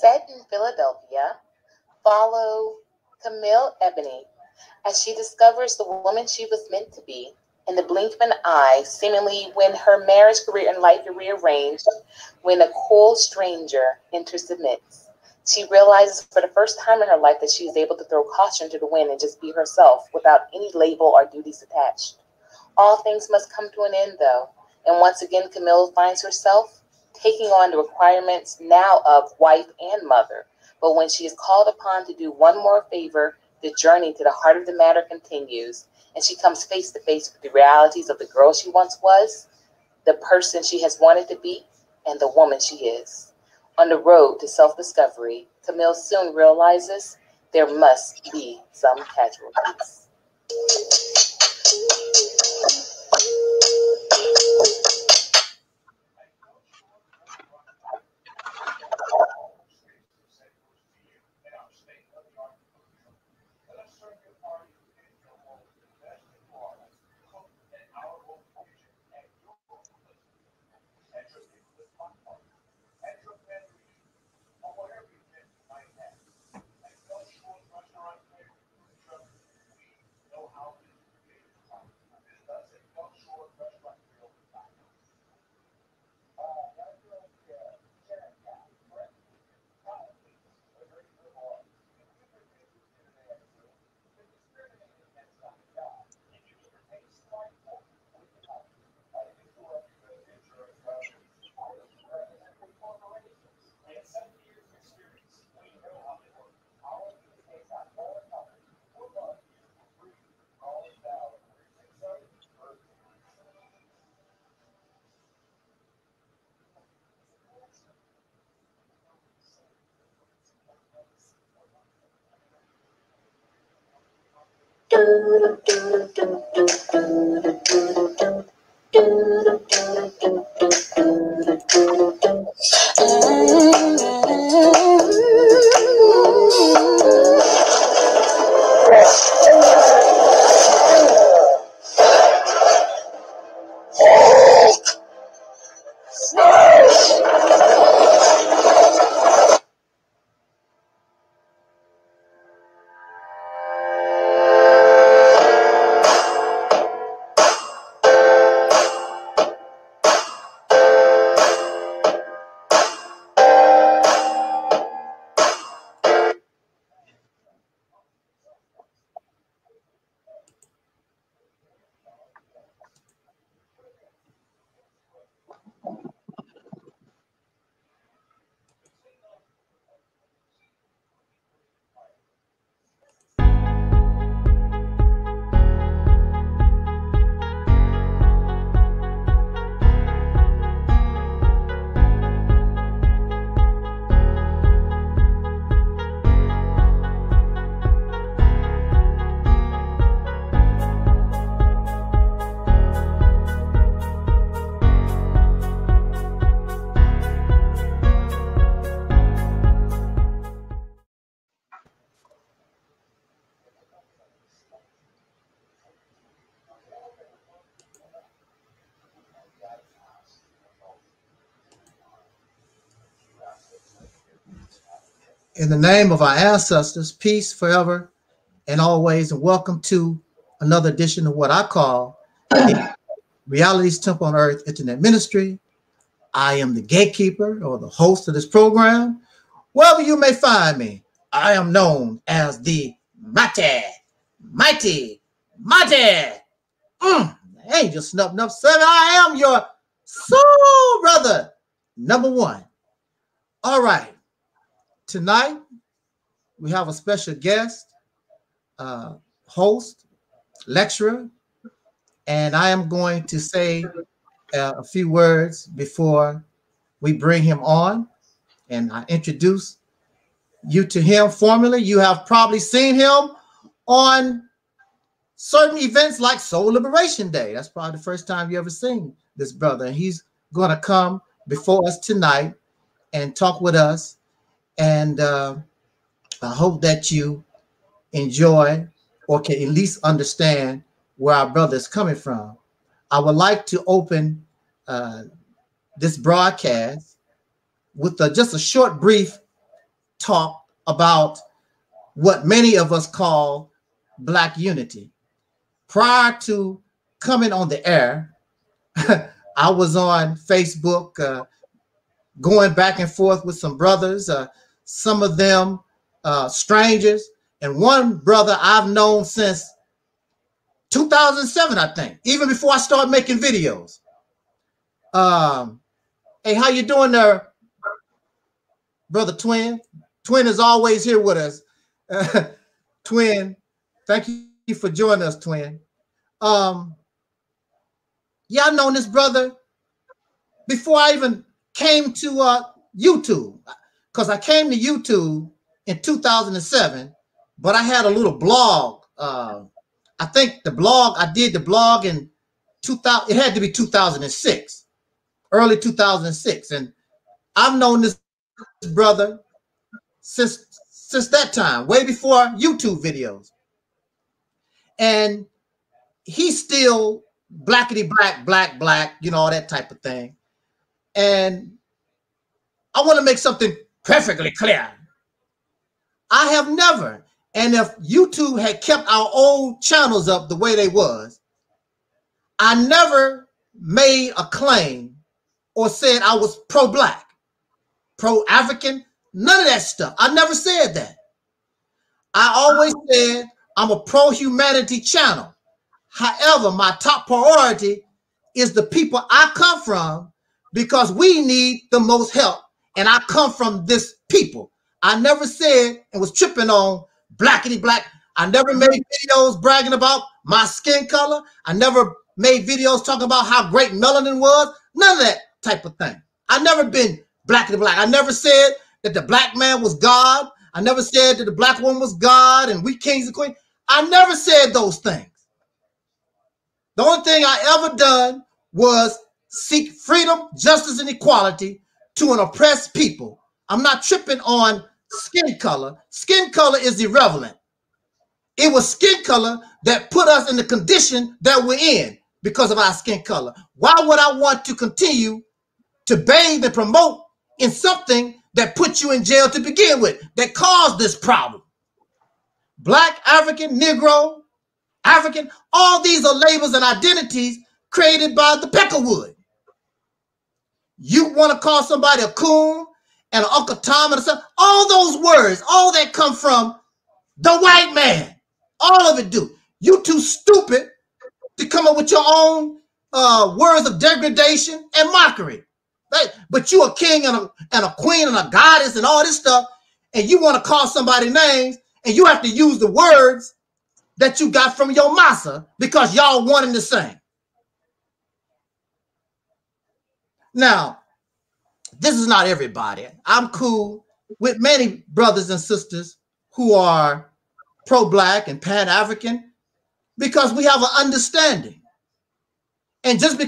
Set in Philadelphia, follow Camille Ebony as she discovers the woman she was meant to be in the blink of an eye, seemingly when her marriage, career, and life are rearranged, when a cool stranger enters the midst. She realizes for the first time in her life that she is able to throw caution to the wind and just be herself without any label or duties attached. All things must come to an end, though, and once again, Camille finds herself taking on the requirements now of wife and mother. But when she is called upon to do one more favor, the journey to the heart of the matter continues, and she comes face to face with the realities of the girl she once was, the person she has wanted to be, and the woman she is. On the road to self-discovery, Camille soon realizes there must be some casualties. In the name of our ancestors, peace forever and always, and welcome to another edition of what I call Reality's Temple on Earth Internet Ministry. I am the gatekeeper or the host of this program. Wherever you may find me, I am known as the Mate, mighty, mighty. Angelsnupnup7, I am your soul brother, number one. All right. Tonight, we have a special guest, host, lecturer, and I am going to say a few words before we bring him on, and I introduce you to him formally. You have probably seen him on certain events like Soul Liberation Day. That's probably the first time you ever seen this brother. And he's going to come before us tonight and talk with us. And I hope that you enjoy or can at least understand where our brother is coming from. I would like to open this broadcast with just a short, brief talk about what many of us call Black unity. Prior to coming on the air, I was on Facebook going back and forth with some brothers, some of them strangers, and one brother I've known since 2007, I think, even before I started making videos. Hey, how you doing there, brother Twin? Twin is always here with us. Twin, thank you for joining us, Twin. Yeah, I've known this brother before I even came to YouTube, because I came to YouTube in 2007, but I had a little blog. I think the blog, I did the blog in 2000, it had to be 2006, early 2006. And I've known this brother since that time, way before YouTube videos. And he's still blackity black, black, black, you know, all that type of thing. And I want to make something perfectly clear. I have never, and if YouTube had kept our old channels up the way they was, I never made a claim or said I was pro-black, pro-African, none of that stuff. I never said that. I always said I'm a pro-humanity channel. However, my top priority is the people I come from, because we need the most help, and I come from this people. I never said and was tripping on blackity black. I never made videos bragging about my skin color. I never made videos talking about how great melanin was. None of that type of thing. I never been blackity black. I never said that the black man was God. I never said that the black woman was God and we kings and queens. I never said those things. The only thing I ever done was seek freedom, justice, and equality to an oppressed people. I'm not tripping on skin color. Skin color is irrelevant. It was skin color that put us in the condition that we're in because of our skin color. Why would I want to continue to bathe and promote in something that put you in jail to begin with, that caused this problem? Black, African, Negro, African, all these are labels and identities created by the Peckerwood. You want to call somebody a coon and an Uncle Tom and stuff, all those words, all that come from the white man. All of it do. You too stupid to come up with your own words of degradation and mockery. Right? But you a king and a queen and a goddess and all this stuff, and you want to call somebody names, and you have to use the words that you got from your massa because y'all one and the same. Now, this is not everybody. I'm cool with many brothers and sisters who are pro-black and pan-African because we have an understanding. And just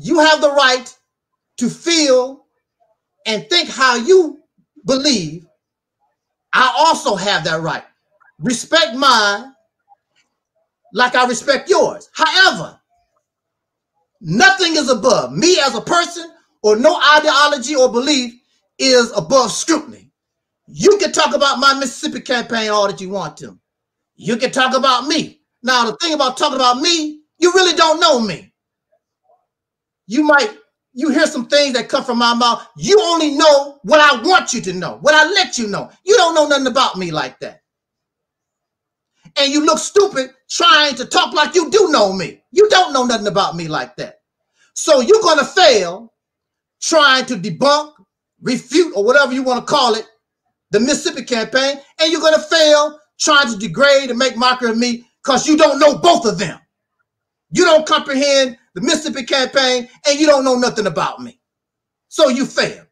you have the right to feel and think how you believe. I also have that right. Respect mine like I respect yours. However, nothing is above me as a person, or no ideology or belief is above scrutiny. You can talk about my Mississippi campaign all that you want to. You can talk about me. Now, the thing about talking about me, you really don't know me. You hear some things that come from my mouth. You only know what I want you to know, what I let you know. You don't know nothing about me like that. and you look stupid trying to talk like you do know me. You don't know nothing about me like that. So you're going to fail trying to debunk, refute, or whatever you want to call it, the Mississippi Campaign, and you're going to fail trying to degrade and make mockery of me because you don't know both of them. You don't comprehend the Mississippi Campaign, and you don't know nothing about me. So you fail.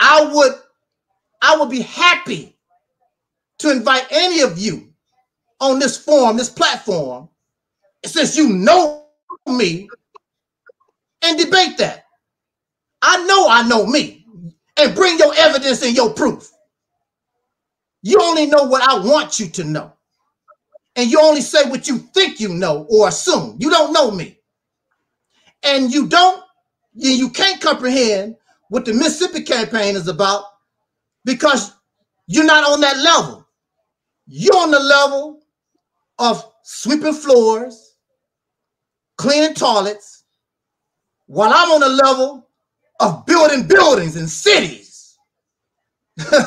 I would be happy to invite any of you on this forum, this platform, since you know me, and debate that. I know me, and bring your evidence and your proof. You only know what I want you to know, and you only say what you think you know or assume. You don't know me, and you can't comprehend what the Mississippi Campaign is about because you're not on that level. You're on the level of sweeping floors, cleaning toilets, while I'm on the level of building buildings in cities. All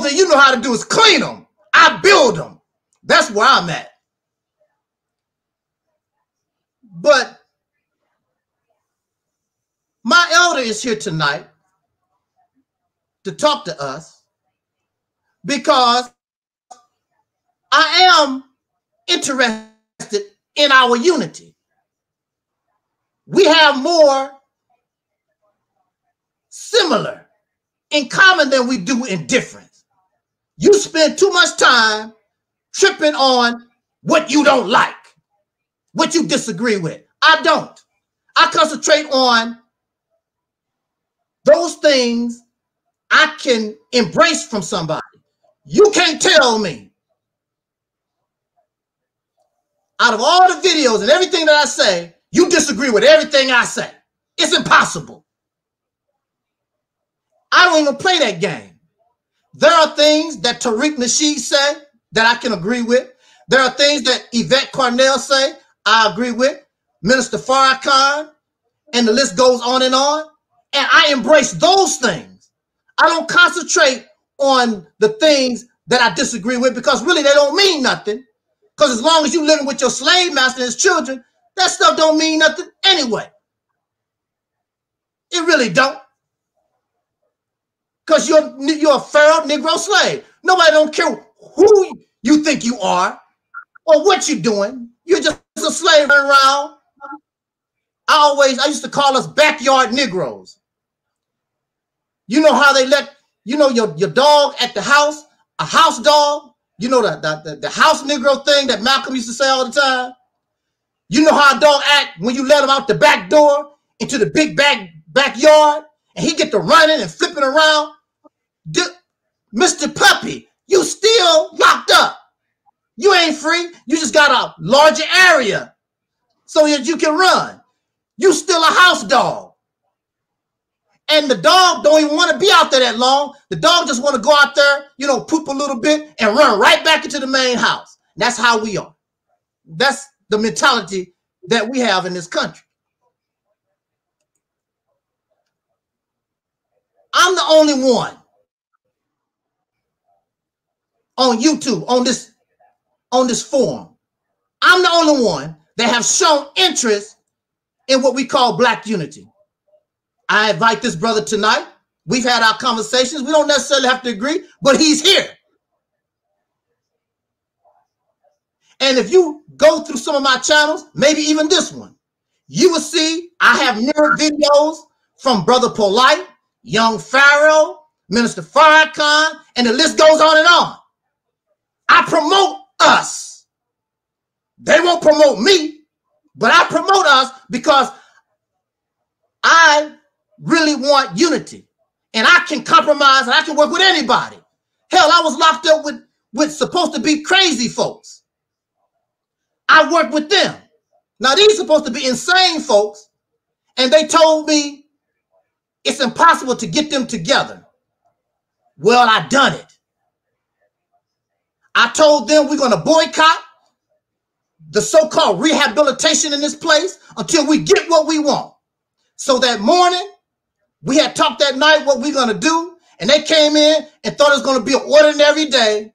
that you know how to do is clean them. I build them. That's where I'm at. But my elder is here tonight to talk to us because I am interested in our unity. We have more similar in common than we do in difference. You spend too much time tripping on what you don't like, what you disagree with. I don't. I concentrate on those things I can embrace from somebody. You can't tell me. Out of all the videos and everything that I say, you disagree with everything I say. It's impossible. I don't even play that game. There are things that Tariq Nasheed said that I can agree with. There are things that Yvette Cornell say I agree with. Minister Farrakhan, and the list goes on and on. And I embrace those things. I don't concentrate on the things that I disagree with because really they don't mean nothing. Because as long as you're living with your slave master and his children, that stuff don't mean nothing anyway. It really don't. Because you're a feral Negro slave. Nobody don't care who you think you are or what you're doing. You're just a slave running around. I used to call us backyard Negroes. You know how they let, you know, your dog at the house, a house dog, you know, the house Negro thing that Malcolm used to say all the time. You know how a dog act when you let him out the back door into the big backyard and he get to running and flipping around. Mr. Puppy, you still locked up. You ain't free. You just got a larger area so that you can run. You still a house dog. And the dog don't even want to be out there that long. The dog just want to go out there, you know, poop a little bit and run right back into the main house. That's how we are. That's the mentality that we have in this country. I'm the only one on YouTube, on this forum. I'm the only one that have shown interest in what we call black unity. I invite this brother tonight. We've had our conversations. We don't necessarily have to agree, but he's here. And if you go through some of my channels, maybe even this one, you will see I have mirror videos from Brother Polite, Young Pharaoh, Minister Farrakhan, and the list goes on and on. I promote us. They won't promote me. But I promote us because I really want unity. And I can compromise and I can work with anybody. Hell, I was locked up with supposed to be crazy folks. I worked with them. Now, these supposed to be insane folks. And they told me it's impossible to get them together. Well, I done it. I told them we're going to boycott the so-called rehabilitation in this place until we get what we want. So that morning, we had talked that night what we're going to do, and they came in and thought it was going to be an ordinary day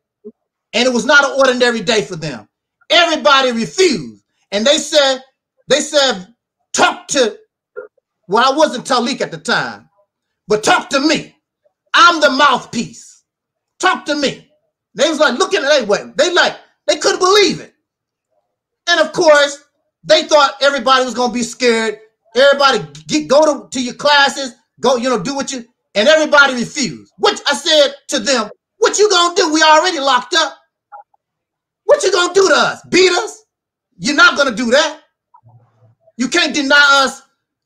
And it was not an ordinary day for them. Everybody refused. And they said, talk to, well, I wasn't Taalik at the time, but talk to me. I'm the mouthpiece. Talk to me. They was like looking at it. They couldn't believe it. And of course, they thought everybody was going to be scared. Everybody go to your classes, go, you know, do what you, and everybody refused. Which I said to them, what you going to do? We already locked up. What you going to do to us? Beat us? You're not going to do that. You can't deny us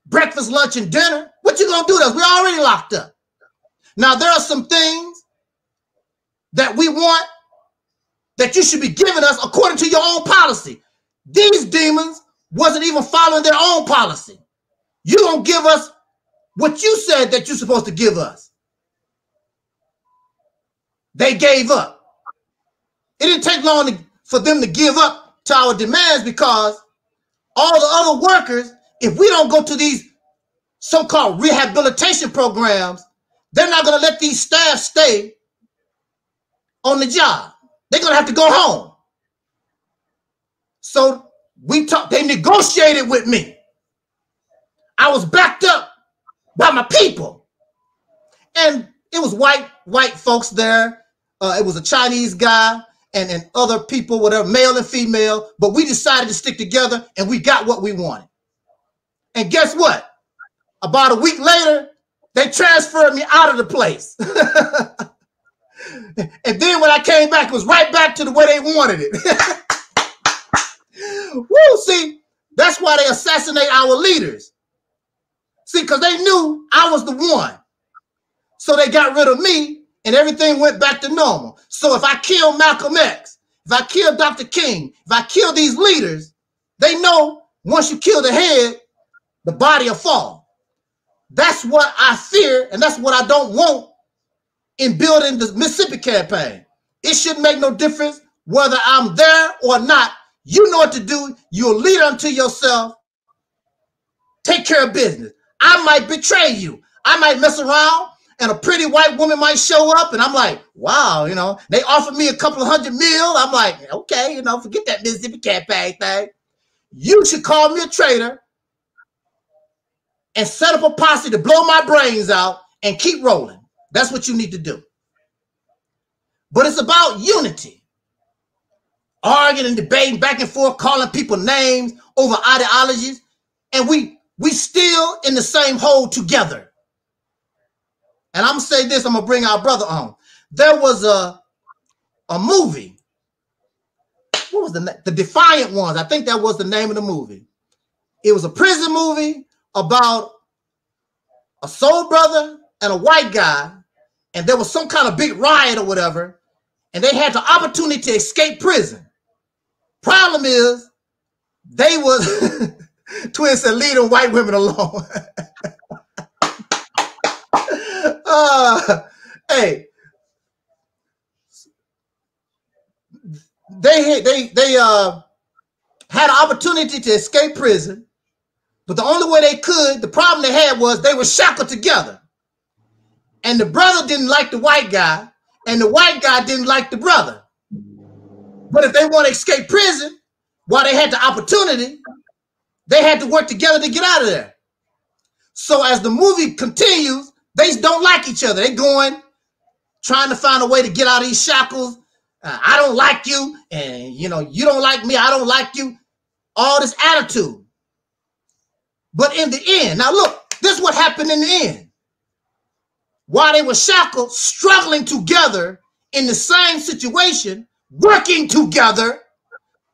breakfast, lunch, and dinner. What you going to do to us? We're already locked up. Now, there are some things that we want that you should be giving us according to your own policy. These demons wasn't even following their own policy. You don't give us what you said that you're supposed to give us. They gave up. It didn't take long for them to give up to our demands, because all the other workers, if we don't go to these so-called rehabilitation programs, they're not going to let these staff stay on the job. They're going to have to go home. So we talked, they negotiated with me. I was backed up by my people. And it was white folks there. It was a Chinese guy and other people, whatever, male and female. But we decided to stick together and we got what we wanted. And guess what? About a week later, they transferred me out of the place. And then when I came back, it was right back to the way they wanted it. Woo, see, that's why they assassinate our leaders. See, because they knew I was the one. So they got rid of me and everything went back to normal. So if I kill Malcolm X, if I kill Dr. King, if I kill these leaders, they know once you kill the head, the body will fall. That's what I fear, and that's what I don't want in building the Mississippi campaign. It shouldn't make no difference whether I'm there or not. You know what to do. You're a leader unto yourself. Take care of business. I might betray you. I might mess around, and a pretty white woman might show up, and I'm like, wow, you know, they offered me a couple of $100 million. I'm like, okay, you know, forget that Mississippi campaign thing. You should call me a traitor and set up a posse to blow my brains out and keep rolling. That's what you need to do. But it's about unity. Arguing and debating back and forth, calling people names over ideologies, and we still in the same hole together. And I'm gonna say this, I'm gonna bring our brother on. There was a movie. What was the Defiant Ones? I think that was the name of the movie. It was a prison movie about a soul brother and a white guy, and there was some kind of big riot or whatever, and they had the opportunity to escape prison. Problem is, they was twins and leading white women alone. Hey, they had an opportunity to escape prison, but the only way they could, the problem they had was they were shackled together. And the brother didn't like the white guy, and the white guy didn't like the brother. But if they want to escape prison, while they had the opportunity, they had to work together to get out of there. So as the movie continues, they don't like each other. They're going, trying to find a way to get out of these shackles. I don't like you, and you know, you don't like me, I don't like you. All this attitude. But in the end, now look, this is what happened in the end. While they were shackled, struggling together in the same situation, working together,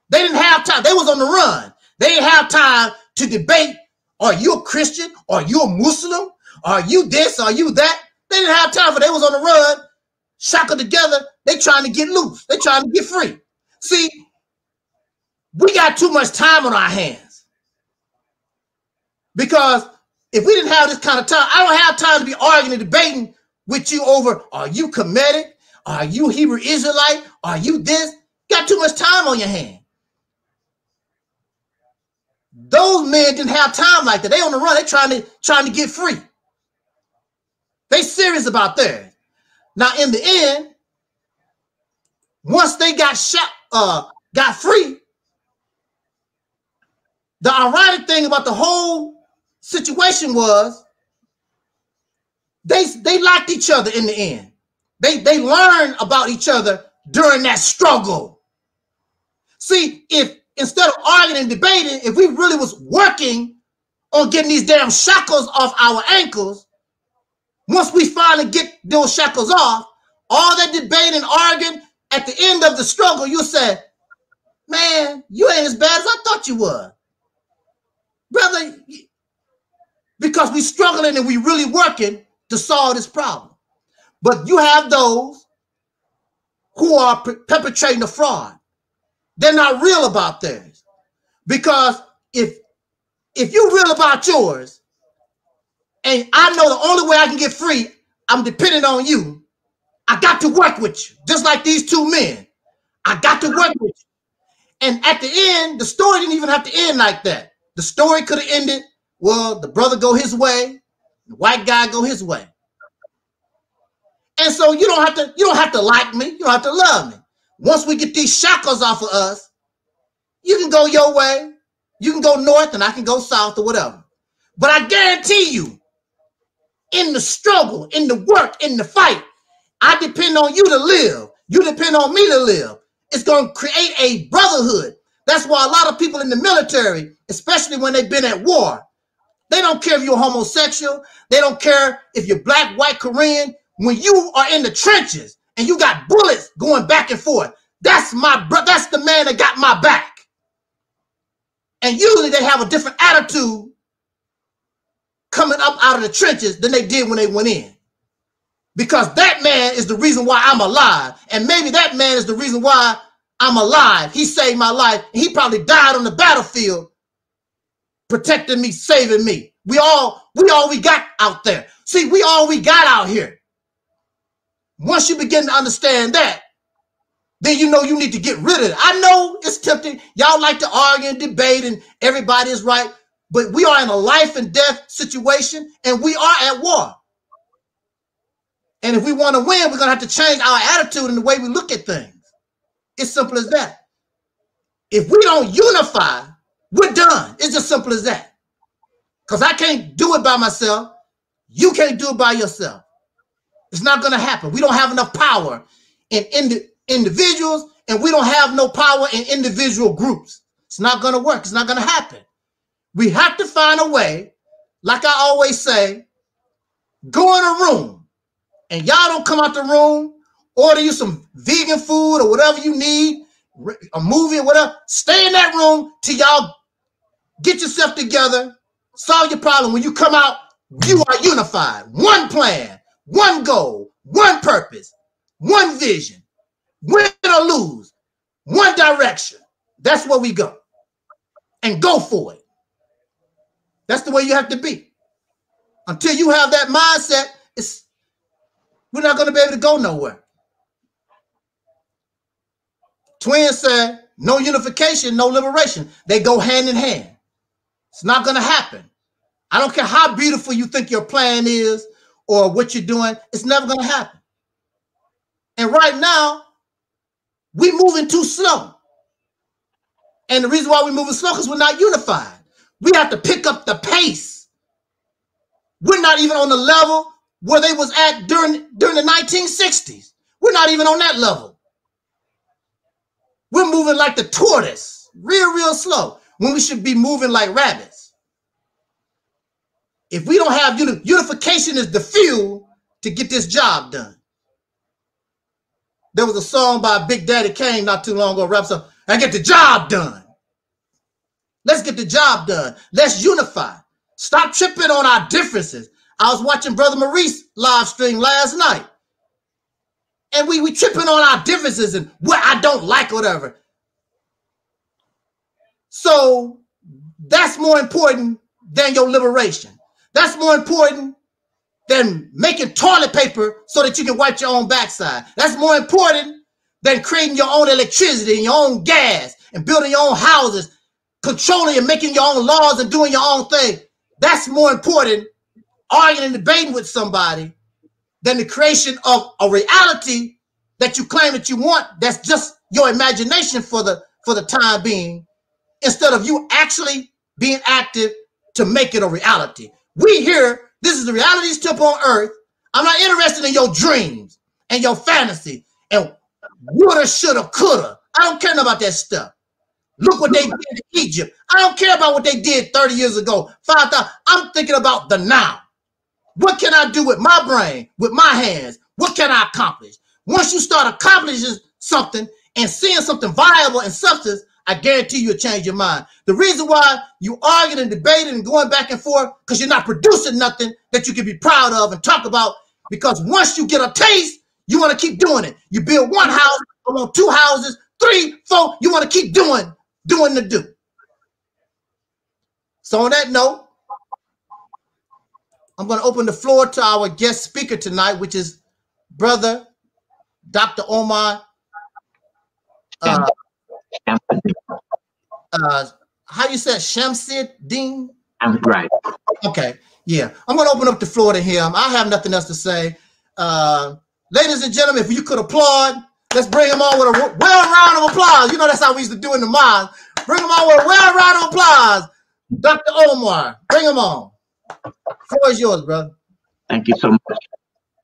they didn't have time. They was on the run. They didn't have time to debate, are you a Christian? Are you a Muslim? Are you this? Are you that? They didn't have time for it. They was on the run, shackled together. They trying to get loose. They trying to get free. See, we got too much time on our hands, because if we didn't have this kind of time, I don't have time to be arguing and debating with you over, are you Kemetic? Are you Hebrew Israelite? Are you this? Got too much time on your hand. Those men didn't have time like that. They on the run. They trying to get free. They serious about theirs. Now in the end, once they got shot, got free, the ironic thing about the whole situation was they liked each other in the end. They learned about each other during that struggle. See, if instead of arguing and debating, if we really was working on getting these damn shackles off our ankles, once we finally get those shackles off, all that debating and arguing, at the end of the struggle, you'll say, man, you ain't as bad as I thought you were. Brother, because we struggling and we really working to solve this problem. But you have those who are perpetrating the fraud. They're not real about theirs. Because if you're real about yours, and I know the only way I can get free, I'm dependent on you, I got to work with you, just like these two men. I got to work with you. And at the end, the story didn't even have to end like that. The story could have ended, well, the brother go his way, the white guy go his way. And so you don't have to like me, you don't have to love me. Once we get these shackles off of us, you can go your way, you can go north and I can go south or whatever. But I guarantee you, in the struggle, in the work, in the fight, I depend on you to live. You depend on me to live. It's going to create a brotherhood. That's why a lot of people in the military, especially when they've been at war, they don't care if you're homosexual. They don't care if you're black, white, Korean. When you are in the trenches and you got bullets going back and forth, that's my brother. That's the man that got my back. And usually they have a different attitude coming up out of the trenches than they did when they went in. Because that man is the reason why I'm alive. And maybe that man is the reason why I'm alive. He saved my life. And he probably died on the battlefield protecting me, saving me. We all we got out there. See, we all we got out here. Once you begin to understand that, then you know you need to get rid of it. I know it's tempting. Y'all like to argue and debate and everybody is right. But we are in a life and death situation and we are at war. And if we want to win, we're going to have to change our attitude and the way we look at things. It's simple as that. If we don't unify, we're done. It's just simple as that. Because I can't do it by myself. You can't do it by yourself. It's not going to happen. We don't have enough power in individuals, and we don't have no power in individual groups. It's not going to work. It's not going to happen. We have to find a way, like I always say, go in a room. And y'all don't come out the room, order you some vegan food or whatever you need, a movie or whatever. Stay in that room till y'all get yourself together, solve your problem. When you come out, you are unified. One plan, one goal, one purpose, one vision. Win or lose, one direction. That's where we go. And go for it. That's the way you have to be. Until you have that mindset, we're not going to be able to go nowhere. Twin said, no unification, no liberation. They go hand in hand. It's not going to happen. I don't care how beautiful you think your plan is or what you're doing. It's never going to happen. And right now, we're moving too slow. And the reason why we're moving slow is because we're not unified. We have to pick up the pace. We're not even on the level where they was at during the 1960s. We're not even on that level. We're moving like the tortoise, real slow, when we should be moving like rabbits. If we don't have unification is the fuel to get this job done. There was a song by Big Daddy Kane not too long ago, wraps up, and get the job done. Let's get the job done. Let's unify. Stop tripping on our differences. I was watching Brother Maurice live stream last night. And we tripping on our differences and what I don't like or whatever. So that's more important than your liberation. That's more important than making toilet paper so that you can wipe your own backside. That's more important than creating your own electricity and your own gas and building your own houses, controlling and making your own laws and doing your own thing. That's more important arguing and debating with somebody than the creation of a reality that you claim that you want, that's just your imagination for the time being, instead of you actually being active to make it a reality. We here, this is the reality step on earth. I'm not interested in your dreams and your fantasy and woulda, shoulda, coulda. I don't care about that stuff. Look what they did in Egypt. I don't care about what they did 30 years ago, 5,000. I'm thinking about the now. What can I do with my brain, with my hands? What can I accomplish? Once you start accomplishing something and seeing something viable and substance, I guarantee you'll change your mind. The reason why you arguing and debating and going back and forth, because you're not producing nothing that you can be proud of and talk about, because once you get a taste, you want to keep doing it. You build one house, I want two houses, three, four, you want to keep doing the do. So on that note, I'm going to open the floor to our guest speaker tonight, which is Brother Dr. Omar how you said Shamshi-Deen? Right. Okay, yeah. I'm going to open up the floor to him. I have nothing else to say. Ladies and gentlemen, if you could applaud, let's bring him on with a well round of applause. You know that's how we used to do in the mines. Bring him on with a well round of applause. Dr. Omar, bring him on. The floor is yours, brother. Thank you so much.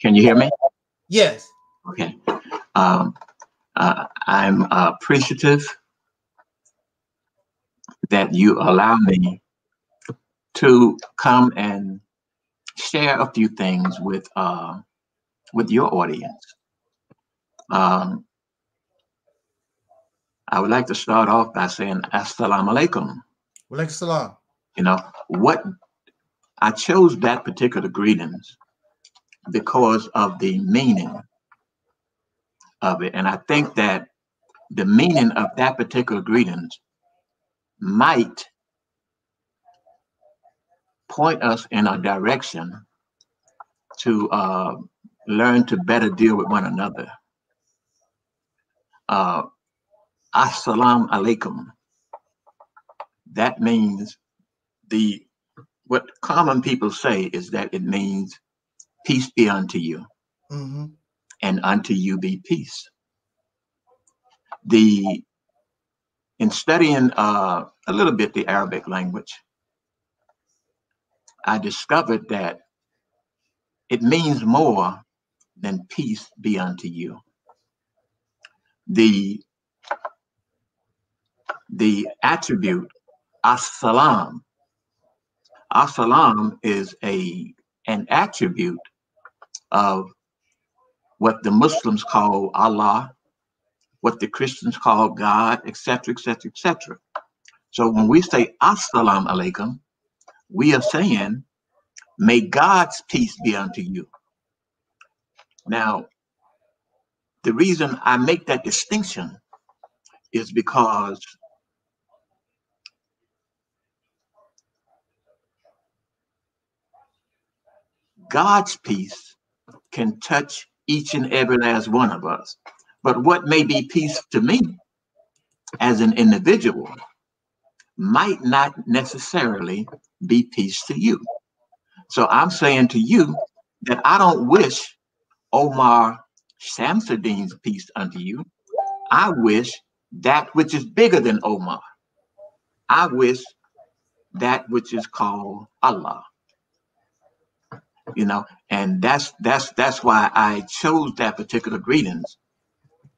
Can you hear me? Yes. Okay. I'm appreciative that you allow me to come and share a few things with your audience. I would like to start off by saying As-Salaam Alaikum. Wa Alaikum Salaam. You know, what I chose that particular greetings because of the meaning of it. And I think that the meaning of that particular greetings might point us in a direction to learn to better deal with one another. As-Salaam Alaikum. That means what common people say is that it means peace be unto you. Mm-hmm. And unto you be peace. In studying a little bit the Arabic language, I discovered that it means more than peace be unto you. The attribute As-Salaam. As-Salaam is an attribute of what the Muslims call Allah, what the Christians call God, etc., etc., etc. So when we say As-Salaam Alaikum, we are saying, may God's peace be unto you. Now, the reason I make that distinction is because God's peace can touch each and every last one of us. But what may be peace to me as an individual might not necessarily be peace to you. So I'm saying to you that I don't wish Omar Shamshi-Deen's peace unto you. I wish that which is bigger than Omar. I wish that which is called Allah. You know, and that's why I chose that particular greetings.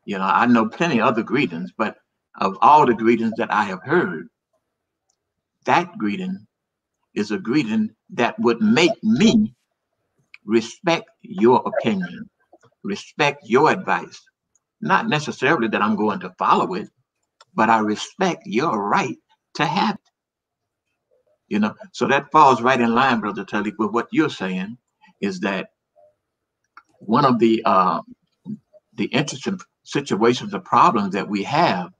You know, I know plenty of other greetings, but of all the greetings that I have heard, that greeting is a greeting that would make me respect your opinion, respect your advice. Not necessarily that I'm going to follow it, but I respect your right to have it. You know, so that falls right in line, Brother Tariq, with what you're saying is that one of the interesting situations or problems that we have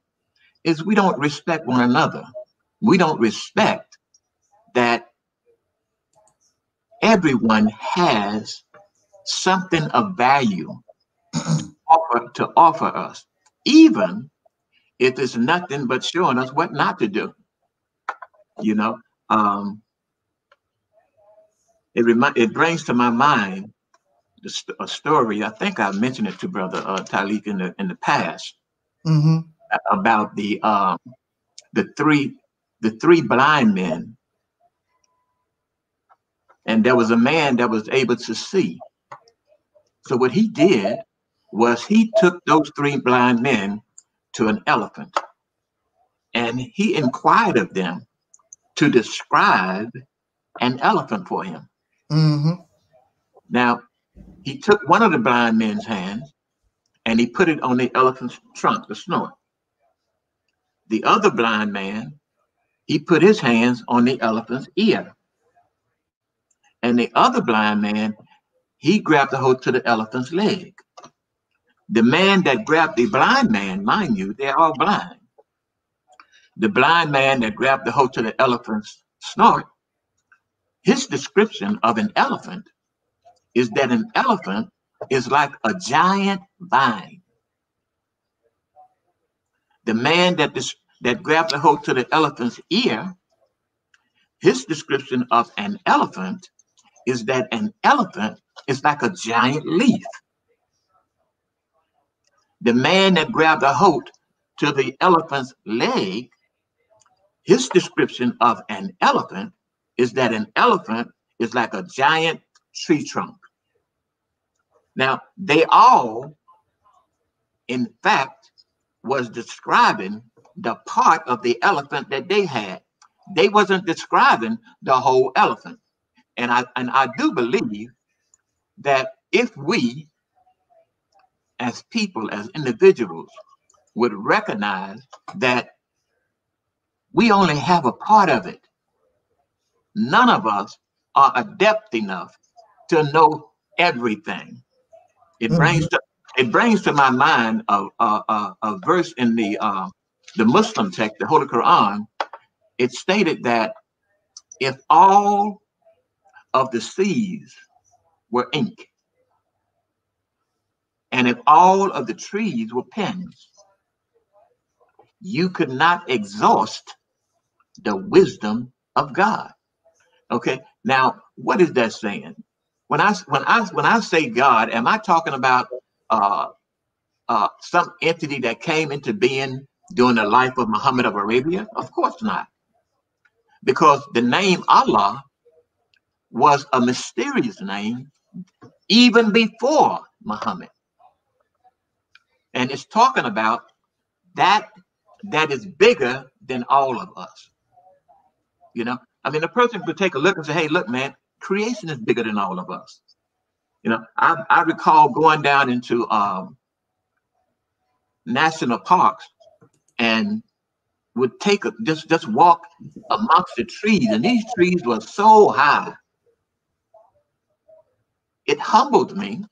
is we don't respect one another. We don't respect that everyone has something of value to offer us, even if it's nothing but showing us what not to do. You know, it brings to my mind a story. I think I mentioned it to Brother Taalik in the past, about the three blind men, and there was a man that was able to see. So what he did was he took those three blind men to an elephant, and he inquired of them to describe an elephant for him. Now, he took one of the blind men's hands and he put it on the elephant's trunk to snort. The other blind man, he put his hands on the elephant's ear. And the other blind man, he grabbed a hold to the elephant's leg. The man that grabbed the blind man, mind you, they're all blind. The blind man that grabbed the hold to the elephant's snort, his description of an elephant is that an elephant is like a giant vine. The man that grabbed a hold to the elephant's ear, his description of an elephant is that an elephant is like a giant leaf. The man that grabbed a hold to the elephant's leg, his description of an elephant is that an elephant is like a giant tree trunk. Now, they all, in fact, was describing the part of the elephant that they had. They wasn't describing the whole elephant. And I do believe that if we, as people, as individuals, would recognize that we only have a part of it, none of us are adept enough to know everything. It brings to my mind a verse in the Muslim text, the Holy Quran. It stated that if all of the seas were ink, and if all of the trees were pens, you could not exhaust the wisdom of God. Okay, now what is that saying? When I say God, am I talking about some entity that came into being during the life of Muhammad of Arabia? Of course not, because the name Allah was a mysterious name even before Muhammad, and it's talking about that is bigger than all of us. You know, I mean, a person could take a look and say, "Hey, look, man, creation is bigger than all of us." You know, I recall going down into national parks and would take a just walk amongst the trees, and these trees were so high. It humbled me.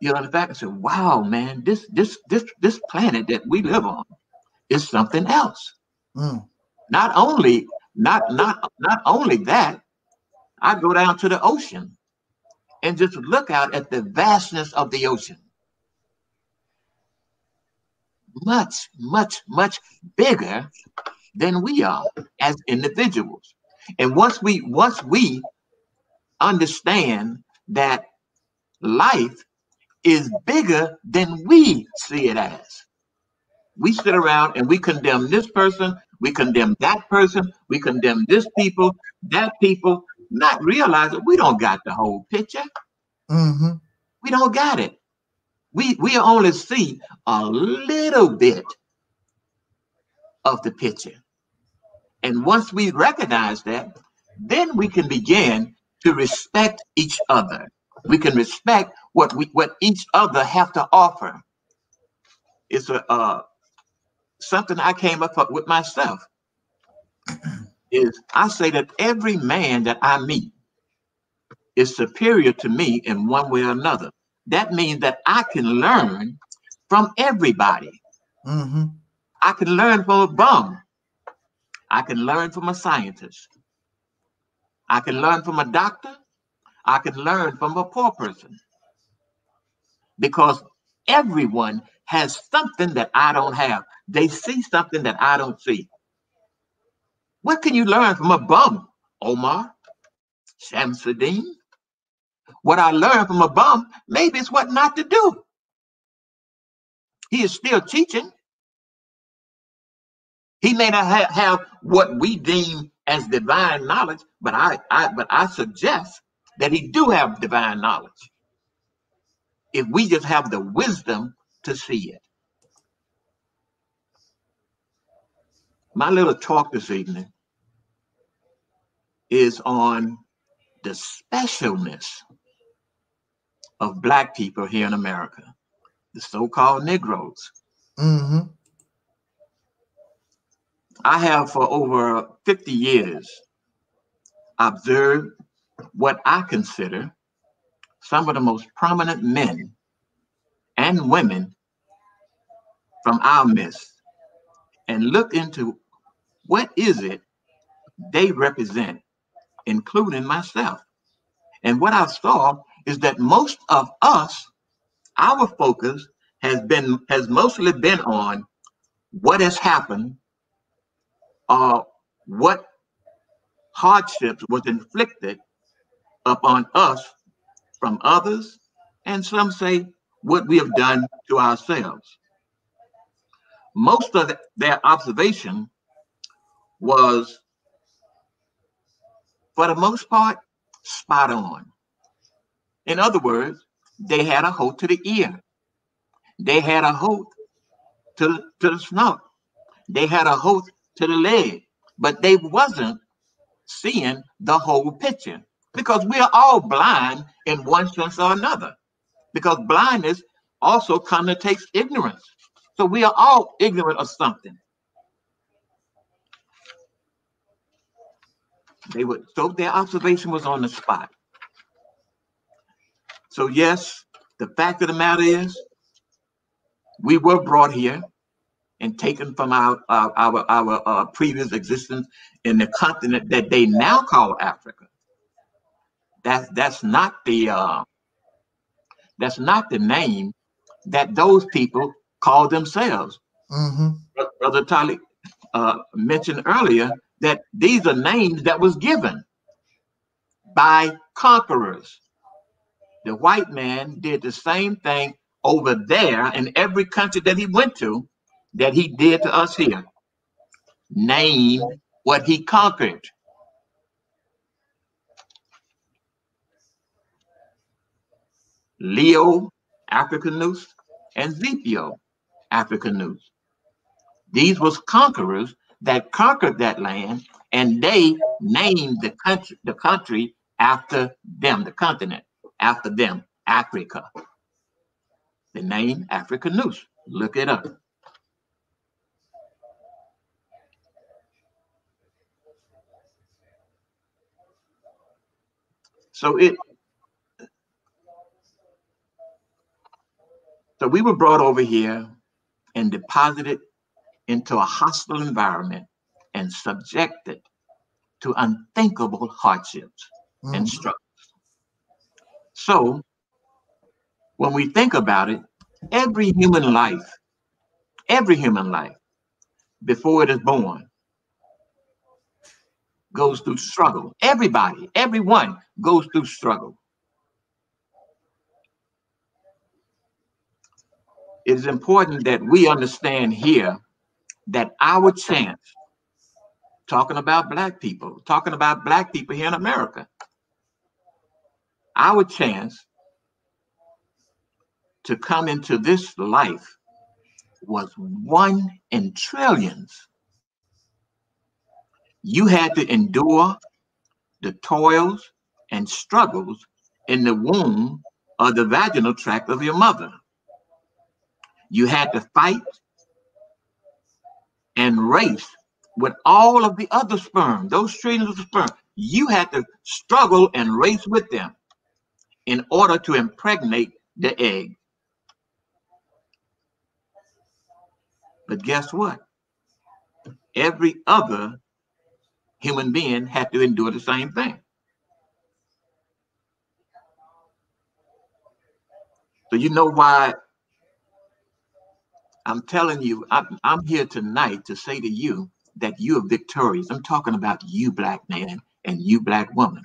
You know, in fact, I said, "Wow, man, this planet that we live on is something else." Not only that. I go down to the ocean and just look out at the vastness of the ocean. Much, much, much bigger than we are as individuals. And once we understand that life is bigger than we see it as, we sit around and we condemn this person, we condemn that person, we condemn this people, that people, not realizing we don't got the whole picture. We don't got it. We only see a little bit of the picture. And once we recognize that, then we can begin to respect each other. We can respect what each other have to offer. It's something I came up with myself. Is I say that every man that I meet is superior to me in one way or another. That means that I can learn from everybody. I can learn from a bum. I can learn from a scientist. I can learn from a doctor. I can learn from a poor person. Because everyone has something that I don't have. They see something that I don't see. What can you learn from a bum, Omar Shamshi-Deen? What I learned from a bum, maybe it's what not to do. He is still teaching. He may not have what we deem as divine knowledge, but I suggest that he do have divine knowledge. If we just have the wisdom to see it. My little talk this evening is on the specialness of Black people here in America, the so-called Negroes. Mm-hmm. I have for over 50 years observed what I consider some of the most prominent men and women from our midst, and look into what is it they represent, including myself. And what I saw is that most of us, our focus has mostly been on what has happened, what hardships was inflicted upon us from others, and some say what we have done to ourselves. Most of their observation was, for the most part, spot on. In other words, they had a hook to the ear. They had a hook to the snout. They had a hook to the leg, but they wasn't seeing the whole picture, because we are all blind in one sense or another, because blindness also connotates ignorance. So we are all ignorant of something. So their observation was on the spot. So yes, the fact of the matter is, we were brought here and taken from our previous existence in the continent that they now call Africa. That's not the name that those people call themselves. Mm-hmm. Brother Taalik mentioned earlier that these are names that was given by conquerors. The white man did the same thing over there in every country that he went to that he did to us here. Name what he conquered. Leo Africanus and Zepio Africanus. These was conquerors that conquered that land, and they named the country after them, the continent after them, Africa. The name Africanus. Look it up. So we were brought over here and deposited into a hostile environment and subjected to unthinkable hardships and struggles. So when we think about it, every human life before it is born goes through struggle. Everyone goes through struggle. It is important that we understand here that our chance, talking about Black people here in America, our chance to come into this life was 1 in trillions. You had to endure the toils and struggles in the womb or the vaginal tract of your mother. You had to fight and race with all of the other sperm, those trillions of sperm. You had to struggle and race with them in order to impregnate the egg. But guess what? Every other human being had to endure the same thing. So you know why I'm telling you, I'm here tonight to say to you that you are victorious. I'm talking about you, Black man, and you, Black woman.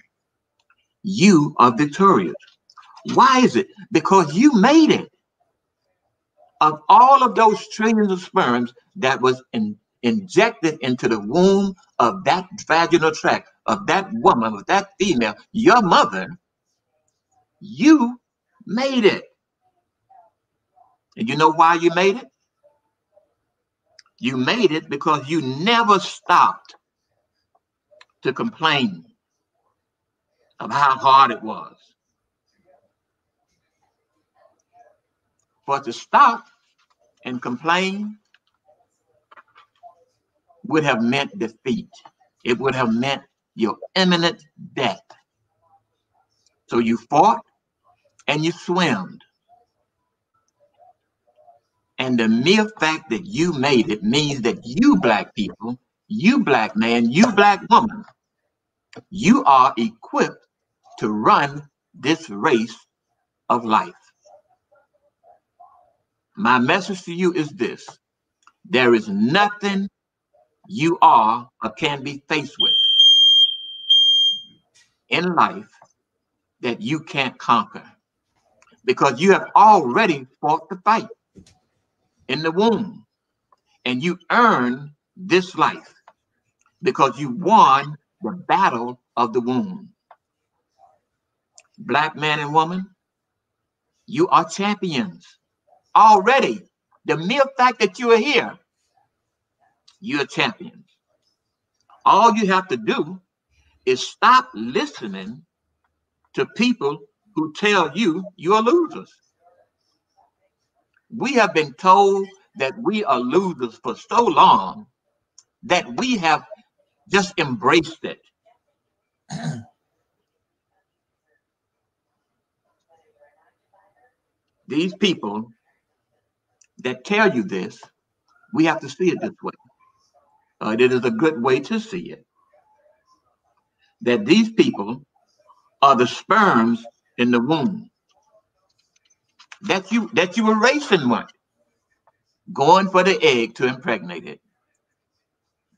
You are victorious. Why is it? Because you made it. Of all of those trillions of sperms that was injected into the womb of that vaginal tract, of that woman, of that female, your mother, you made it. And you know why you made it? You made it because you never stopped to complain of how hard it was. For to stop and complain would have meant defeat. It would have meant your imminent death. So you fought and you swam. And the mere fact that you made it means that you black people, you black man, you black woman, you are equipped to run this race of life. My message to you is this: there is nothing you are or can be faced with in life that you can't conquer, because you have already fought the fight in the womb, and you earn this life because you won the battle of the womb. Black man and woman, you are champions already. The mere fact that you are here, you're champions. All you have to do is stop listening to people who tell you you are losers. We have been told that we are losers for so long that we have just embraced it. These people that tell you this, we have to see it this way. It is a good way to see it. That these people are the sperms in the womb that you were racing with, going for the egg to impregnate it.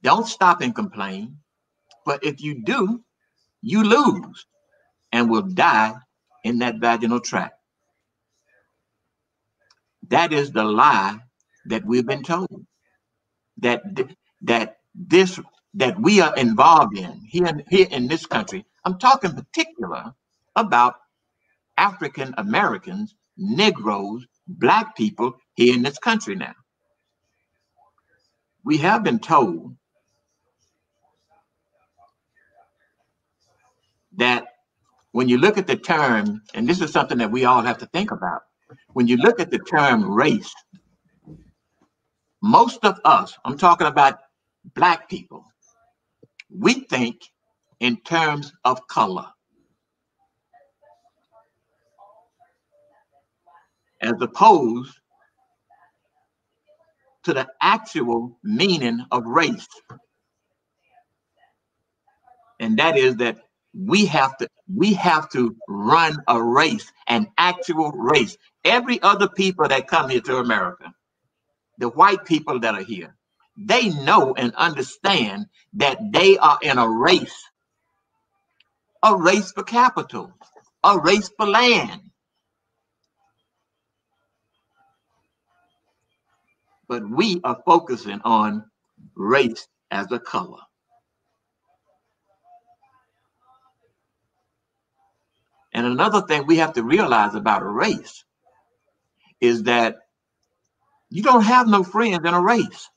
Don't stop and complain, but if you do, you lose and will die in that vaginal tract. That is the lie that we've been told, that we are involved in here in this country. I'm talking particular about African Americans, Negroes, black people here in this country now. We have been told that when you look at the term, and this is something that we all have to think about, when you look at the term race, most of us, I'm talking about black people, we think in terms of color, as opposed to the actual meaning of race. And that is that we have to run a race, an actual race. Every other people that come here to America, the white people that are here, they know and understand that they are in a race for capital, a race for land. But we are focusing on race as a color. And another thing we have to realize about a race is that you don't have no friends in a race.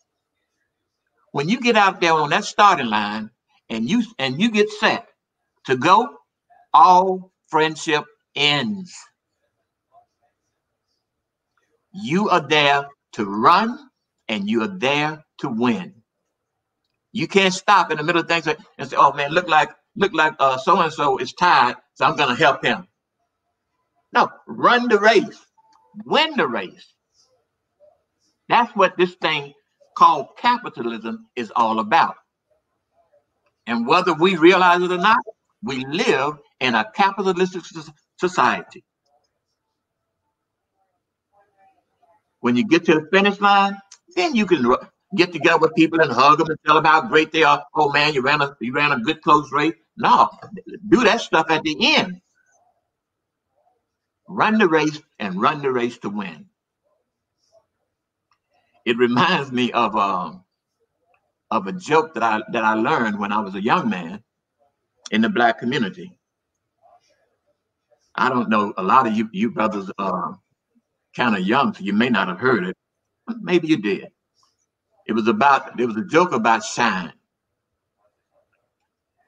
When you get out there on that starting line and you get set to go, all friendship ends. You are there to run, and you are there to win. You can't stop in the middle of things and say, "Oh man, look like so and so is tired, so I'm going to help him." No, run the race, win the race. That's what this thing called capitalism is all about. And whether we realize it or not, we live in a capitalistic society. When you get to the finish line, then you can get together with people and hug them and tell them how great they are. "Oh man, you ran a good close race." No, do that stuff at the end. Run the race and run the race to win. It reminds me of a joke that I learned when I was a young man in the black community. I don't know, a lot of you brothers are kind of young, so you may not have heard it, but maybe you did. It was about, there was a joke about shine.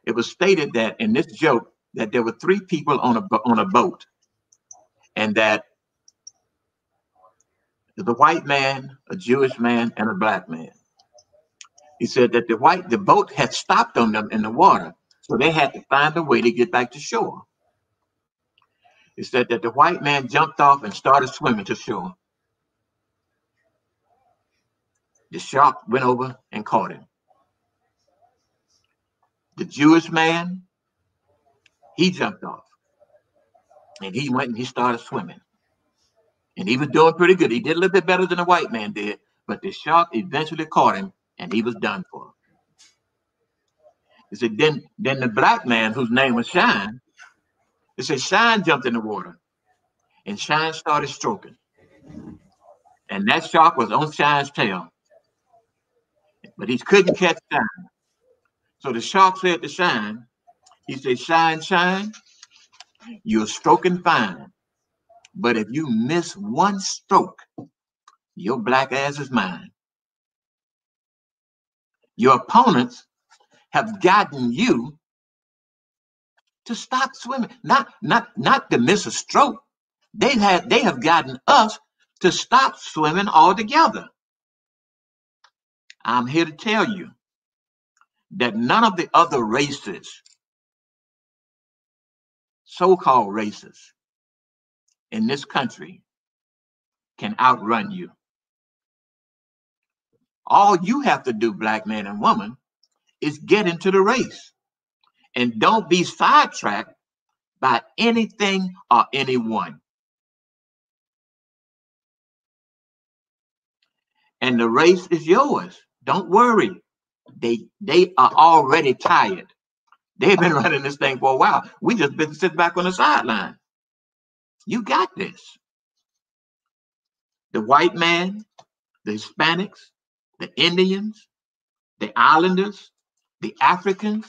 It was stated that in this joke that there were three people on a boat, and that the white man, a Jewish man, and a black man. He said that the boat had stopped on them in the water, so they had to find a way to get back to shore. He said that the white man jumped off and started swimming to shore. The shark went over and caught him. The Jewish man, he jumped off and he went and he started swimming. And he was doing pretty good. He did a little bit better than the white man did, but the shark eventually caught him and he was done for. He said, then the black man, whose name was Shine, they said Shine jumped in the water and Shine started stroking. And that shark was on Shine's tail, but he couldn't catch Shine. So the shark said to Shine, he said, Shine, Shine, you're stroking fine, but if you miss one stroke, your black ass is mine. Your opponents have gotten you to stop swimming, not to miss a stroke. They have gotten us to stop swimming altogether. I'm here to tell you that none of the other races, so-called races in this country, can outrun you. All you have to do, black man and woman, is get into the race and don't be sidetracked by anything or anyone. And the race is yours. Don't worry. They are already tired. They've been running this thing for a while. We just been sitting back on the sideline. You got this. The white man, the Hispanics, the Indians, the islanders, the Africans,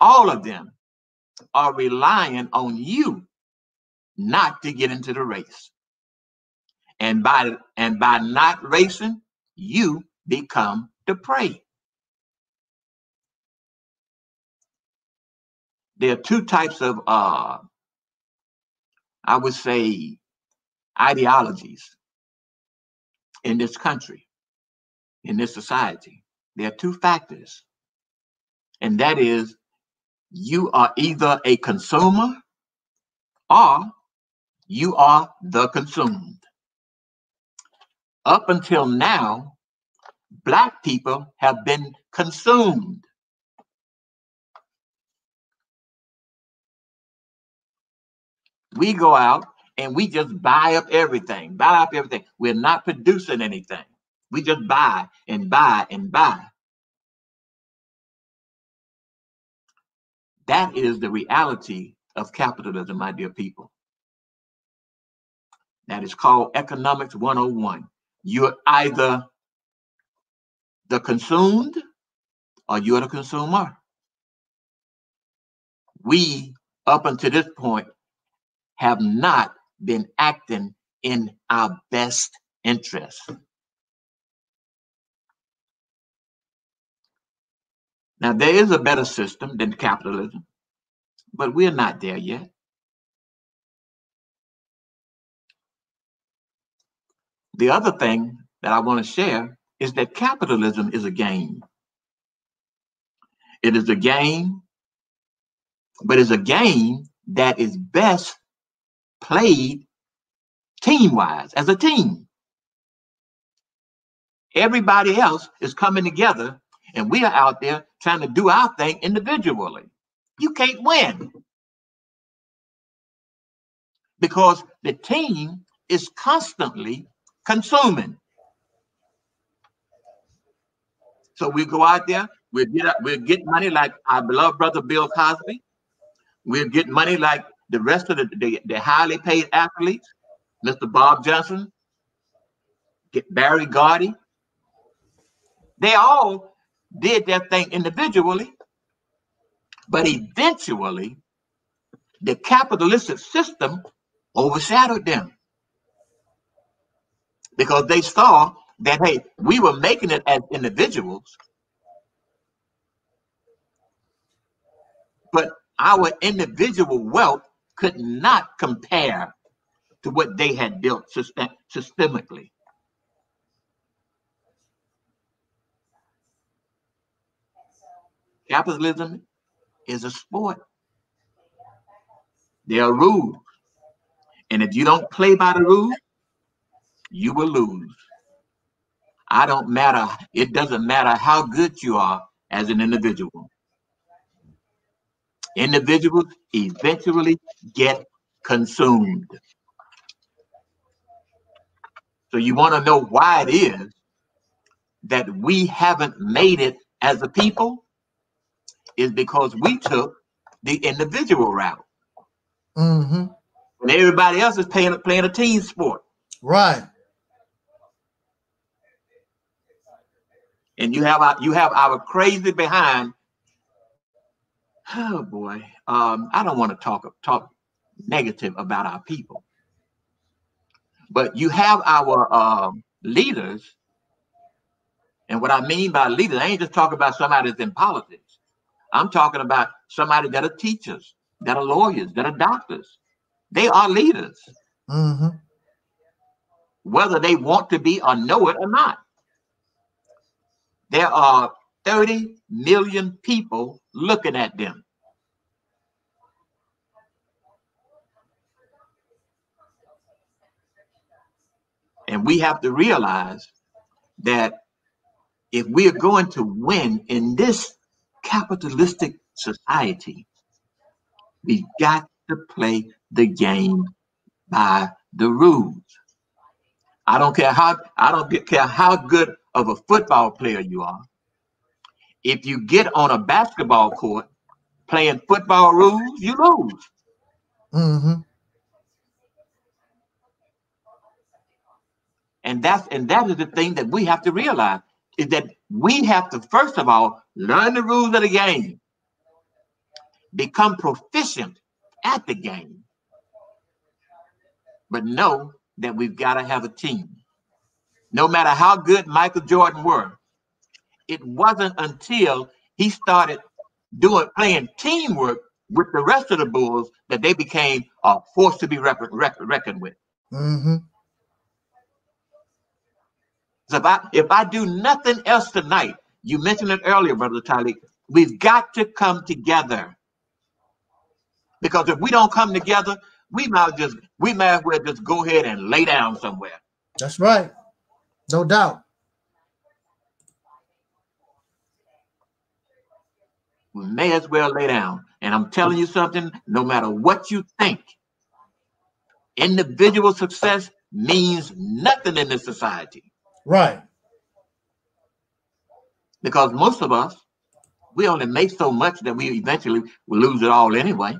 all of them are relying on you not to get into the race. And by not racing, you become the prey. There are two types of, I would say, ideologies in this country, in this society. There are two factors, and that is you are either a consumer or you are the consumed. Up until now, black people have been consumed. We go out and we just buy up everything. We're not producing anything. We just buy and buy and buy. That is the reality of capitalism, my dear people. That is called Economics 101. You're either the consumed or you're the consumer. We, up until this point, have not been acting in our best interest. Now, there is a better system than capitalism, but we're not there yet. The other thing that I want to share is that capitalism is a game. It is a game, but it's a game that is best played team-wise, as a team. Everybody else is coming together and we are out there trying to do our thing individually. You can't win because the team is constantly consuming. So we go out there, we'll get money like our beloved brother Bill Cosby. We'll get money like The rest of the highly paid athletes, Mr. Bob Johnson, Barry Gordy, they all did their thing individually, but eventually the capitalistic system overshadowed them because they saw that, hey, we were making it as individuals, but our individual wealth could not compare to what they had built systemically. Capitalism is a sport. There are rules. And if you don't play by the rules, you will lose. I don't matter. It doesn't matter how good you are as an individual. Individuals eventually get consumed. So you want to know why it is that we haven't made it as a people? Is because we took the individual route. Mm-hmm. And everybody else is playing a team sport. Right. And you have our crazy behind. Oh boy, I don't want to talk negative about our people, but you have our leaders, and what I mean by leaders, I ain't just talking about somebody that's in politics. I'm talking about somebody that are teachers, that are lawyers, that are doctors. They are leaders, mm-hmm. whether they want to be or know it or not. There are 30 million people looking at them. And we have to realize that if we are going to win in this capitalistic society, we've got to play the game by the rules. I don't care how good of a football player you are. If you get on a basketball court playing football rules, you lose. Mm-hmm. And that is the thing that we have to realize, is that we have to, first of all, learn the rules of the game, become proficient at the game, but know that we've got to have a team. No matter how good Michael Jordan were, it wasn't until he started playing teamwork with the rest of the Bulls that they became a force to be reckoned with. Mm-hmm. So if I do nothing else tonight, you mentioned it earlier, Brother Taalik, we've got to come together. Because if we don't come together, we might as well just go ahead and lay down somewhere. That's right. No doubt. We may as well lay down. And I'm telling you something, no matter what you think, individual success means nothing in this society. Right. Because most of us, we only make so much that we eventually will lose it all anyway.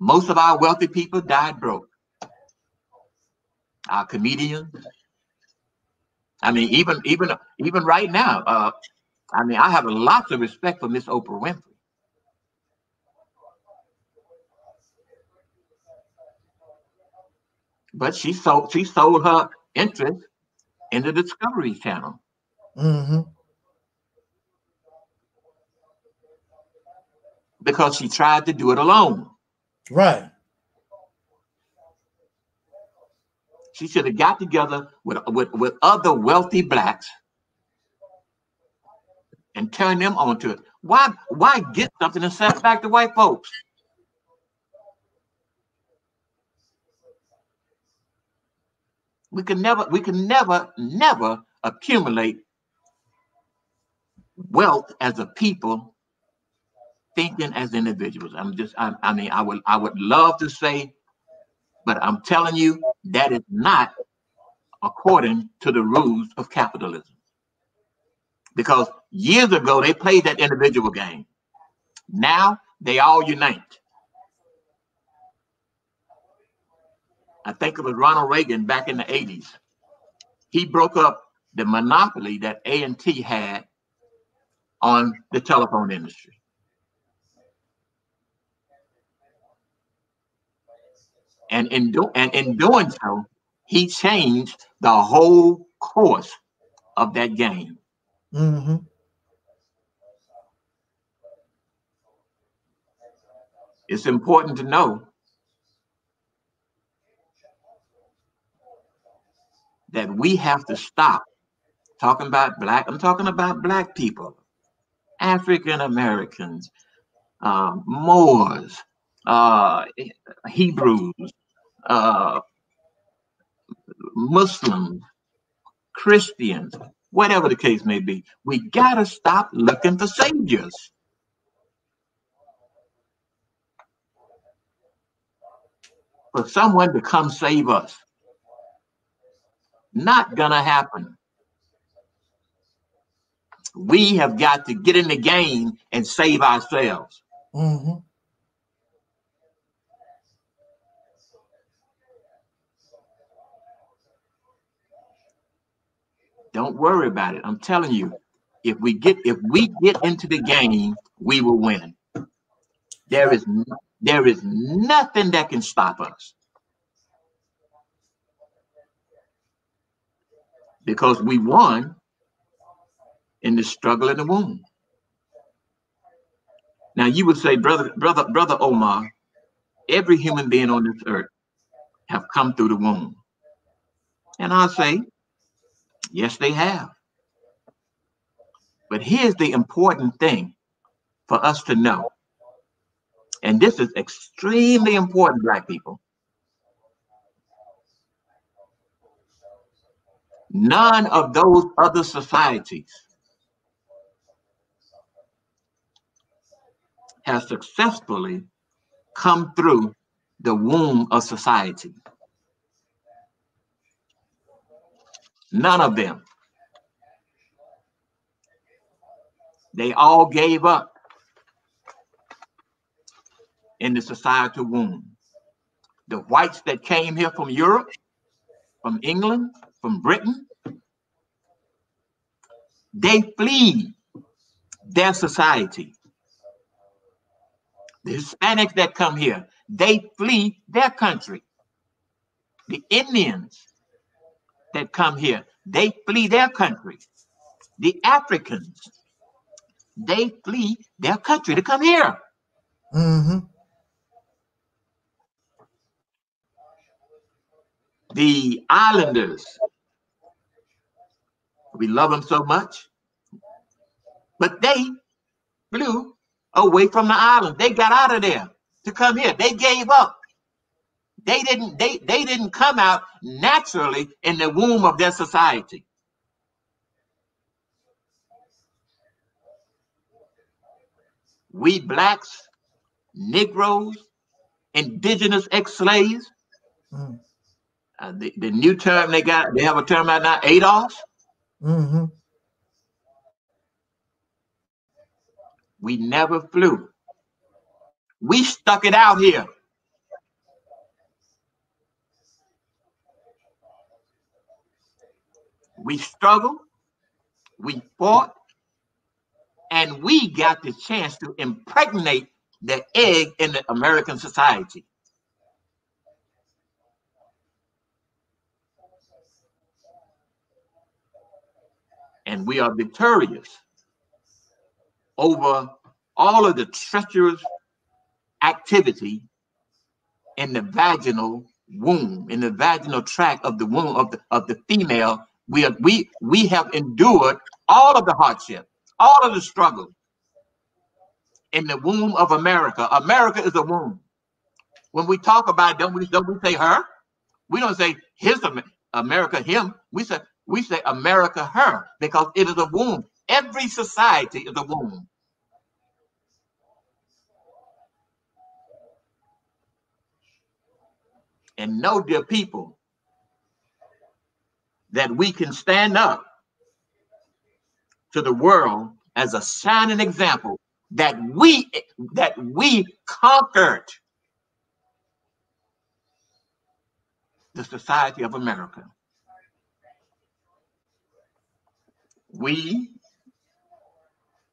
Most of our wealthy people died broke. Our comedians. I mean, even right now, I mean, I have lots of respect for Miss Oprah Winfrey. But she sold her interest in the Discovery Channel. Mm-hmm. Because she tried to do it alone. Right. She should have got together with other wealthy blacks and turn them on to it. Why get something and send it back to white folks? We can never accumulate wealth as a people thinking as individuals. I would love to say, but I'm telling you, that is not according to the rules of capitalism. Because years ago, they played that individual game. Now they all unite. I think it was Ronald Reagan back in the 80s. He broke up the monopoly that A&T had on the telephone industry. And in doing so, he changed the whole course of that game. Mm-hmm. It's important to know that we have to stop talking about black. I'm talking about black people, African Americans, Moors, Hebrews, Muslims, Christians, whatever the case may be. We gotta stop looking for saviors. For someone to come save us. Not gonna happen. We have got to get in the game and save ourselves. Mm-hmm. Don't worry about it. I'm telling you, if we get into the game, we will win. There is nothing that can stop us. Because we won in the struggle in the womb. Now you would say, brother Omar, every human being on this earth have come through the womb. And I'll say, yes, they have. But here's the important thing for us to know. And this is extremely important, black people. None of those other societies has successfully come through the womb of society. None of them. They all gave up in the societal womb. The whites that came here from Europe, from England, from Britain, they flee their society. The Hispanics that come here, they flee their country. The Indians that come here, they flee their country. The Africans, they flee their country to come here. Mm-hmm. The islanders, we love them so much, but they flew away from the island. They got out of there to come here. They gave up. They didn't come out naturally in the womb of their society. We blacks, Negroes, indigenous ex-slaves, the new term they have a term out now, ADOS. Mm-hmm. We never flew. We stuck it out here. We struggled, we fought, and we got the chance to impregnate the egg in the American society. And we are victorious over all of the treacherous activity in the vaginal womb, in the vaginal tract of the womb of the female. We have endured all of the hardship, all of the struggle in the womb of America. America is a womb. When we talk about it, don't we say her? We don't say his America, him. We say America, her, because it is a womb. Every society is a womb. And know, dear people, that we can stand up to the world as a shining example that we conquered. the society of America. We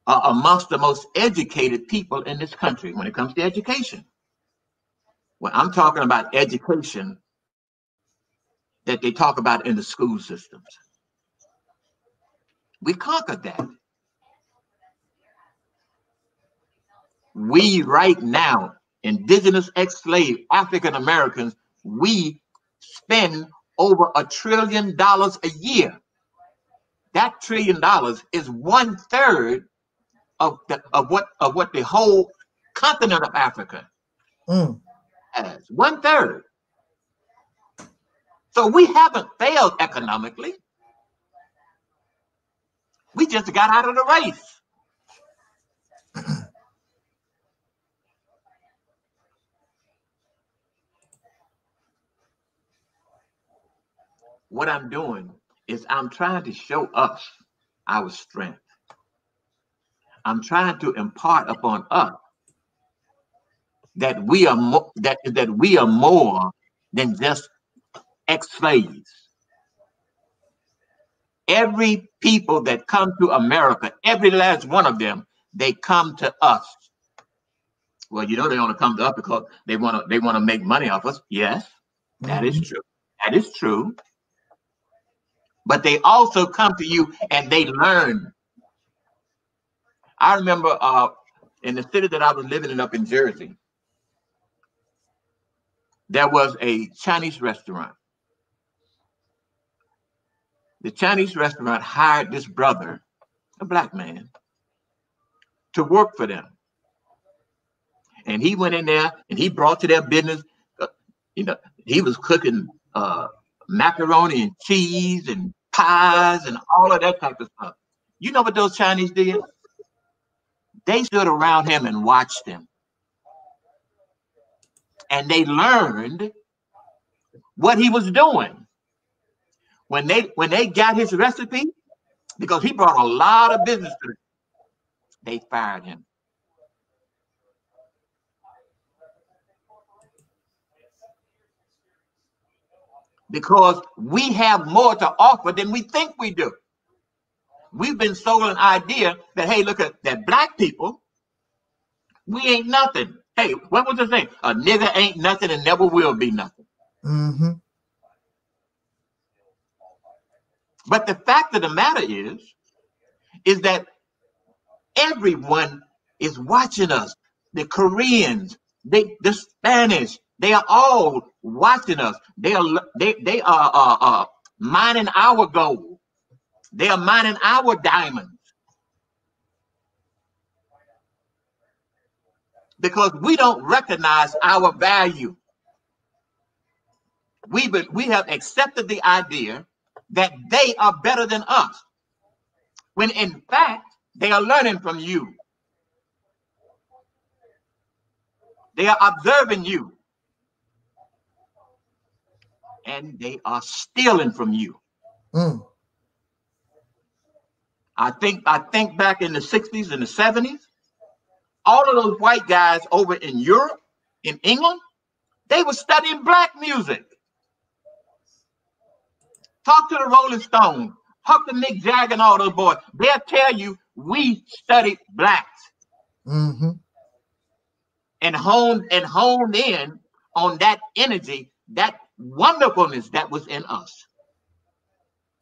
are amongst the most educated people in this country when it comes to education. Well, I'm talking about education that they talk about in the school systems. We conquered that. We right now, indigenous ex-slave African-Americans, we spend over $1 trillion a year. That $1 trillion is 1/3 of what the whole continent of Africa has. 1/3. So we haven't failed economically. We just got out of the race. What I'm doing is I'm trying to show us our strength. I'm trying to impart upon us that we are more than just ex-slaves. Every people that come to America, every last one of them, they come to us. Well, you know they want to come to us because they want to make money off us. Yes, that is true. That is true. But they also come to you and they learn. I remember in the city that I was living in up in Jersey, there was a Chinese restaurant. The Chinese restaurant hired this brother, a black man, to work for them. And he went in there and he brought to their business, you know, he was cooking macaroni and cheese and pies and all of that type of stuff. You know what those Chinese did? They stood around him and watched him. And they learned what he was doing. When they got his recipe, because he brought a lot of business to them, they fired him. Because we have more to offer than we think we do. We've been sold an idea that, hey, look at that, black people, we ain't nothing. Hey, what was the thing? A nigga ain't nothing and never will be nothing. Mm-hmm. But the fact of the matter is that everyone is watching us. The Koreans, the Spanish, they are all watching us. They are mining our gold. They are mining our diamonds. Because we don't recognize our value. We have accepted the idea that they are better than us, when in fact, they are learning from you. They are observing you. And they are stealing from you. Mm. I think back in the 60s and the 70s, all of those white guys over in Europe, in England, they were studying black music. Talk to the Rolling Stones, talk to Mick Jagger and all those boys. They'll tell you we studied blacks. Mm-hmm. And honed in on that energy, that wonderfulness that was in us.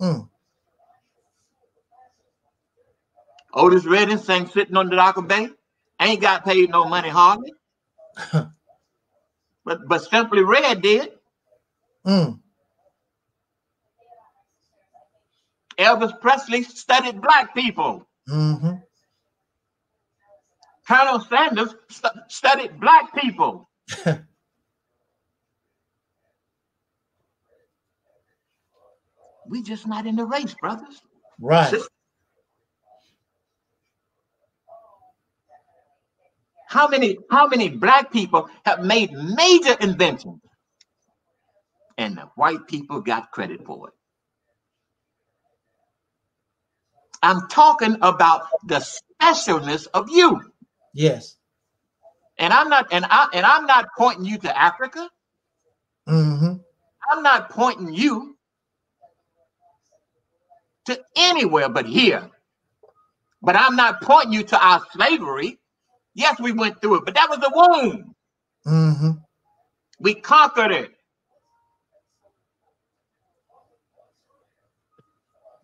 Mm. Otis Redding sang Sitting on the Dock of Bay. Ain't got paid no money hardly. but Simply Red did. Mm. Elvis Presley studied black people. Mm-hmm. Colonel Sanders studied black people. We just not in the race, brothers. Right. How many black people have made major inventions and the white people got credit for it? I'm talking about the specialness of you. Yes. And I'm not pointing you to Africa. Mm-hmm. I'm not pointing you to anywhere but here. But I'm not pointing you to our slavery. Yes, we went through it, but that was the womb. Mm-hmm. We conquered it.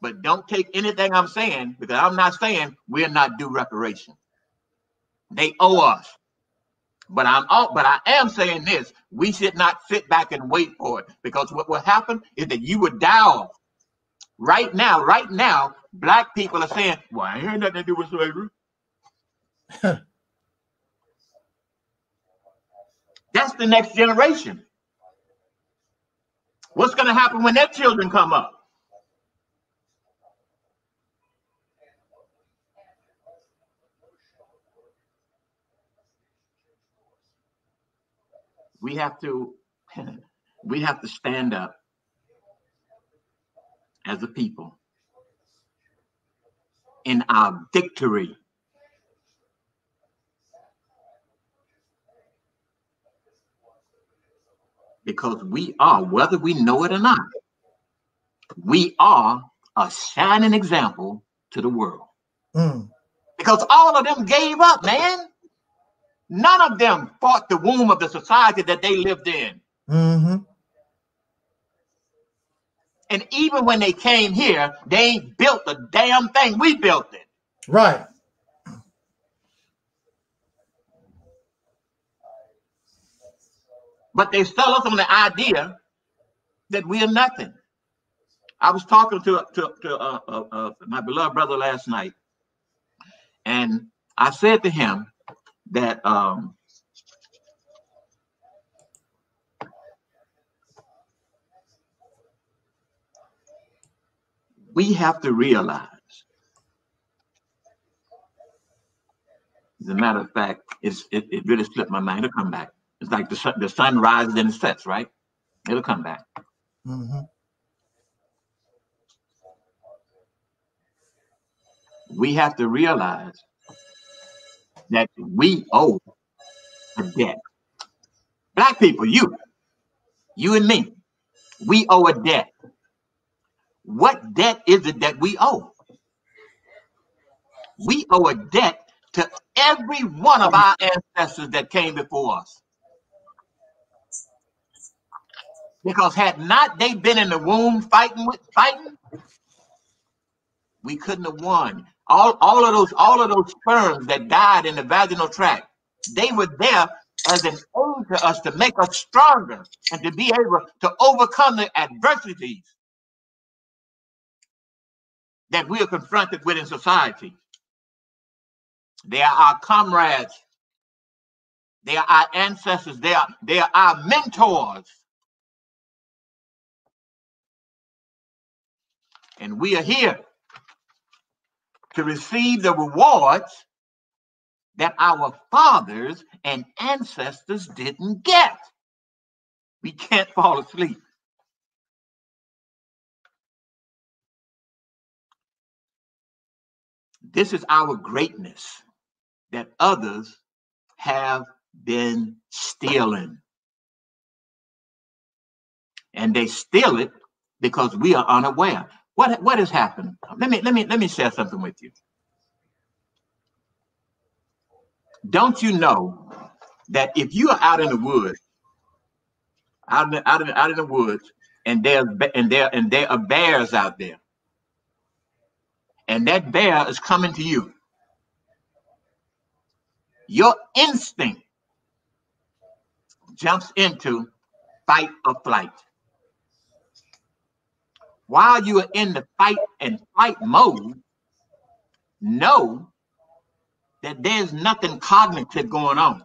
But don't take anything I'm saying, because I'm not saying we're not due reparation. They owe us. But I am saying this: we should not sit back and wait for it, because what will happen is that you would die off. Right now, black people are saying, "Well, I ain't had nothing to do with slavery." That's the next generation. What's going to happen when their children come up? We have to stand up as a people in our victory. Because we are, whether we know it or not, we are a shining example to the world. Mm. Because all of them gave up, man. None of them fought the womb of the society that they lived in. Mm-hmm. And even when they came here, they ain't built a damn thing. We built it. Right. But they sell us on the idea that we are nothing. I was talking to my beloved brother last night, and I said to him that we have to realize, as a matter of fact, it really slipped my mind. It'll come back. It's like the sun rises and it sets, right? It'll come back. Mm-hmm. We have to realize that we owe a debt. Black people, you and me, we owe a debt. What debt is it that we owe? We owe a debt to every one of our ancestors that came before us. Because had not they been in the womb fighting, we couldn't have won. All of those sperms that died in the vaginal tract, they were there as an aid to us to make us stronger and to be able to overcome the adversities that we are confronted with in society. They are our comrades. They are our ancestors. They are our mentors. And we are here to receive the rewards that our fathers and ancestors didn't get. We can't fall asleep. This is our greatness that others have been stealing. And they steal it because we are unaware. What has happened? Let me share something with you. Don't you know that if you are out in the woods, out in the woods, and there are bears out there, and that bear is coming to you, your instinct jumps into fight or flight. While you are in the fight and flight mode, know that there's nothing cognitive going on.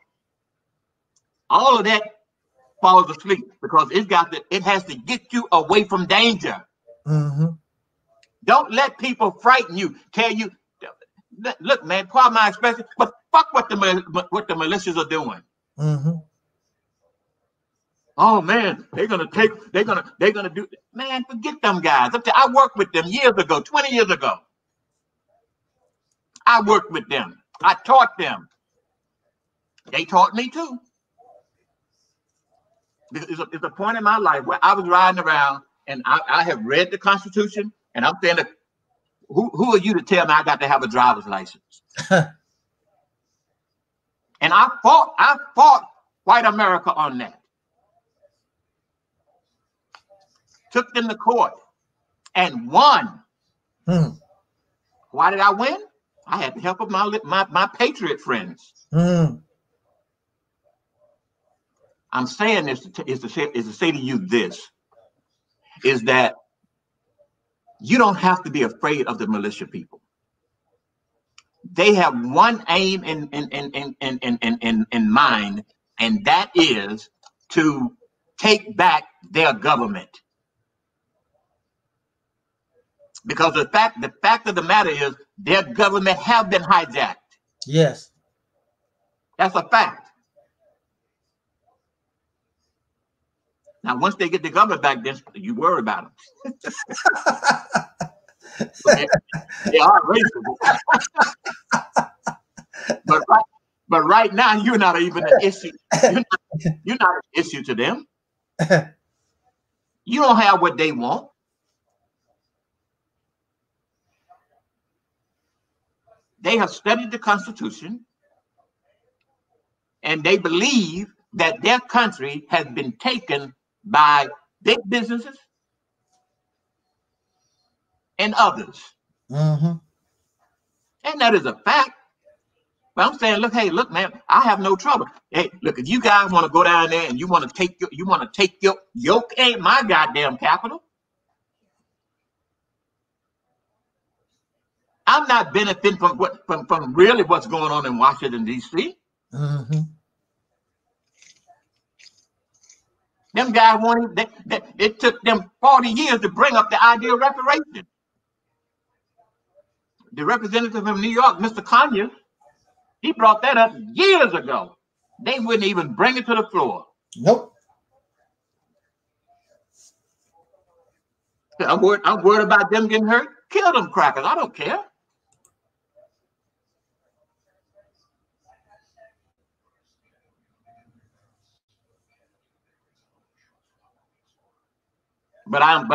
All of that falls asleep because it has to get you away from danger. Mm-hmm. Don't let people frighten you, tell you, look, man, pardon my expression, but fuck what the militias are doing. Mm-hmm. Oh man, they're gonna do. Man, forget them guys. I worked with them years ago, 20 years ago. I worked with them. I taught them. They taught me too. It's a point in my life where I was riding around and I have read the Constitution, and I'm saying, who are you to tell me I got to have a driver's license? And I fought white America on that. Took them to court and won. Why did I win? I had the help of my patriot friends. I'm saying this is to say to you this, is that you don't have to be afraid of the militia people. They have one aim in mind, and that is to take back their government. Because the fact of the matter is their government have been hijacked. Yes. That's a fact. Now, once they get the government back, then you worry about them. They are racist. but right now, you're not even an issue. You're not an issue to them. You don't have what they want. They have studied the Constitution, and they believe that their country has been taken by big businesses and others. And that is a fact. But I'm saying, look, hey, look, man, I have no trouble. Hey, look, if you guys want to go down there and you want to take your yoke ain't my goddamn capital. I'm not benefiting from really what's going on in Washington, D.C. Them guys wanted that it took them 40 years to bring up the idea of reparation. The representative from New York, Mr. Conyers, he brought that up years ago. They wouldn't even bring it to the floor. Nope. I'm worried about them getting hurt. Kill them crackers. I don't care. But I'm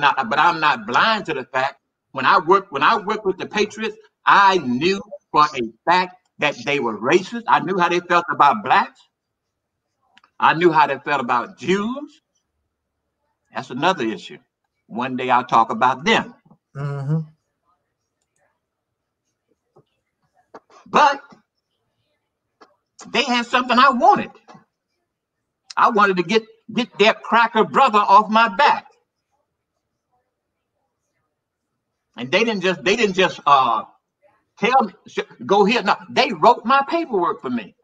not blind to the fact when I worked with the Patriots, I knew for a fact that they were racist. I knew how they felt about blacks. I knew how they felt about Jews. That's another issue. One day I'll talk about them. But they had something I wanted. I wanted to get their cracker brother off my back. And they didn't just tell me, go here. No, they wrote my paperwork for me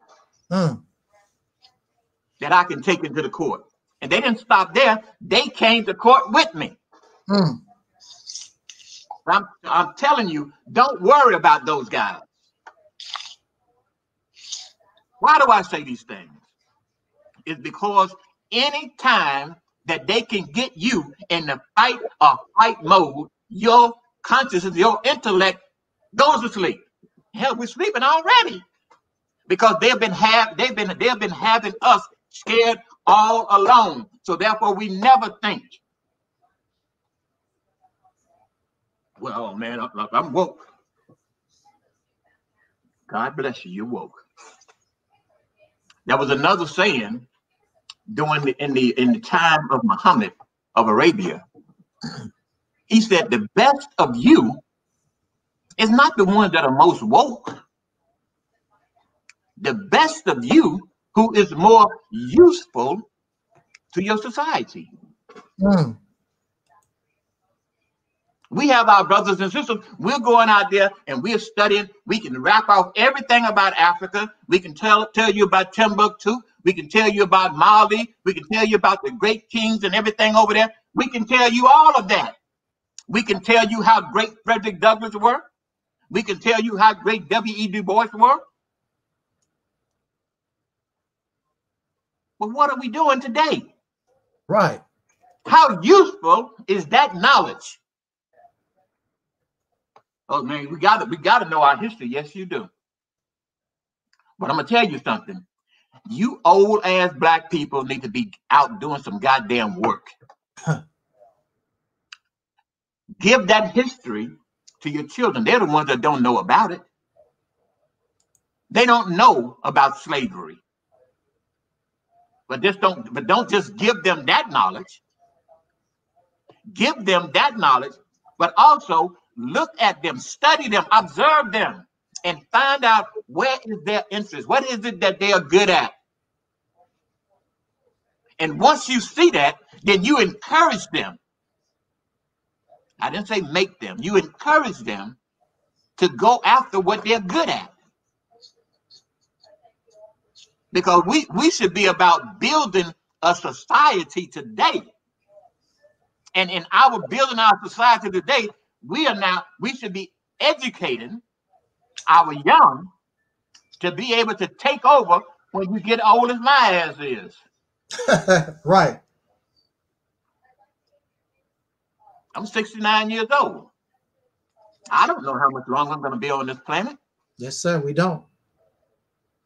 that I can take into the court. And they didn't stop there. They came to court with me. I'm telling you, don't worry about those guys. Why do I say these things? It's because any time that they can get you in the fight or flight mode, your consciousness, your intellect goes to sleep. Hell, we're sleeping already because they've been having us scared all alone. So therefore, we never think. Well, man, I'm woke. God bless you. You're woke. There was another saying in the time of Muhammad of Arabia. He said, "The best of you is not the ones that are most woke. The best of you who is more useful to your society." We have our brothers and sisters. We're going out there and we're studying. We can wrap off everything about Africa. We can tell you about Timbuktu. We can tell you about Mali. We can tell you about the great kings and everything over there. We can tell you all of that. We can tell you how great Frederick Douglass were. We can tell you how great W.E. Du Bois were. But what are we doing today? Right. How useful is that knowledge? Oh man, we gotta know our history. Yes, you do. But I'm gonna tell you something. you old ass black people need to be out doing some goddamn work. Huh. Give that history to your children. They're the ones that don't know about it. They don't know about slavery. But just don't. But don't just give them that knowledge. Give them that knowledge, but also look at them, study them, observe them, and find out where is their interest. What is it that they are good at? And once you see that, then you encourage them. I didn't say make them. You encourage them to go after what they're good at. Because we should be about building a society today. And in our building our society today, we should be educating our young to be able to take over when you get old as my ass is. Right. I'm 69 years old. I don't know how much longer I'm going to be on this planet. Yes, sir, we don't.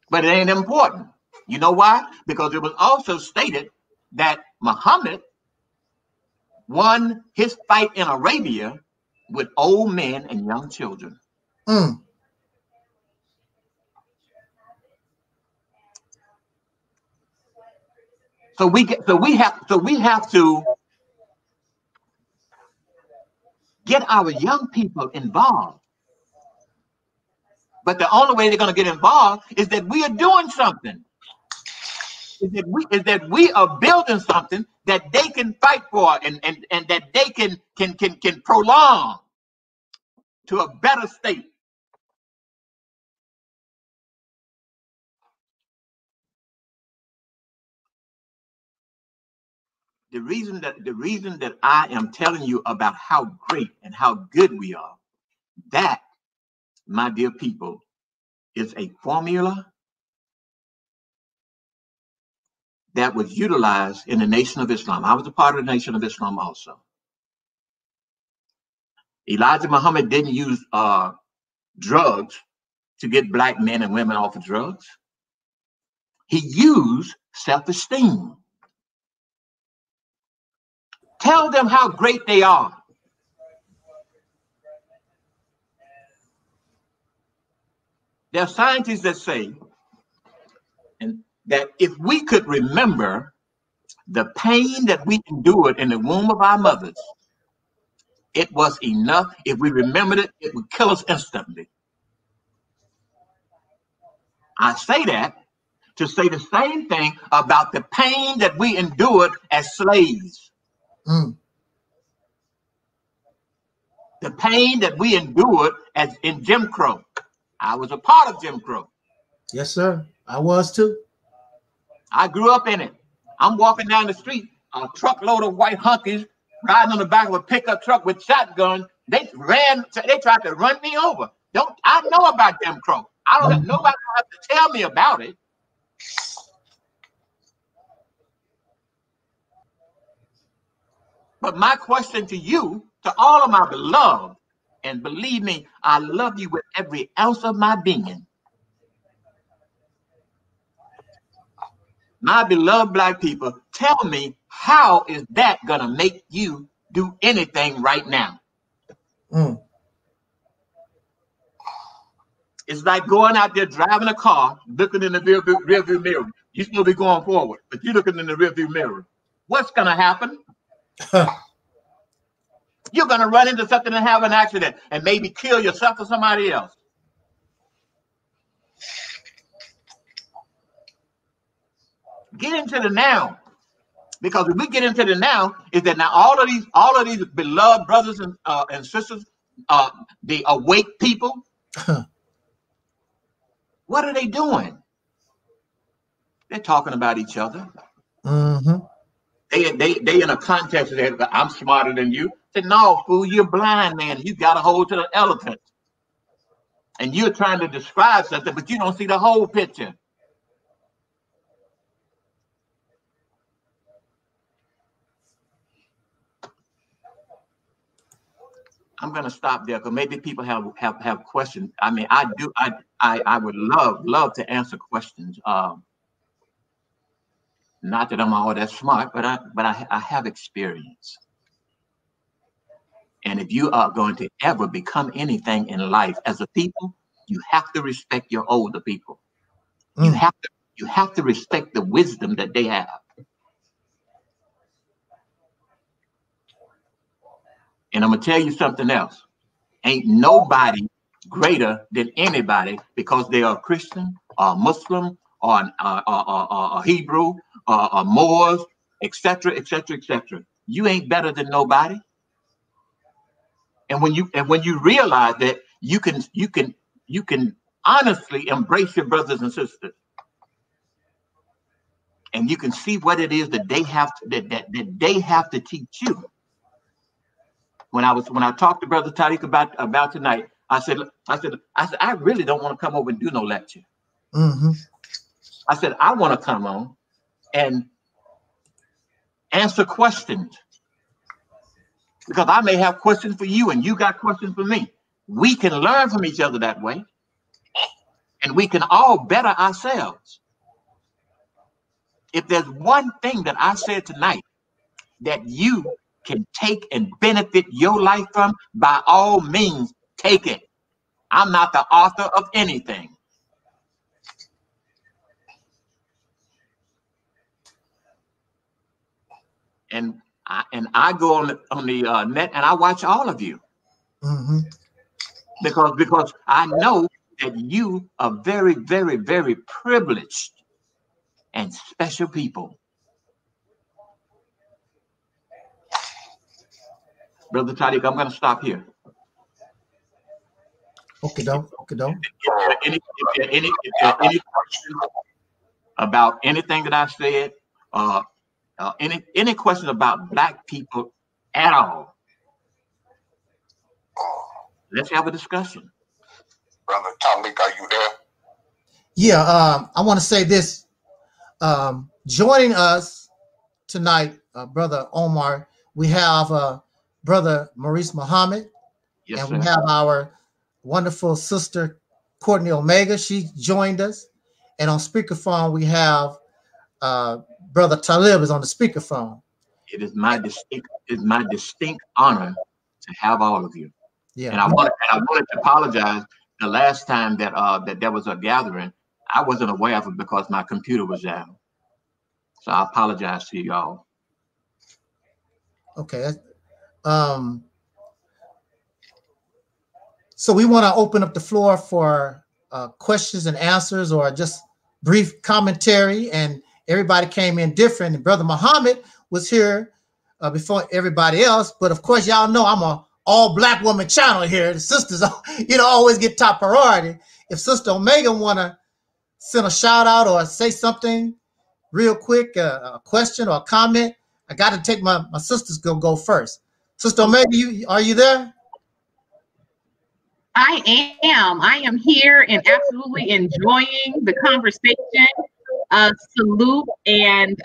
But it ain't important. You know why? Because it was also stated that Muhammad won his fight in Arabia with old men and young children. Mm. So we have to get our young people involved. But the only way they're going to get involved is that we are doing something. Is that we are building something that they can fight for and that they can prolong to a better state. The reason that I am telling you about how great and how good we are, that, my dear people, is a formula that was utilized in the Nation of Islam. I was a part of the Nation of Islam also. Elijah Muhammad didn't use drugs to get black men and women off of drugs. He used self-esteem. Tell them how great they are. There are scientists that say that if we could remember the pain that we endured in the womb of our mothers, it was enough. If we remembered it, it would kill us instantly. I say that to say the same thing about the pain that we endured as slaves. Mm. The pain that we endured as in Jim Crow. I was a part of Jim Crow. Yes, sir. I was too. I grew up in it. I'm walking down the street, a truckload of white hunkies riding on the back of a pickup truck with shotguns. They tried to run me over. I know about Jim Crow. I don't have nobody have to tell me about it. But my question to you, to all of my beloved, and believe me, I love you with every ounce of my being. My beloved black people, tell me, how is that going to make you do anything right now? Mm. It's like going out there driving a car, looking in the rearview mirror. You still be going forward, but you're looking in the rearview mirror. What's going to happen? You're going to run into something and have an accident and maybe kill yourself or somebody else. Get into the now, because if we get into the now, is that now all of these beloved brothers and sisters, the awake people, what are they doing? They're talking about each other. Mm-hmm. They in a contest. I'm smarter than you. Say, no, fool, you're blind, man. You got a hold to the elephant, and you're trying to describe something, but you don't see the whole picture. I'm gonna stop there because maybe people have questions. I mean, I would love to answer questions. Not that I'm all that smart, but I have experience. And if you are going to ever become anything in life as a people, you have to respect your older people. Mm. You have to respect the wisdom that they have. And I'm gonna tell you something else. Ain't nobody greater than anybody because they are a Christian or a Muslim or a Hebrew or a Moors, etc., etc., etc. You ain't better than nobody. And when you realize that, you can honestly embrace your brothers and sisters, and you can see what it is that they have to, that they have to teach you. When I talked to Brother Tariq about tonight, I said I really don't want to come over and do no lecture. Mm-hmm. I said I want to come on and answer questions, because I may have questions for you and you got questions for me. We can learn from each other that way, and we can all better ourselves. If there's one thing that I said tonight that you can take and benefit your life from, by all means, take it. I'm not the author of anything. And I go on the net and I watch all of you. Mm-hmm. Because I know that you are very, very, very privileged and special people. Brother Tariq, I'm going to stop here. Okay, don't. Okay, don't. If there are any questions about anything that I said, any question about black people at all, let's have a discussion. Brother Tariq, are you there? Yeah, I want to say this. Joining us tonight, Brother Omar, we have Brother Maurice Muhammad, yes, and we have our wonderful sister, Courtney Omega. She joined us. And on speakerphone, we have Brother Talib is on the speakerphone. It is my distinct honor to have all of you. Yeah. And I wanted to apologize. The last time that that there was a gathering, I wasn't aware of it because my computer was down. So I apologize to you all. Okay. So we want to open up the floor for questions and answers, or just brief commentary. And everybody came in different. And Brother Muhammad was here before everybody else. But of course, y'all know I'm a all black woman channel here. The sisters, you know, always get top priority. If Sister Omega want to send a shout out or say something real quick, a question or a comment, I got to take my sisters go first. Sister Omega, are you there? I am. I am here and absolutely enjoying the conversation. Salute and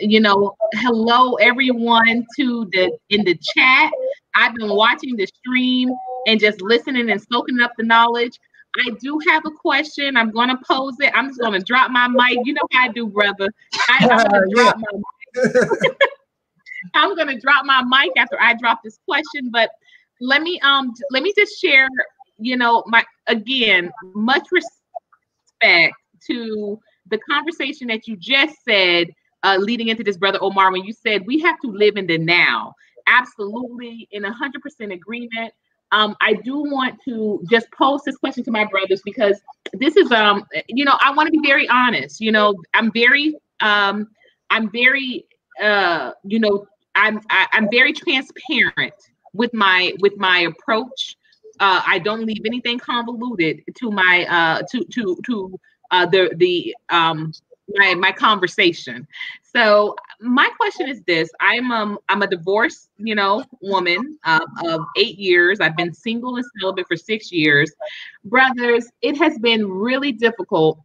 you know, hello everyone in the chat. I've been watching the stream and just listening and soaking up the knowledge. I do have a question. I'm going to pose it. I'm just going to drop my mic. You know how I do, brother. I'm going to drop my mic. I'm going to drop my mic after I drop this question, but let me just share, you know, much respect to the conversation that you just said, leading into this, Brother Omar, when you said we have to live in the now. Absolutely, in 100% agreement. I do want to just pose this question to my brothers, because this is, you know, I want to be very honest. You know, I'm very transparent with my approach. I don't leave anything convoluted to my my conversation. So my question is this: I'm a divorced, you know, woman of 8 years. I've been single and celibate for 6 years. Brothers, it has been really difficult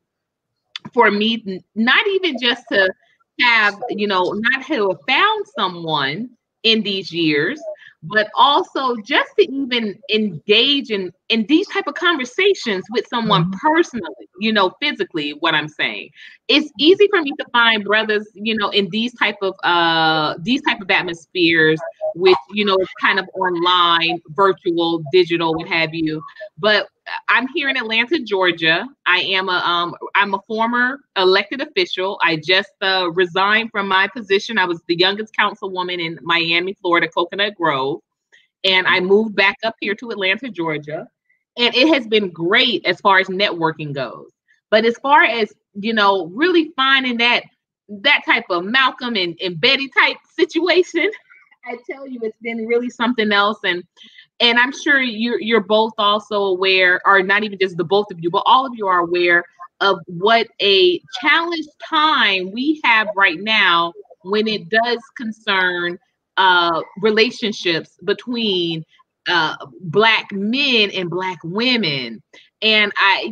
for me, not even just to have, you know, not to have found someone in these years, but also just to even engage in these type of conversations with someone personally, you know, physically, what I'm saying. It's easy for me to find brothers, you know, in these type of atmospheres, which, you know, is kind of online, virtual, digital, what have you. But I'm here in Atlanta, Georgia. I am I'm a former elected official. I just resigned from my position. I was the youngest councilwoman in Miami, Florida, Coconut Grove. And I moved back up here to Atlanta, Georgia. And it has been great as far as networking goes. But as far as, you know, really finding that type of Malcolm and Betty type situation, I tell you, it's been really something else. And I'm sure you're both also aware, or not even just the both of you, but all of you are aware of what a challenged time we have right now when it does concern relationships between Black men and Black women. And I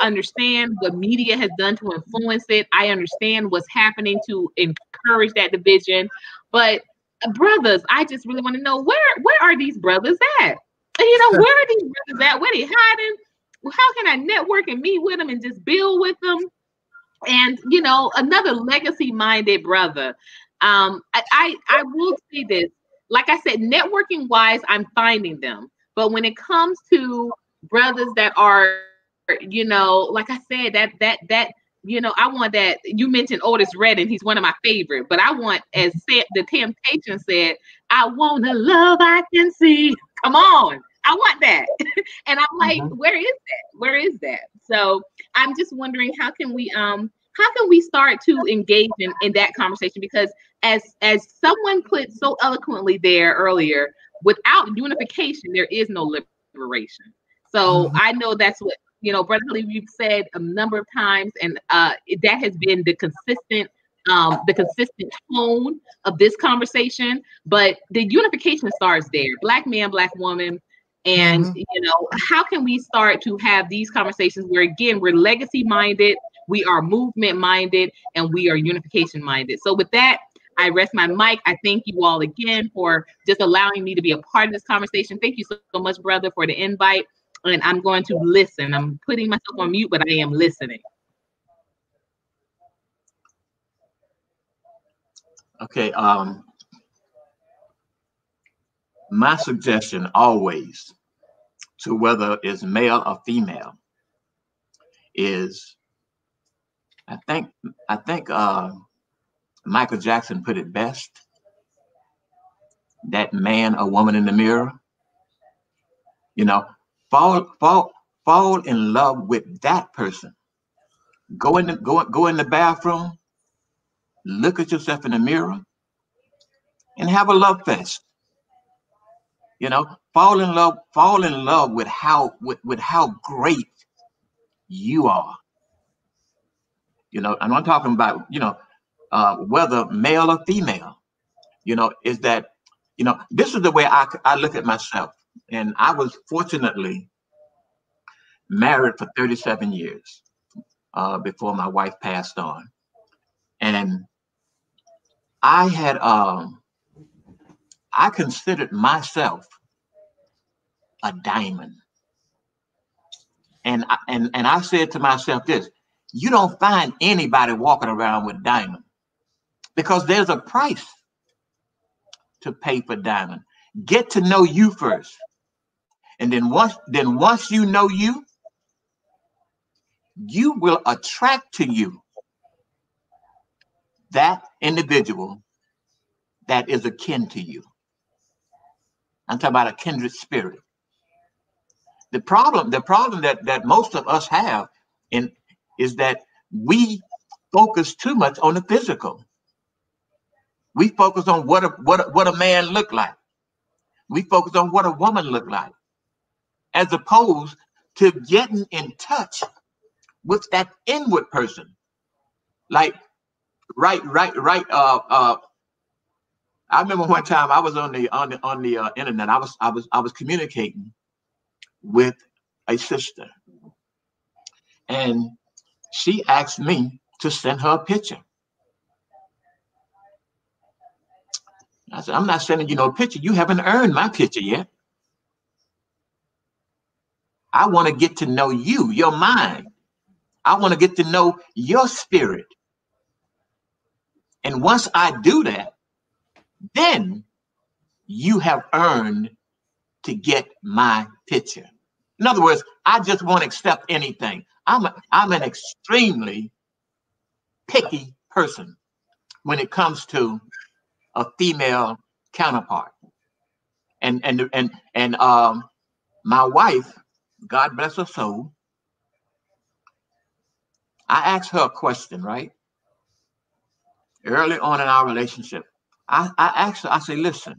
understand what media has done to influence it. I understand what's happening to encourage that division, but brothers, I just really want to know where are these brothers at? You know, where are these brothers at? Where are they hiding? How can I network and meet with them and just build with them? And you know, another legacy-minded brother. I will say this. Like I said, networking-wise, I'm finding them. But when it comes to brothers that are, you know, like I said, that. You know, I want that. You mentioned Otis Redding. He's one of my favorite, but I want, as said, the Temptation said, I want a love I can see. Come on. I want that. And I'm like, where is that? Where is that? So I'm just wondering, how can we start to engage in that conversation? Because as someone put so eloquently there earlier, without unification, there is no liberation. So I know that's what, you know, Brother Lee, you've said a number of times, and that has been the consistent tone of this conversation. But the unification starts there, Black man, Black woman, and you know, how can we start to have these conversations where again we're legacy minded, we are movement minded, and we are unification minded. So with that, I rest my mic. I thank you all again for just allowing me to be a part of this conversation. Thank you so much, brother, for the invite. And I'm going to listen. I'm putting myself on mute, but I am listening. Okay. My suggestion always to whether it's male or female is, I think Michael Jackson put it best, that man or woman in the mirror, you know, fall in love with that person. Go in the bathroom, look at yourself in the mirror, and have a love fest. You know, fall in love with how great you are. You know, and I'm talking about, you know, whether male or female, you know, is that, you know, this is the way I look at myself. And I was fortunately married for 37 years before my wife passed on. And I had, I considered myself a diamond. And I said to myself this, you don't find anybody walking around with diamond, because there's a price to pay for diamond. Get to know you first. And then once you know you, you will attract to you that individual that is akin to you. I'm talking about a kindred spirit. The problem that most of us have is that we focus too much on the physical. We focus on what a man look like. We focus on what a woman looked like, as opposed to getting in touch with that inward person. Like, right. I remember one time I was on the internet. I was communicating with a sister, and she asked me to send her a picture. I said, I'm not sending you no picture. You haven't earned my picture yet. I want to get to know you, your mind. I want to get to know your spirit. And once I do that, then you have earned to get my picture. In other words, I just won't accept anything. I'm an extremely picky person when it comes to a female counterpart. And my wife, God bless her soul, I asked her a question, right? Early on in our relationship, I asked her, I said, listen,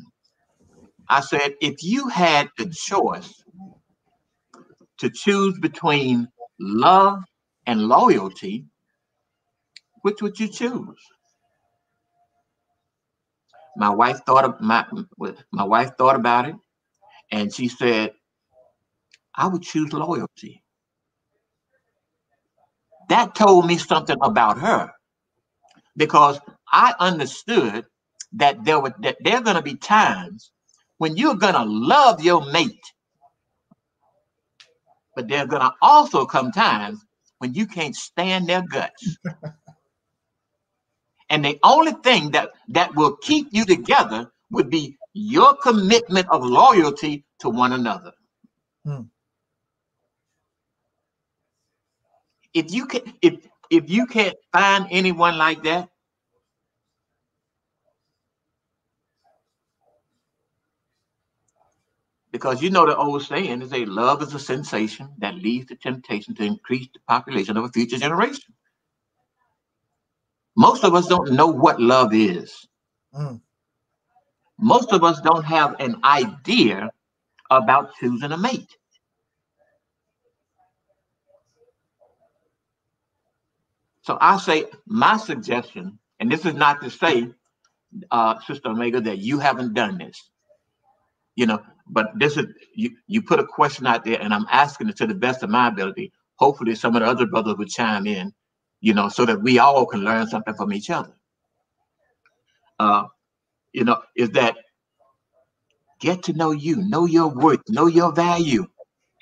I said, if you had the choice to choose between love and loyalty, which would you choose? My wife thought about it, and she said, I would choose loyalty. That told me something about her, because I understood that there are going to be times when you're going to love your mate, but there are going to also come times when you can't stand their guts. And the only thing that will keep you together would be your commitment of loyalty to one another. Hmm. If you can't find anyone like that, because you know the old saying is, a love is a sensation that leads to temptation to increase the population of a future generation. Most of us don't know what love is. Mm. Most of us don't have an idea about choosing a mate. So I say my suggestion, and this is not to say, Sister Omega, that you haven't done this, you know, but this is, you put a question out there, and I'm asking it to the best of my ability. Hopefully some of the other brothers will chime in, you know, so that we all can learn something from each other. You know, is that get to know you, know your worth, know your value,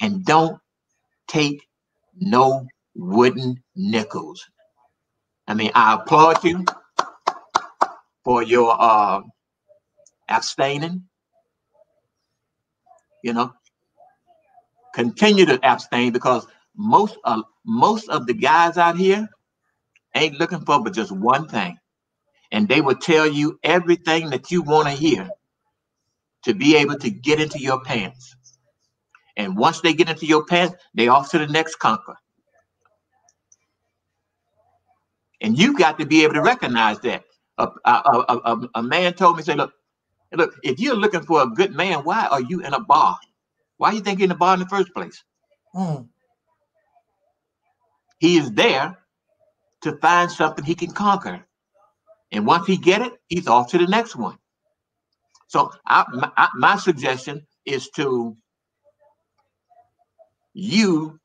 and don't take no wooden nickels. I mean, I applaud you for your abstaining. You know, continue to abstain, because most of the guys out here ain't looking for but just one thing, and they will tell you everything that you want to hear to be able to get into your pants. And once they get into your pants, they off to the next conquer. And you got to be able to recognize that. A man told me, say, look, if you're looking for a good man, why are you in a bar? Why you think you're in a bar in the first place? Mm. He is there to find something he can conquer. And once he get it, he's off to the next one. So my suggestion is to you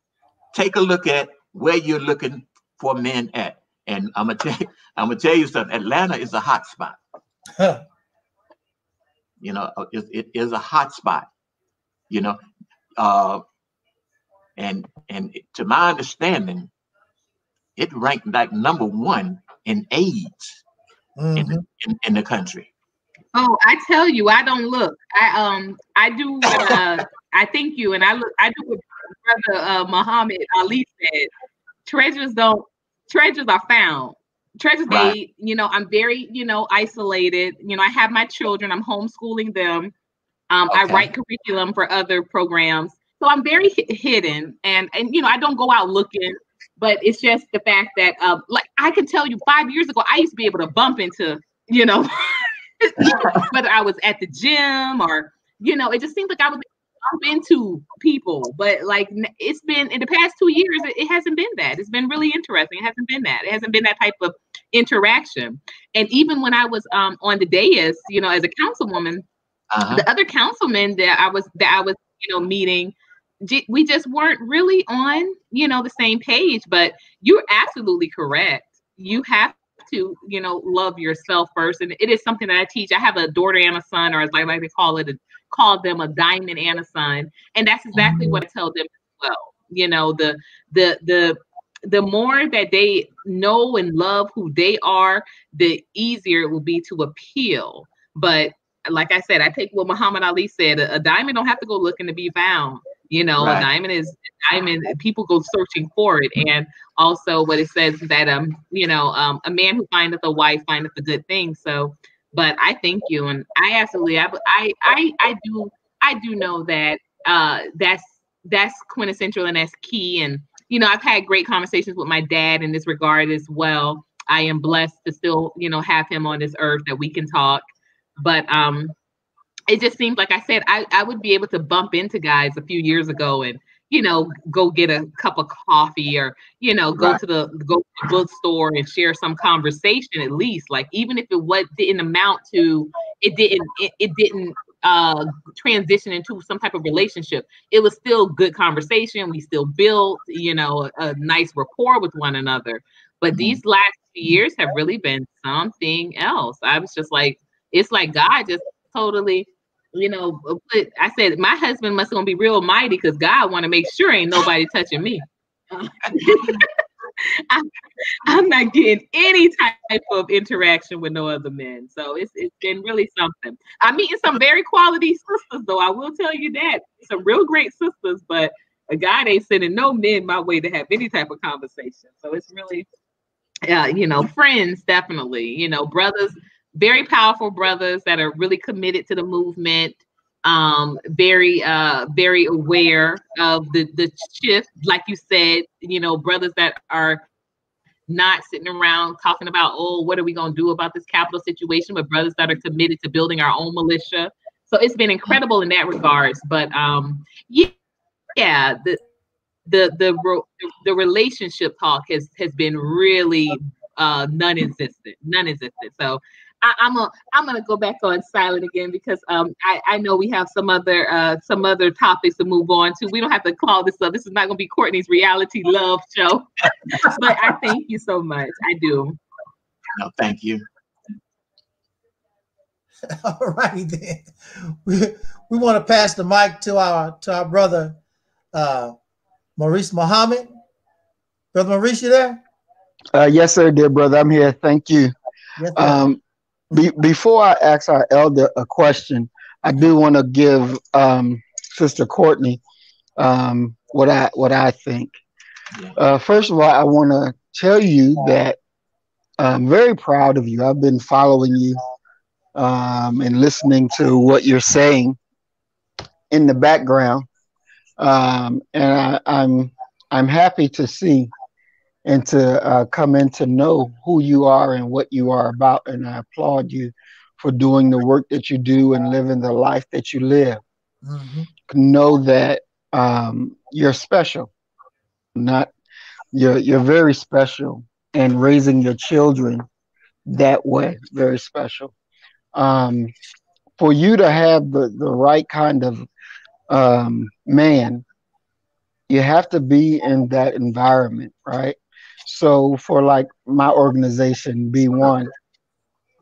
take a look at where you're looking for men at. And I'm gonna tell you something. Atlanta is a hot spot. Huh. You know, it is a hot spot. You know, and to my understanding, it ranked like #1 in AIDS. Mm-hmm. in the country. Oh, I tell you, I don't look. I do what I think you, and I look. I do what Brother Muhammad Ali said. Treasures are found. Treasures, right. They, you know, I'm very, you know, isolated. You know, I have my children. I'm homeschooling them. Okay. I write curriculum for other programs. So I'm very hidden. And, you know, I don't go out looking, but it's just the fact that, like, I can tell you 5 years ago, I used to be able to bump into, you know, whether I was at the gym or, you know, it just seems like I was able to bump into people. But, like, it's been in the past 2 years, it hasn't been that. It's been really interesting. It hasn't been that. It hasn't been that type of interaction. And even when I was on the dais, you know, as a councilwoman, uh-huh. The other councilmen that I was, you know, meeting, we just weren't really on, you know, the same page. But you're absolutely correct. You have to, you know, love yourself first. And it is something that I teach. I have a daughter and a son, or as I like to call it, call them a diamond and a son. And that's exactly what I tell them as well. You know, the more that they know and love who they are, the easier it will be to appeal. But like I said, I take what Muhammad Ali said, a diamond don't have to go looking to be found. You know, right. A diamond is a diamond. People go searching for it. And also what it says that, you know, a man who findeth a wife findeth a good thing. So, but I thank you. And I absolutely, I do know that that's quintessential and that's key. And, you know, I've had great conversations with my dad in this regard as well. I am blessed to still, you know, have him on this earth that we can talk. But it just seems like I said, I would be able to bump into guys a few years ago and, you know, go get a cup of coffee or, you know, go to the bookstore and share some conversation at least. Like, even if it didn't transition into some type of relationship, it was still good conversation. We still built, you know, a nice rapport with one another. But these last few years have really been something else. I was just like, it's like God just totally, you know, I said, my husband must gonna be real mighty because God want to make sure ain't nobody touching me. I'm not getting any type of interaction with no other men. So it's been really something. I'm meeting some very quality sisters, though. I will tell you that. Some real great sisters, but a guy ain't sending no men my way to have any type of conversation. So it's really, you know, friends, definitely, you know, brothers, very powerful brothers that are really committed to the movement. Very aware of the shift, like you said, you know, brothers that are not sitting around talking about, oh, what are we going to do about this capital situation, but brothers that are committed to building our own militia. So it's been incredible in that regards. But the relationship talk has been really non-existent. So I'm gonna go back on silent again because I know we have some other topics to move on to. We don't have to call this up. This is not gonna be Courtney's reality love show. But I thank you so much. I do. No, thank you. All righty then. We want to pass the mic to our brother Maurice Muhammad. Brother Maurice, you there? Yes, sir, dear brother. I'm here. Thank you. Yes, sir. Before I ask our elder a question, I do want to give Sister Courtney what I think. First of all, I want to tell you that I'm very proud of you. I've been following you and listening to what you're saying in the background, and I'm happy to see and to come in to know who you are and what you are about. And I applaud you for doing the work that you do and living the life that you live. Mm-hmm. Know that you're special. You're very special, and raising your children that way, very special. For you to have the right kind of man, you have to be in that environment, right? So for like my organization, B1,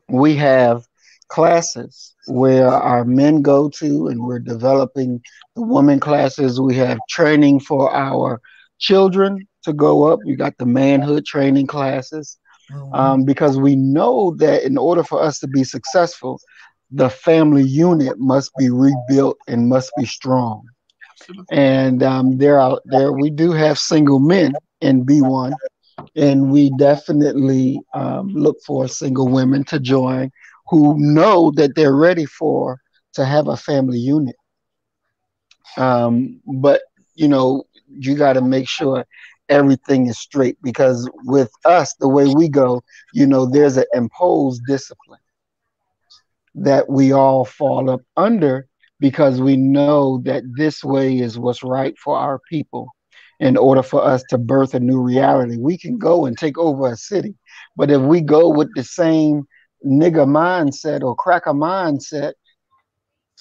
we have classes where our men go to, and we're developing the women classes. We have training for our children to go up. We got the manhood training classes because we know that in order for us to be successful, the family unit must be rebuilt and must be strong. And we do have single men in B1. And we definitely look for single women to join who know that they're ready to have a family unit. But, you know, you got to make sure everything is straight, because with us, the way we go, you know, there's an imposed discipline that we all fall up under because we know that this way is what's right for our people. In order for us to birth a new reality, we can go and take over a city. But if we go with the same nigga mindset or cracker mindset,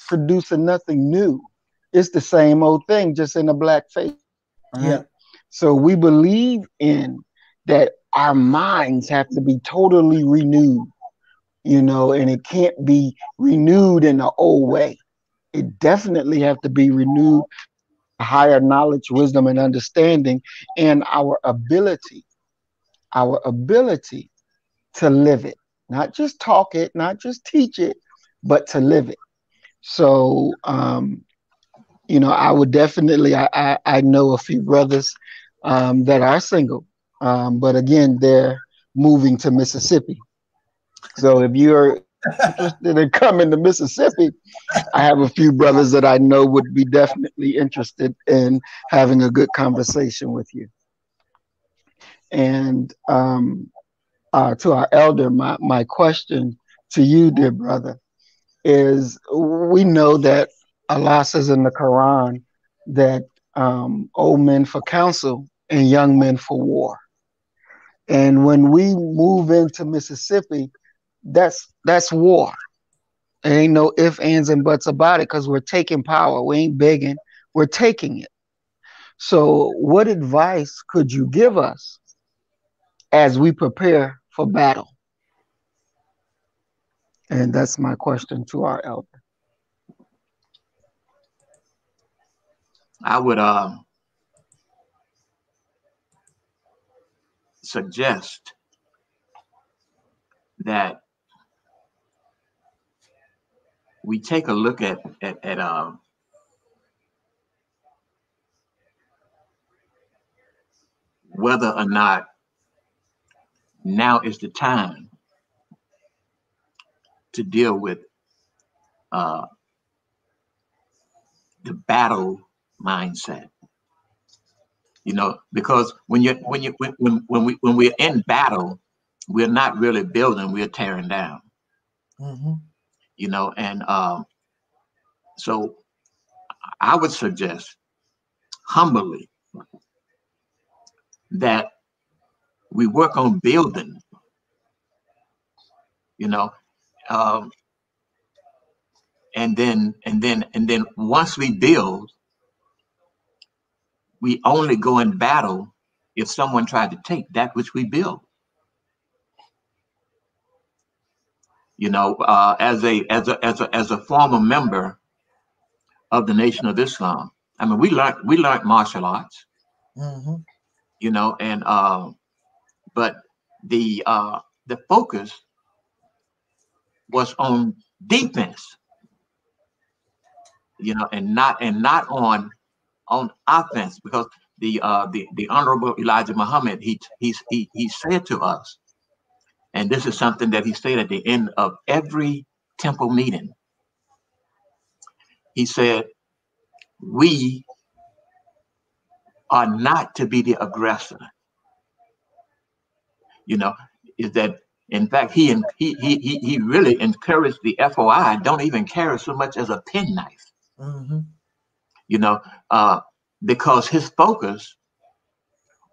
producing nothing new, it's the same old thing, just in a black face. Right? Yeah. So we believe in that our minds have to be totally renewed, you know, and it can't be renewed in the old way. It definitely have to be renewed, higher knowledge, wisdom, and understanding, and our ability to live it, not just talk it, not just teach it, but to live it. So, you know, I would definitely, I know a few brothers that are single, but again, they're moving to Mississippi. So if you're interested in coming to Mississippi, I have a few brothers that I know would be definitely interested in having a good conversation with you. And to our elder, my question to you, dear brother, is we know that Allah says in the Quran that old men for counsel and young men for war. And when we move into Mississippi, that's war. There ain't no ifs, ands, and buts about it, because we're taking power. We ain't begging. We're taking it. So what advice could you give us as we prepare for battle? And that's my question to our elder. I would suggest that we take a look at whether or not now is the time to deal with the battle mindset. You know, because when we're in battle, we're not really building; we're tearing down. Mm-hmm. You know, and so I would suggest humbly that we work on building, you know, and then once we build, we only go in battle if someone tried to take that which we build. You know, as a former member of the Nation of Islam, I mean, we learned martial arts, mm-hmm. you know, and but the focus was on defense, you know, and not on offense, because the Honorable Elijah Muhammad, he said to us, and this is something that he said at the end of every temple meeting. He said, we are not to be the aggressor. You know, is that, in fact, he really encouraged the FOI, don't even carry so much as a penknife. Mm-hmm. You know, because his focus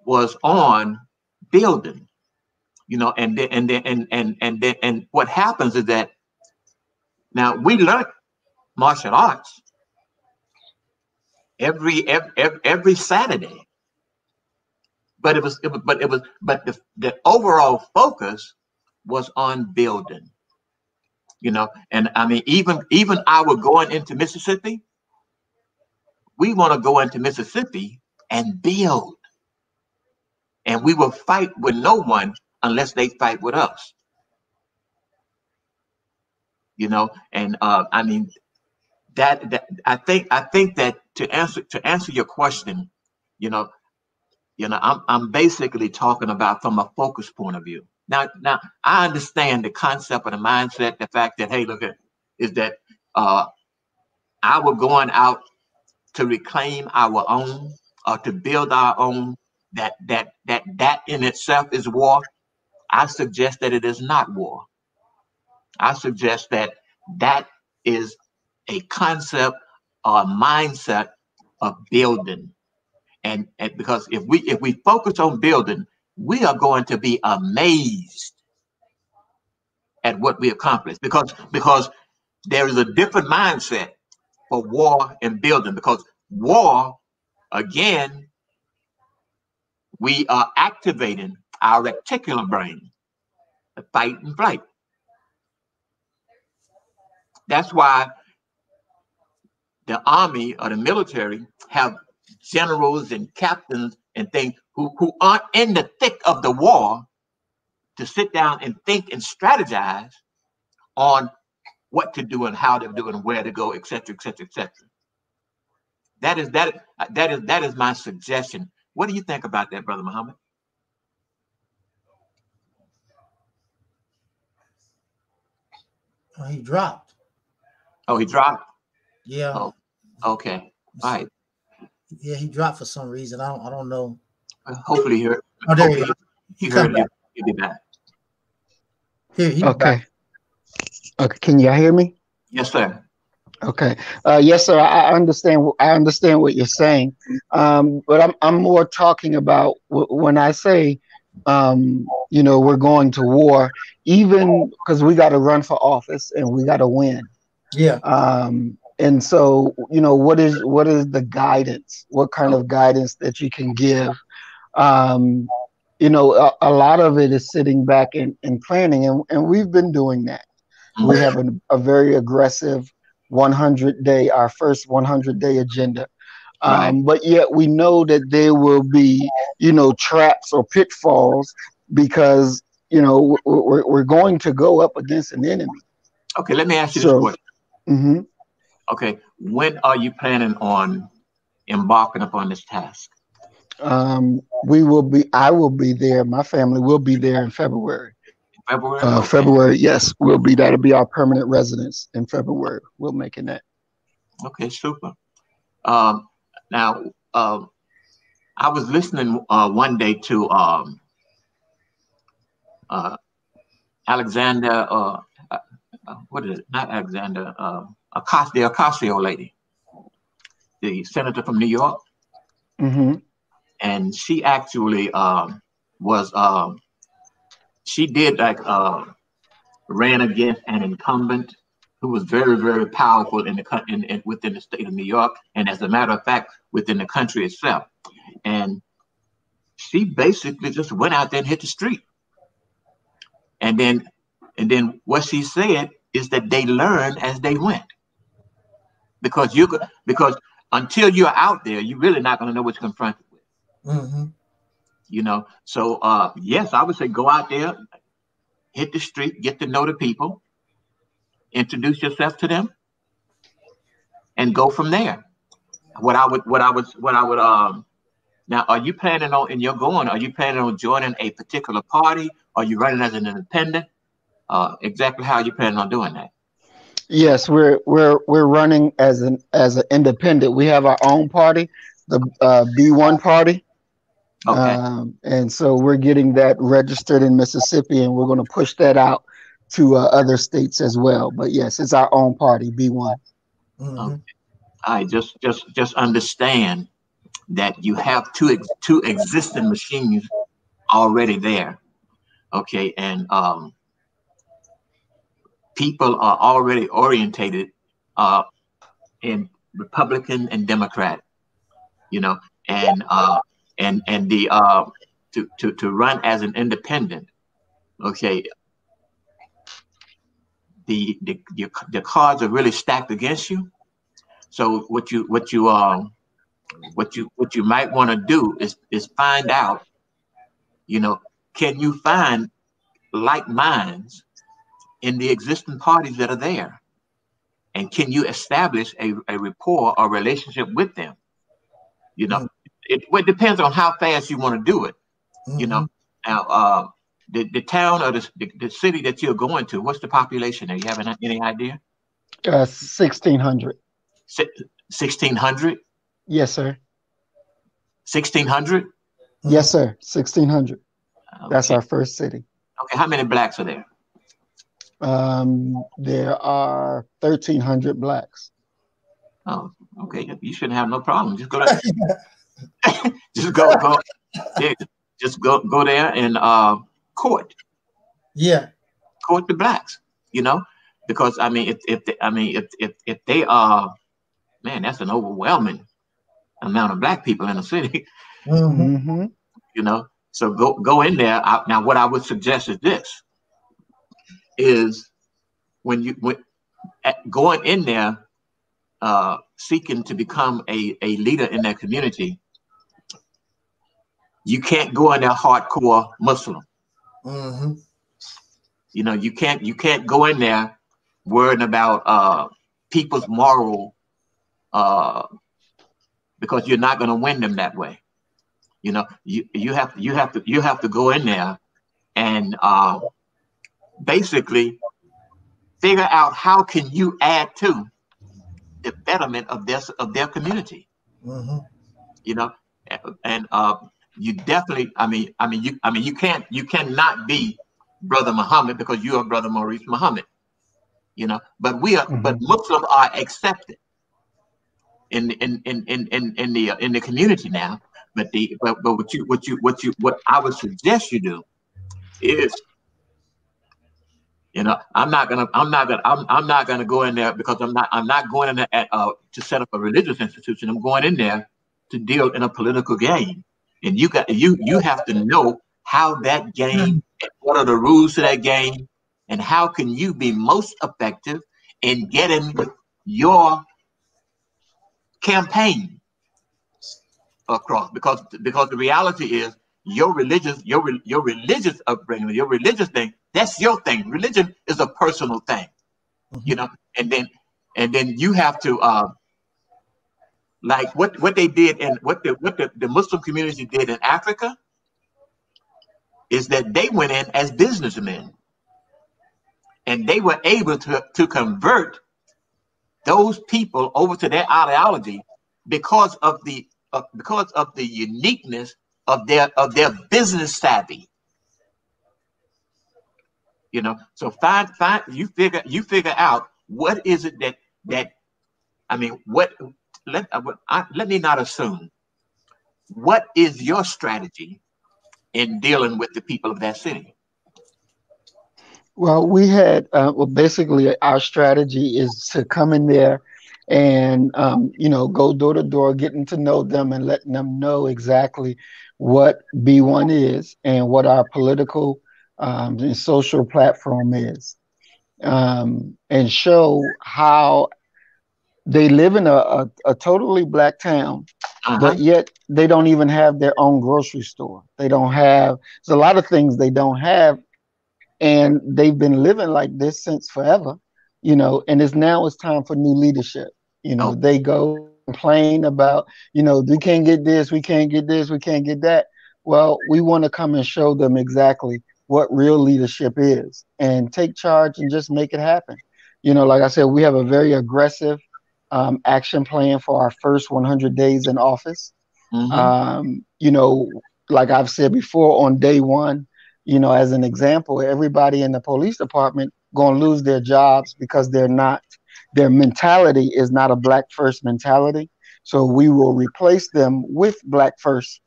was on building. You know, and what happens is that now we learn martial arts every Saturday, but the overall focus was on building. You know, and I mean, even our going into Mississippi, we want to go into Mississippi and build, and we will fight with no one unless they fight with us, you know. And I mean, that I think that to answer your question, you know, I'm basically talking about from a focus point of view. Now I understand the concept of the mindset, the fact that, hey, look at, is that I were going out to reclaim our own or to build our own. That in itself is war. I suggest that it is not war. I suggest that is a concept or mindset of building. And because if we focus on building, we are going to be amazed at what we accomplish, because there is a different mindset for war and building, because war, again, we are activating our reticular brain, the fight and flight. That's why the army or the military have generals and captains and things who aren't in the thick of the war to sit down and think and strategize on what to do and how to do and where to go, et cetera, et cetera, et cetera. That is my suggestion. What do you think about that, Brother Muhammad? He dropped. Oh, he dropped? Yeah. Oh, okay. All right. Yeah, he dropped for some reason. I don't know. Hopefully he heard. Oh, there you go. He heard you. He'll be back. Okay. Okay. Can y'all hear me? Yes, sir. Okay. Yes, sir. I understand what you're saying, but I'm more talking about when I say, you know, we're going to war, even because we got to run for office and we got to win. Yeah. And so, you know, what is the guidance? What kind of guidance that you can give? You know, a lot of it is sitting back and planning, and we've been doing that. We have a very aggressive 100-day, our first 100-day agenda. Right. But yet we know that there will be, you know, traps or pitfalls because, you know, we're going to go up against an enemy. Okay, let me ask you this question. Mm-hmm. Okay, when are you planning on embarking upon this task? I will be there. My family will be there in February. February? Okay. February, yes, we'll be. That'll be our permanent residence in February. We'll make it that. Okay, super. Now, I was listening one day to Alexander, what is it? Not Alexander, the Ocasio lady, the senator from New York. Mm-hmm. And she actually ran against an incumbent who was very, very powerful within the state of New York, and as a matter of fact, within the country itself. And she basically just went out there and hit the street. And then what she said is that they learned as they went, because until you're out there, you're really not going to know what you're confronted with. Mm-hmm. You know, so yes, I would say go out there, hit the street, get to know the people, introduce yourself to them, and go from there. Now, are you planning on, are you planning on joining a particular party? Are you running as an independent? Exactly how are you planning on doing that? Yes, we're running as an independent. We have our own party, the B1 party. Okay. And so we're getting that registered in Mississippi, and we're going to push that out to other states as well. But yes, it's our own party, B1. Mm-hmm. Okay. I just understand that you have two existing machines already there. Okay, and people are already orientated in Republican and Democrat, you know, and to run as an independent, okay, the cards are really stacked against you. So what you might want to do is find out, you know, can you find like minds in the existing parties that are there, and can you establish a rapport or relationship with them, you know. Mm-hmm. It depends on how fast you want to do it. Mm-hmm. You know, now, the town or the city that you're going to, what's the population there? You have any idea? 1,600. 1,600? Yes, sir. 1,600? Yes, sir. 1,600. Okay. That's our first city. Okay. How many blacks are there? There are 1,300 blacks. Oh, okay. You shouldn't have no problem. Just go to... just go there and court the blacks, you know, because I mean, if they are, man, that's an overwhelming amount of black people in the city, mm-hmm. You know, So go in there. Now, what I would suggest is this, is when you going in there, seeking to become a leader in that community, you can't go in there hardcore Muslim. Mm-hmm. You know, you can't go in there worrying about people's moral, because you're not going to win them that way. You know, you have to go in there and basically figure out how can you add to the betterment of their community. Mm-hmm. You know, and you definitely, I mean, you cannot be Brother Muhammad because you are Brother Maurice Muhammad. You know, but we are, mm-hmm. but Muslims are accepted in the community now. But what I would suggest you do is, you know, I'm not gonna go in there because I'm not going in there to set up a religious institution. I'm going in there to deal in a political game, and you have to know how that game, what are the rules to that game, and how can you be most effective in getting your campaign across, because the reality is your religious upbringing, your religious thing, that's your thing. Religion is a personal thing, mm-hmm. you know. And then you have to like what they did and what the Muslim community did in Africa is that they went in as businessmen, and they were able to convert those people over to their ideology because of the uniqueness of their business savvy. You know, so you figure out what is it that I mean, let me not assume. What is your strategy in dealing with the people of that city? Well, we had basically our strategy is to come in there and, you know, go door to door, getting to know them and letting them know exactly what B1 is and what our political and social platform is, and show how they live in a totally black town, uh-huh. but yet they don't even have their own grocery store. They don't have, there's a lot of things they don't have, and they've been living like this since forever, you know, and it's time for new leadership. You know, they go complain about, you know, we can't get this, we can't get this, we can't get that. Well, we want to come and show them exactly what real leadership is and take charge and just make it happen. You know, like I said, we have a very aggressive action plan for our first 100 days in office. Mm-hmm. You know, like I've said before, on day one, you know, as an example, everybody in the police department going to lose their jobs because their mentality is not a Black First mentality. So we will replace them with Black First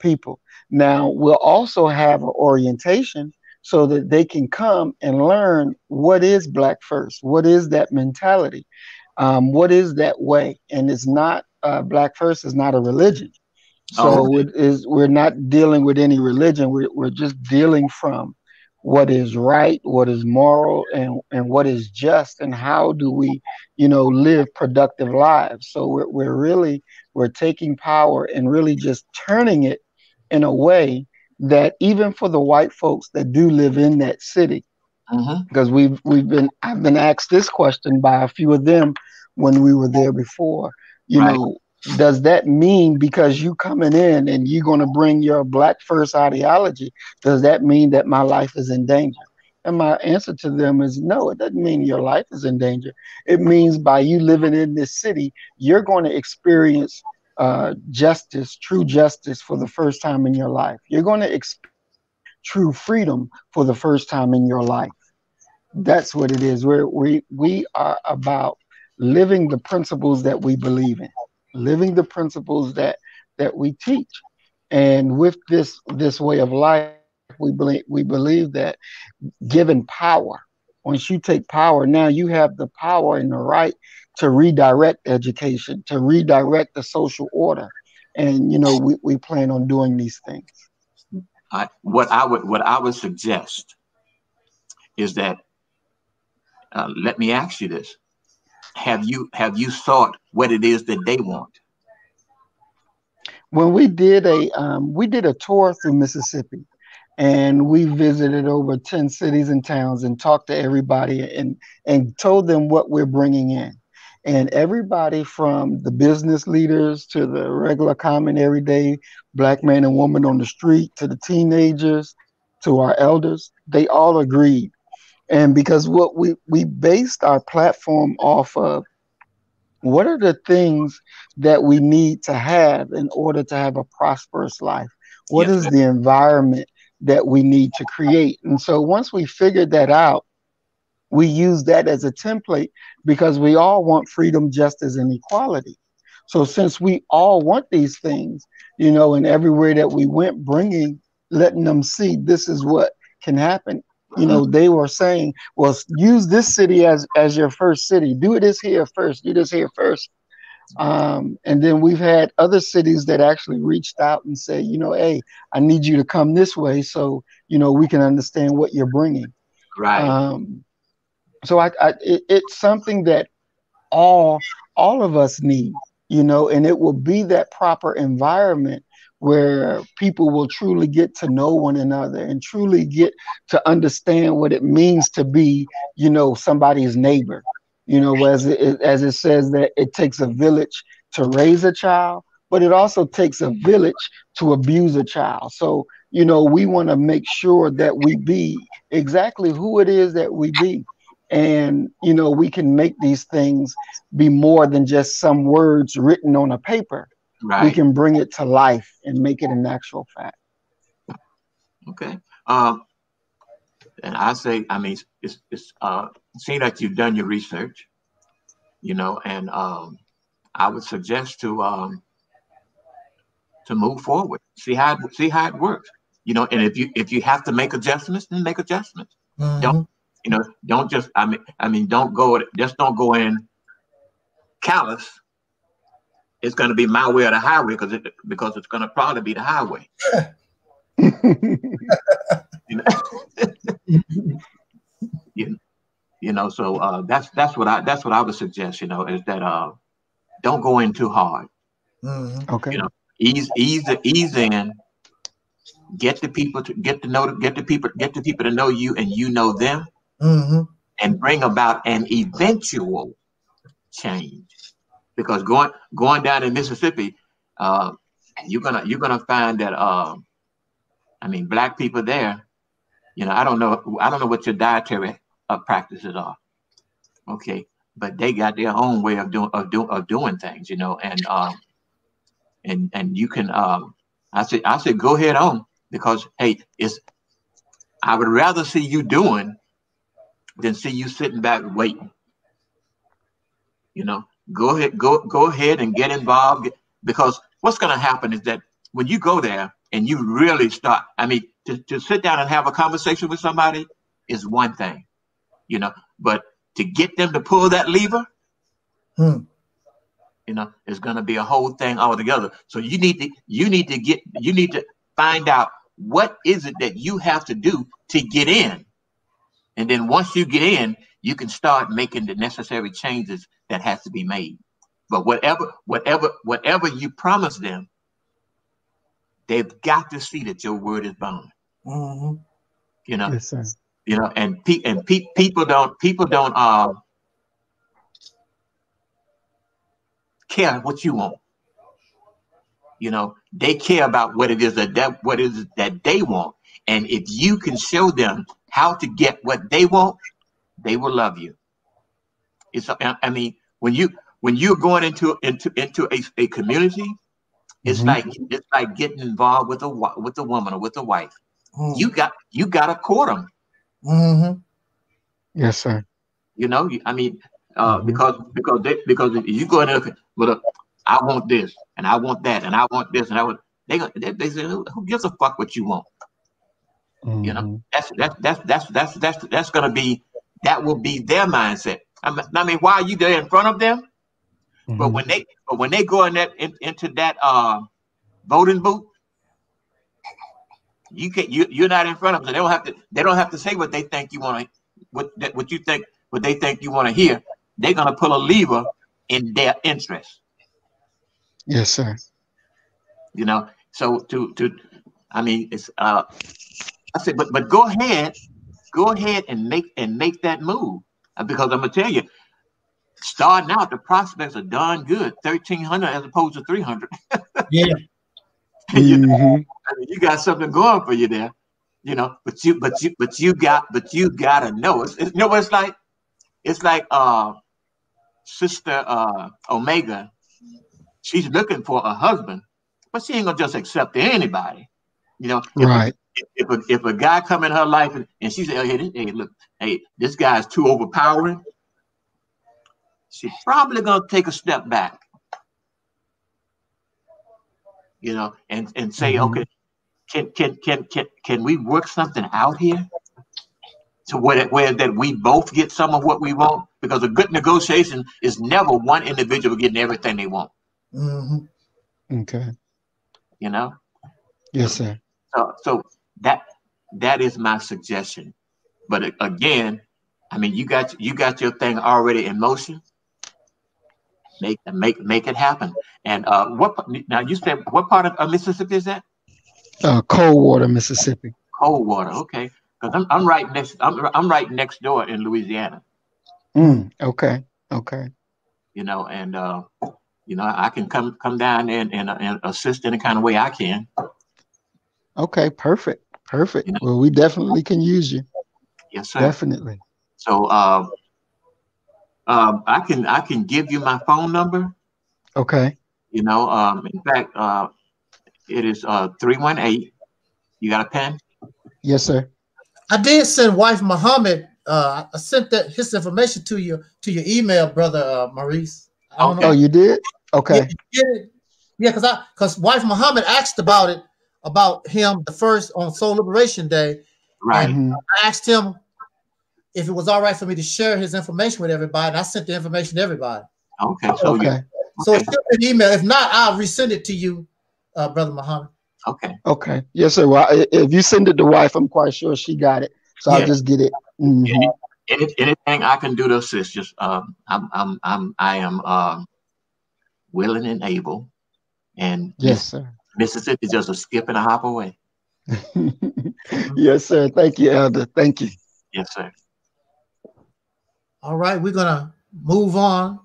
people. Now, we'll also have an orientation so that they can come and learn what is Black First, what is that mentality, what is that way. And it's not Black First is not a religion. So it is, we're not dealing with any religion. We're just dealing from what is right, what is moral, and what is just, and how do we, you know, live productive lives. So we're really taking power and really just turning it in a way that even for the white folks that do live in that city, because I've been asked this question by a few of them when we were there before, you right. know, does that mean because you coming in and you're going to bring your Black First ideology, does that mean that my life is in danger? And my answer to them is no, it doesn't mean your life is in danger. It means by you living in this city, you're going to experience justice, true justice for the first time in your life. You're going to experience true freedom for the first time in your life. That's what it is. We are about living the principles that we believe in, living the principles that we teach. And with this way of life, we believe that given power, once you take power, now you have the power and the right to redirect education, to redirect the social order. And, you know, we plan on doing these things. What I would suggest is that let me ask you this: have you sought what it is that they want? When we did a tour through Mississippi, and we visited over 10 cities and towns and talked to everybody and told them what we're bringing in. And everybody from the business leaders to the regular common everyday black man and woman on the street to the teenagers to our elders, they all agreed. And because what we based our platform off of, what are the things that we need to have in order to have a prosperous life? What is the environment that we need to create? And so once we figured that out, we use that as a template because we all want freedom, justice, and equality. So since we all want these things, you know, and everywhere that we went, letting them see this is what can happen. You know, they were saying, well, use this city as your first city. Do this here first. Do this here first. And then we've had other cities that actually reached out and said, you know, hey, I need you to come this way so, you know, we can understand what you're bringing. Right. So it's something that all of us need, you know, and it will be that proper environment where people will truly get to know one another and truly get to understand what it means to be, you know, somebody's neighbor. You know, as it says that it takes a village to raise a child, but it also takes a village to abuse a child. So, you know, we want to make sure that we be exactly who it is that we be. And, you know, we can make these things be more than just some words written on a paper. Right. We can bring it to life and make it an actual fact. Okay. And I say, I mean, it's seeing that you've done your research, you know, and I would suggest to move forward, see how it works, you know. And if you have to make adjustments, then make adjustments. Mm-hmm. Don't go in callous. It's going to be my way or the highway because it's going to probably be the highway. So that's what I would suggest. You know, is that don't go in too hard. Mm-hmm. Okay. You know, ease in. Get the people to know you, and you know them, mm-hmm. and bring about an eventual change. Because going down in Mississippi, you're gonna find that black people there. You know, I don't know what your dietary practices are, okay, but they got their own way of doing things, you know, and you can I said go ahead on, because hey, I would rather see you doing than see you sitting back waiting, you know. Go ahead and get involved, because what's going to happen is that when you go there and you really start, to sit down and have a conversation with somebody is one thing, you know, but to get them to pull that lever, you know, is going to be a whole thing altogether. So you need to find out what is it that you have to do to get in. And then once you get in, you can start making the necessary changes that has to be made. But whatever you promise them, they've got to see that your word is bond. Mm-hmm. You know, yes, sir. You know, and people don't care what you want. You know, they care about what it is that they want, and if you can show them how to get what they want, they will love you. When you're going into a community, it's mm-hmm. it's like getting involved with a woman or with a wife. Mm-hmm. You got to court them. Mm-hmm. Yes, sir. You know, mm-hmm. because if you go in there with a, I want this and I want that and I want this and I want, they say, who gives a fuck what you want? Mm-hmm. You know, that's gonna be, that will be their mindset. Why are you there in front of them? Mm-hmm. But when they go into that voting booth, You can you're not in front of them. They don't have to. They don't have to say what they think you want to. What you think? What they think you want to hear. They're gonna pull a lever in their interest. Yes, sir. You know. So I mean, it's. I said, but go ahead and make that move, because I'm gonna tell you, starting out, the prospects are darn good. 1,300 as opposed to 300. Yeah. You know, I mean, you got something going for you there, you know. But you gotta know. It's you know what it's like Sister Omega. She's looking for a husband, but she ain't gonna just accept anybody, you know. Right. If a guy come in her life and she say, oh, hey, this guy's too overpowering, she's probably gonna take a step back. You know, and say, okay, can we work something out here to where that we both get some of what we want? Because a good negotiation is never one individual getting everything they want. Okay. You know. Yes, sir. So that is my suggestion. But again, I mean, you got your thing already in motion. Make it happen. And now you said what part of Mississippi is that? Coldwater, Mississippi. Coldwater, okay. Because I'm right next door in Louisiana. Okay, okay. You know, and you know, I can come down and assist any kind of way I can. Okay, perfect, perfect. You know? Well, we definitely can use you. Yes, sir. Definitely. So. I can give you my phone number. Okay. You know, in fact, it is 318. You got a pen? Yes, sir. I did send wife Muhammad. I sent his information to you to your email, brother Maurice. I don't know. Oh, you did? Okay. Yeah, you did. Yeah, because wife Muhammad asked about it, about him the first on Soul Liberation Day. Right. And I asked him if it was all right for me to share his information with everybody, and I sent the information to everybody. Okay. So okay. So it's still an email. If not, I'll resend it to you, brother Muhammad. Okay. Okay. Yes, sir. Well, if you send it to wife, I'm quite sure she got it. So yeah. I'll just get it. Anything I can do to assist, just I am willing and able. And yes, sir. Mississippi is just a skip and a hop away. Yes, sir. Thank you, Elder. Thank you. Yes, sir. All right, we're gonna move on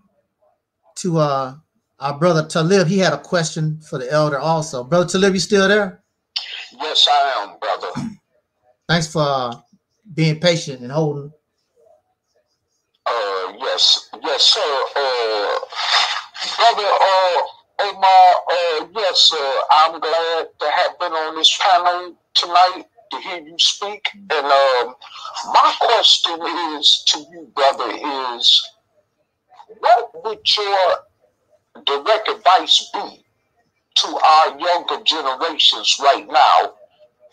to our brother Talib. He had a question for the elder also. Brother Talib, you still there? Yes, I am, brother. Thanks for being patient and holding. Yes, sir. Brother Omar, yes, sir. I'm glad to have been on this panel tonight to hear you speak. And my question is to you, brother, is what would your direct advice be to our younger generations right now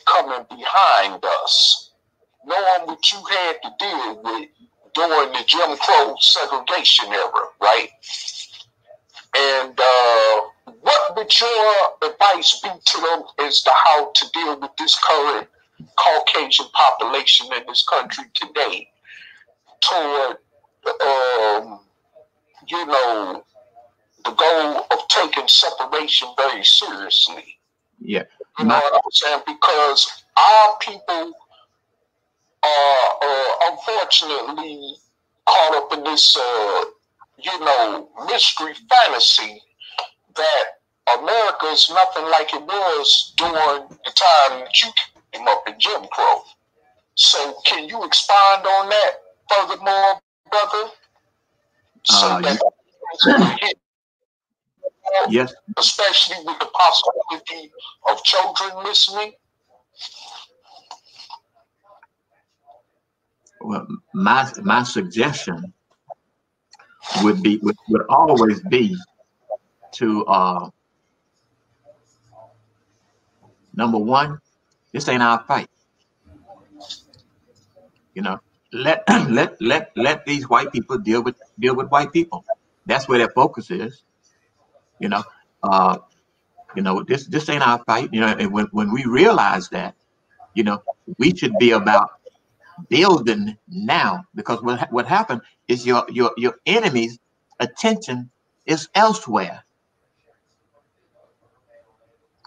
coming behind us, knowing what you had to deal with during the Jim Crow segregation era, right? And what would your advice be to them as to how to deal with this current Caucasian population in this country today toward you know, the goal of taking separation very seriously? Yeah. You know what I'm saying? Because our people are unfortunately caught up in this you know, mystery fantasy that America is nothing like it was during the time that you came up in Jim Crow. So can you expound on that furthermore, brother? So that yes, especially with the possibility of children listening. Well, my suggestion would always be to number one, this ain't our fight. You know, let these white people deal with white people. That's where their focus is. You know, this ain't our fight. You know, and when we realize that, You know, we should be about building now, because what happened is your enemy's attention is elsewhere.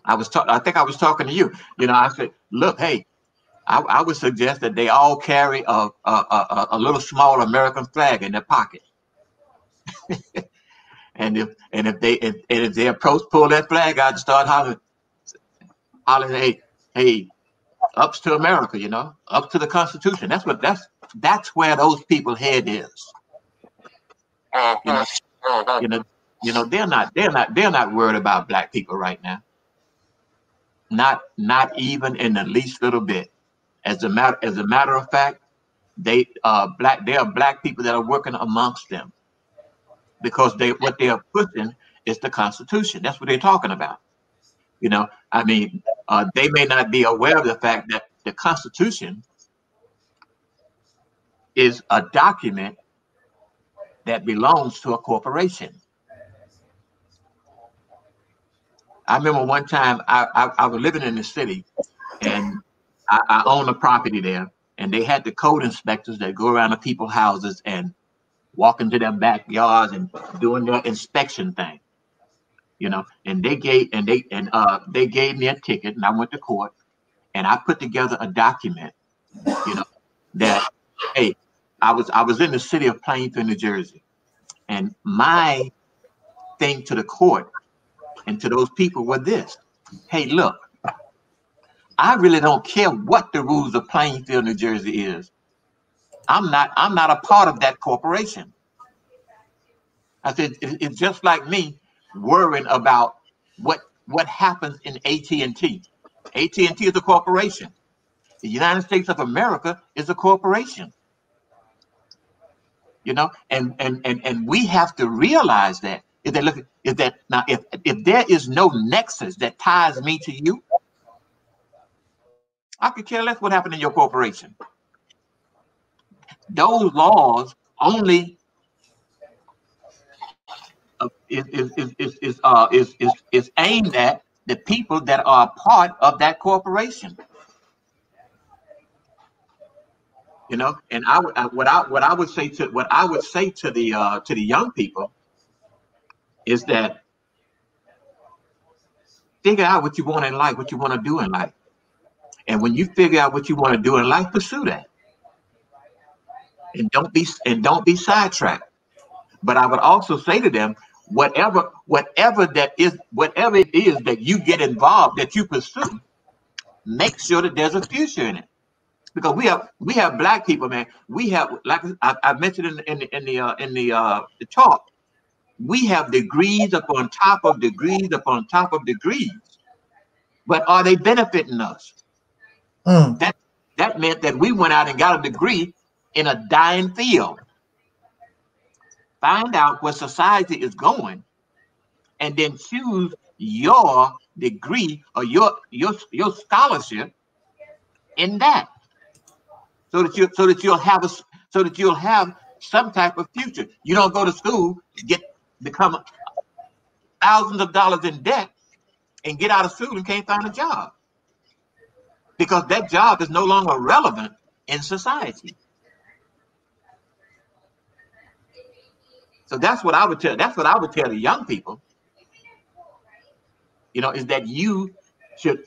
I think I was talking to you. You know, I said, look, hey, I would suggest that they all carry a little small American flag in their pocket. and if they pull that flag out and start hollering, hey, ups to America, you know, up to the Constitution. That's where those people head is. You know, they're not worried about black people right now. Not even in the least little bit. As a matter of fact, there are black people that are working amongst them, because what they are pushing is the Constitution. That's what they're talking about. You know, I mean, they may not be aware of the fact that the Constitution is a document that belongs to a corporation. I remember one time I was living in the city, and I owned a property there, and they had the code inspectors that go around to people's houses and walk into their backyards and doing their inspection thing. You know, and they gave me a ticket, and I went to court, and I put together a document, you know, that, hey, I was in the city of Plainfield, New Jersey, and my thing to the court and to those people was this: hey, look, I really don't care what the rules of Plainfield, New Jersey is. I'm not a part of that corporation. I said, it's just like me worrying about what happens in AT&T. AT&T is a corporation. The United States of America is a corporation. You know, and we have to realize that. If there is no nexus that ties me to you, I could care less what happened in your corporation. Those laws only is aimed at the people that are part of that corporation. You know, and what I would say to the young people is that figure out what you want in life, what you want to do in life, and when you figure out what you want to do in life, pursue that, and don't be sidetracked. But I would also say to them, whatever it is that you get involved, that you pursue, make sure that there's a future in it. Because we have black people, man. We have, like I mentioned in the talk, we have degrees upon top of degrees upon top of degrees, but are they benefiting us? Mm. That meant that we went out and got a degree in a dying field. Find out where society is going, and then choose your degree or your scholarship in that. So that you'll have some type of future. You don't go to school to become thousands of dollars in debt and get out of school and can't find a job, because that job is no longer relevant in society. So that's what I would tell the young people, you know, is that you should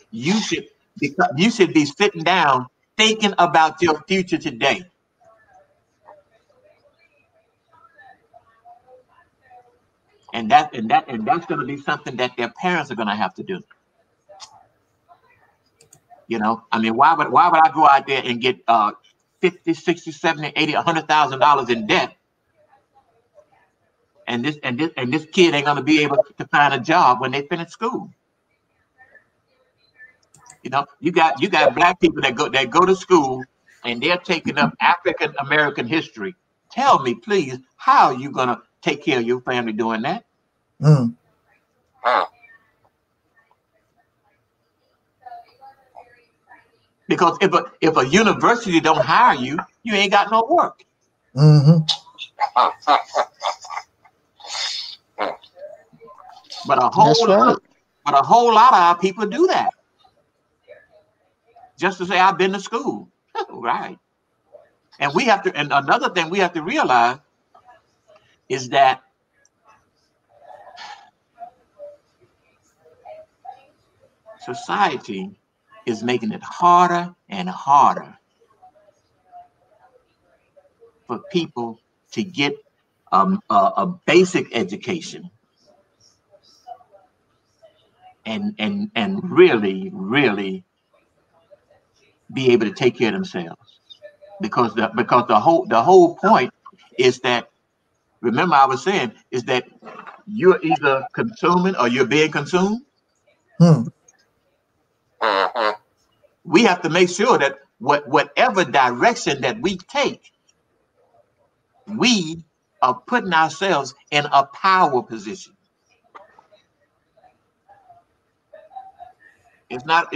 be sitting down thinking about your future today. And that's going to be something that their parents are going to have to do. You know, I mean, why would I go out there and get 50, 60, 70, 80, $100,000 in debt, and this kid ain't going to be able to find a job when they finish school? You know, you got black people that go to school, and they're taking up African American history. Tell me, please, how are you gonna take care of your family doing that? Mm. Wow. Because if a university don't hire you, you ain't got no work. Mm-hmm. But a whole lot of our people do that. just to say I've been to school. Right. And we have to, and another thing we have to realize is that society is making it harder and harder for people to get a basic education and really be able to take care of themselves, because the whole point is that, remember I was saying, is that you're either consuming or you're being consumed. We have to make sure that whatever direction that we take, we are putting ourselves in a power position. It's not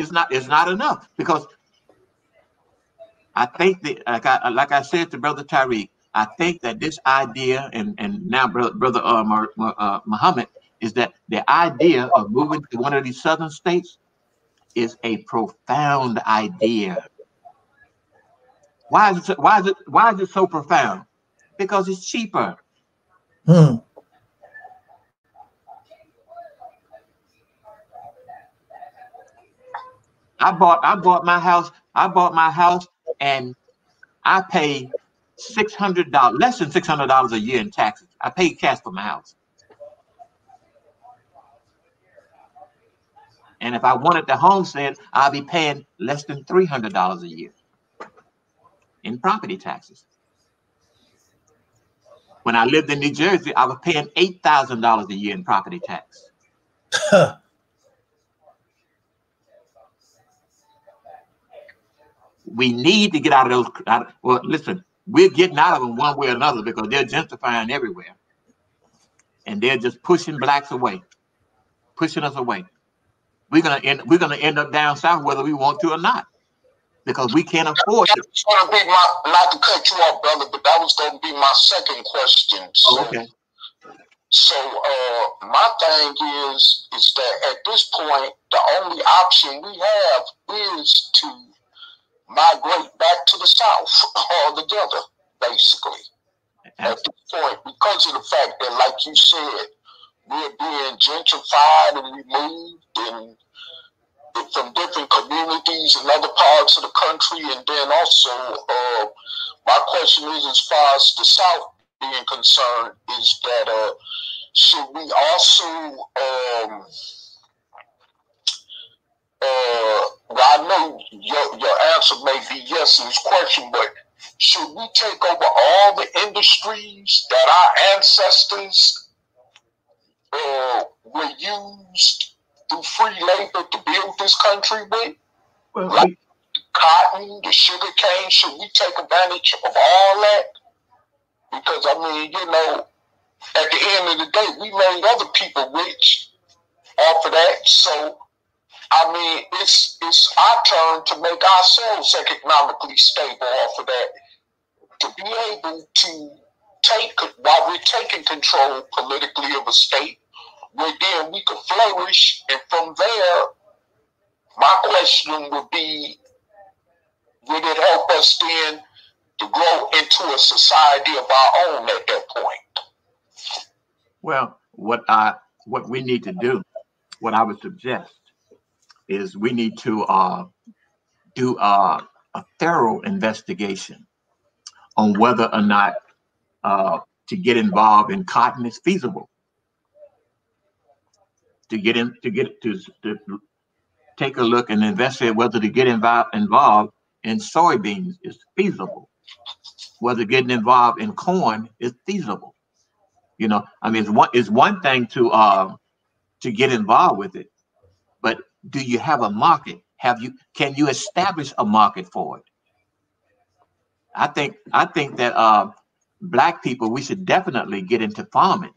enough, because I think that, like I said to Brother Tariq, I think that this idea, and now Brother Muhammad, is that the idea of moving to one of these southern states is a profound idea. Why is it so profound? Because it's cheaper. I bought my house and I pay $600, less than $600 a year in taxes. I paid cash for my house. And if I wanted the homestead, I'll be paying less than $300 a year in property taxes. When I lived in New Jersey, I was paying $8,000 a year in property tax. We need to get out of those. Well, listen, we're getting out of them one way or another, because they're gentrifying everywhere. And they're just pushing blacks away, pushing us away. We're gonna end up down south whether we want to or not, because we can't afford it. It's gonna be my, not to cut you off, brother, but that was gonna be my second question. So, okay. So my thing is that at this point, the only option we have is to migrate back to the south altogether, basically. At this point, because of the fact that, like you said, we're being gentrified and removed and from different communities and other parts of the country. And then also, my question is, as far as the South being concerned, is that should we also, I know your answer may be yes in this question, but should we take over all the industries that our ancestors were used through free labor to build this country with? Well, like the cotton, the sugar cane, should we take advantage of all that? Because, I mean, you know, at the end of the day, we made other people rich off of that. So, I mean, it's our turn to make ourselves economically stable off of that, to be able to take, while we're taking control politically of a state, where then we could flourish. And from there, my question would be, would it help us then to grow into a society of our own at that point? Well, what we need to do, what I would suggest, is we need to do a thorough investigation on whether or not to get involved in cotton is feasible. To take a look and investigate whether to get involved in soybeans is feasible, whether getting involved in corn is feasible. You know, I mean, it's one thing to get involved with it, but do you have a market? Can you establish a market for it? I think that Black people, we should definitely get into farming,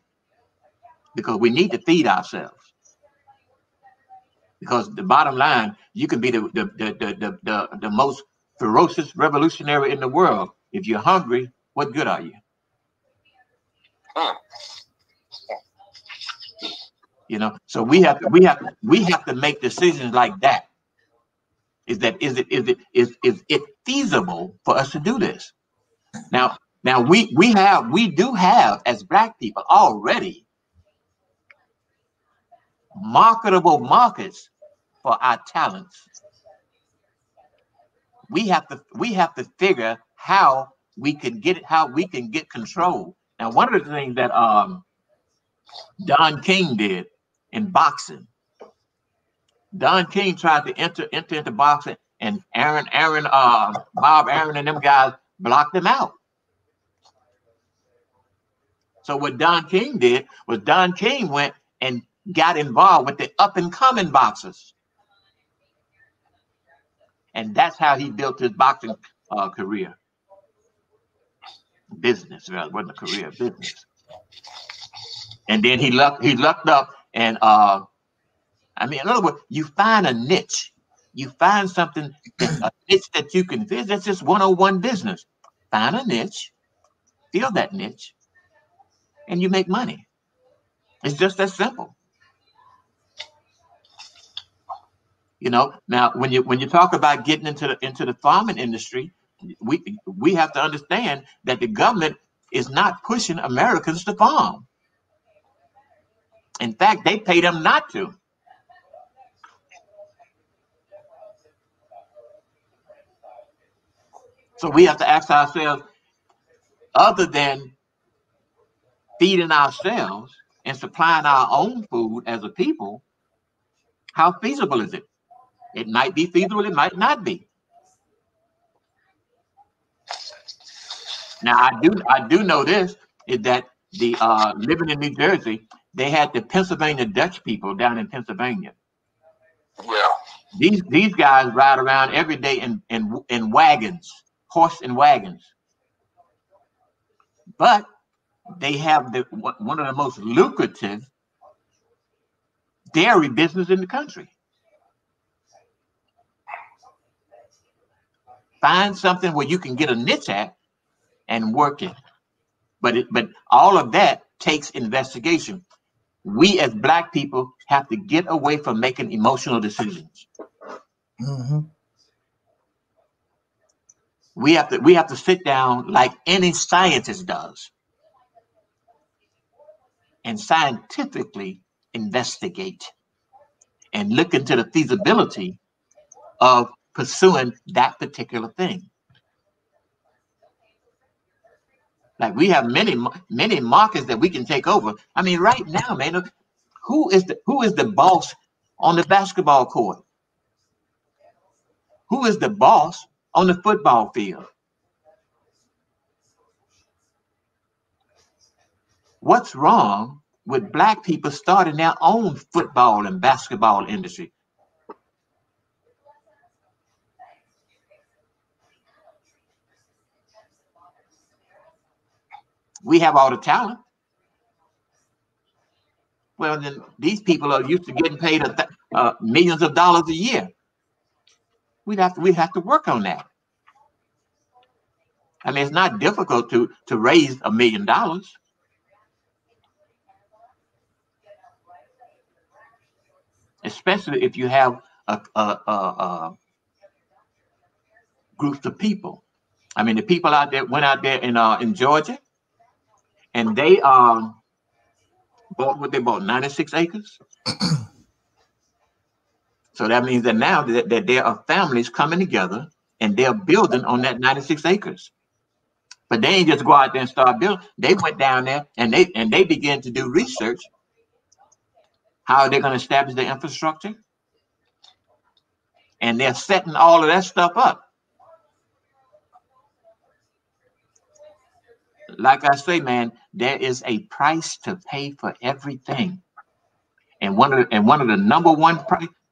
because we need to feed ourselves. Because the bottom line, you can be the most ferocious revolutionary in the world. If you're hungry, what good are you? You know, so we have to make decisions like that. is that is it feasible for us to do this? Now we do have as Black people already marketable markets for our talents. We have to figure how we can get control. Now, one of the things that Don King did in boxing, Don King tried to enter into boxing, and Bob Aaron and them guys blocked him out. So what Don King did was Don King went and got involved with the up-and-coming boxers. And that's how he built his boxing career. Business, rather, it wasn't a career, business. And then he lucked up, and in other words, you find a niche. You find something, a niche that you can visit. That's just 101 business. Find a niche, fill that niche, and you make money. It's just that simple. You know, now when you talk about getting into the farming industry, we have to understand that the government is not pushing Americans to farm. In fact, they pay them not to. So we have to ask ourselves, other than feeding ourselves and supplying our own food as a people, how feasible is it? It might be feasible, it might not be. Now, I do know this, is that the living in New Jersey, they had the Pennsylvania Dutch people down in Pennsylvania. Yeah. These guys ride around every day in wagons, horse and wagons. But they have one of the most lucrative dairy business in the country. Find something where you can get a niche at and work it. But all of that takes investigation. We as Black people have to get away from making emotional decisions. Mm-hmm. We have to sit down like any scientist does and scientifically investigate and look into the feasibility of pursuing that particular thing. Like, we have many markets that we can take over. I mean, right now, man, who is the boss on the basketball court? Who is the boss on the football field? What's wrong with Black people starting their own football and basketball industry? We have all the talent. Well, then these people are used to getting paid millions of dollars a year. We have to work on that. I mean, it's not difficult to raise $1 million. Especially if you have a groups of people. I mean, the people out there went out there in Georgia, and they bought 96 acres. So that means that now that there are families coming together and they're building on that 96 acres. But they ain't just go out there and start building. They went down there and they began to do research. How are they going to establish their infrastructure? And they're setting all of that stuff up. Like I say, man, there is a price to pay for everything, and one of the number one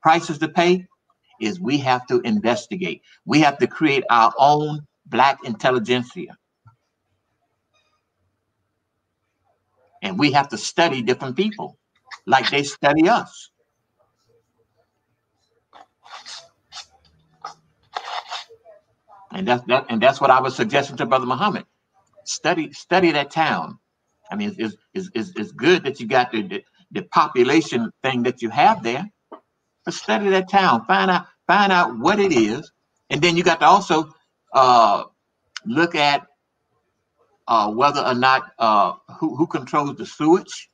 prices to pay is we have to investigate. We have to create our own Black intelligentsia, and we have to study different people like they study us. And that's what I was suggesting to Brother Muhammad. Study that town. I mean, it's good that you got the population thing that you have there, but study that town. Find out find out what it is. And then you got to also look at whether or not who controls the sewage,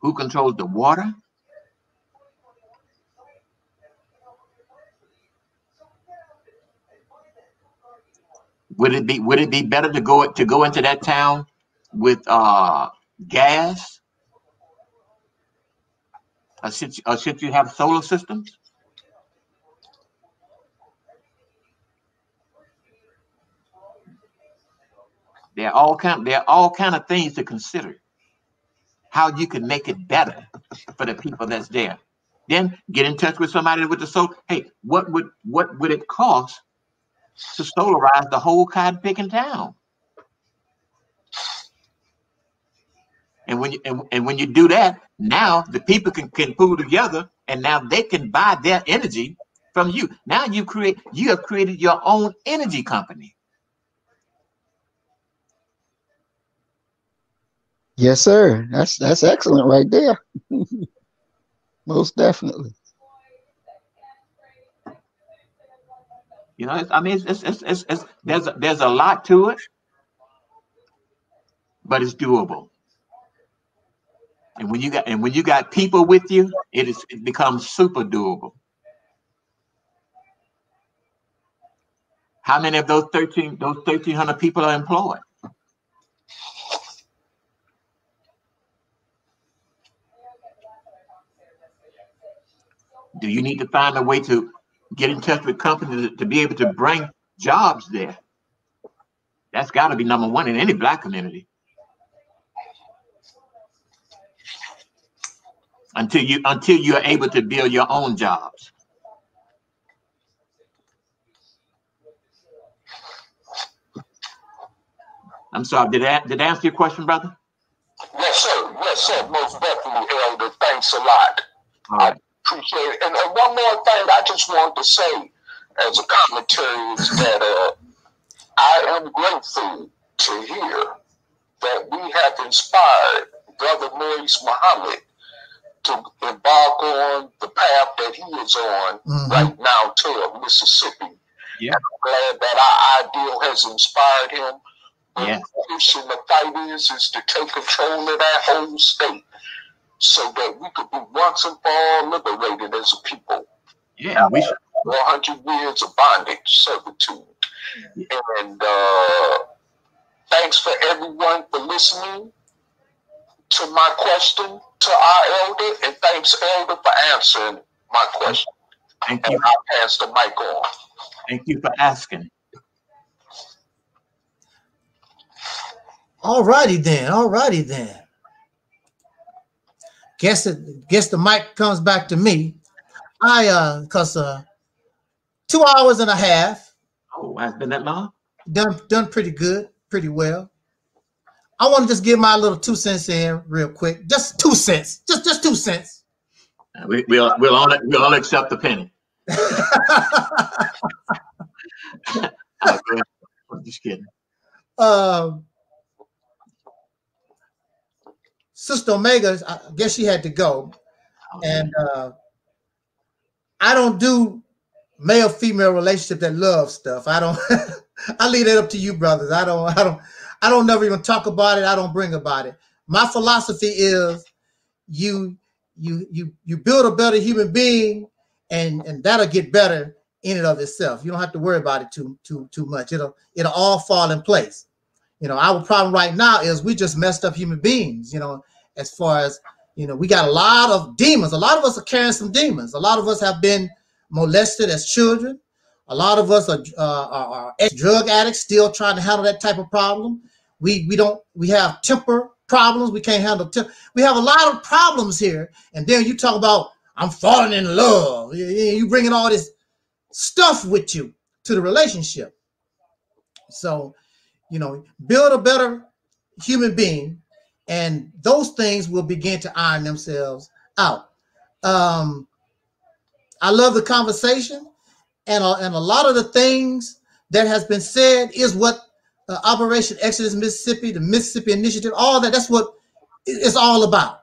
who controls the water. Would it be better to go into that town with gas? Or should you have solar systems? There are all kind of things to consider. How you can make it better for the people that's there. Then get in touch with somebody with the solar. Hey, what would it cost to solarize the whole cotton picking town? And when you do that, now the people can pool together, and now they can buy their energy from you. Now you have created your own energy company. Yes, sir. That's excellent right there. Most definitely. You know, there's a lot to it, but it's doable. And when you got people with you, it becomes super doable. How many of those 1,300 people are employed? Do you need to find a way to get in touch with companies to be able to bring jobs there? That's got to be number one in any Black community. Until you are able to build your own jobs. I'm sorry. Did I answer your question, brother? Yes, sir. Yes, sir. Most definitely, Elder. Thanks a lot. All right. Appreciate it. And one more thing I just wanted to say as a commentary is that I am grateful to hear that we have inspired Brother Maurice Muhammad to embark on the path that he is on right now to Mississippi. Yeah. And I'm glad that our ideal has inspired him. Yeah. The fight is to take control of that whole state, so that we could be once and for all liberated as a people. Yeah, we should. 100 years of bondage, servitude. Yeah. And thanks for everyone for listening to my question to our elder, and thanks, Elder, for answering my question. Thank you. And I'll pass the mic on. Thank you for asking. All righty then, all righty then. Guess the mic comes back to me. Cause 2.5 hours. Oh, has been that long? Done pretty good, pretty well. I want to just give my little 2 cents in real quick. Just 2 cents. Just 2 cents. We'll all accept the penny. I'm just kidding. Sister Omega, I guess she had to go. And I don't do male-female relationship that love stuff. I don't, I leave it up to you brothers. I don't never even talk about it. I don't bring about it. My philosophy is you build a better human being, and that'll get better in and of itself. You don't have to worry about it too much. It'll all fall in place. You know, our problem right now is we just messed up human beings, you know, as far as, you know, we got a lot of demons. A lot of us are carrying some demons. A lot of us have been molested as children. A lot of us are ex-drug addicts still trying to handle that type of problem. We have temper problems. We can't handle temper. We have a lot of problems here. And then you talk about, I'm falling in love. You bringing all this stuff with you to the relationship. So, you know, build a better human being, and those things will begin to iron themselves out. I love the conversation, and a lot of the things that has been said is what Operation Exodus Mississippi, the Mississippi Initiative, all that, that's what it's all about.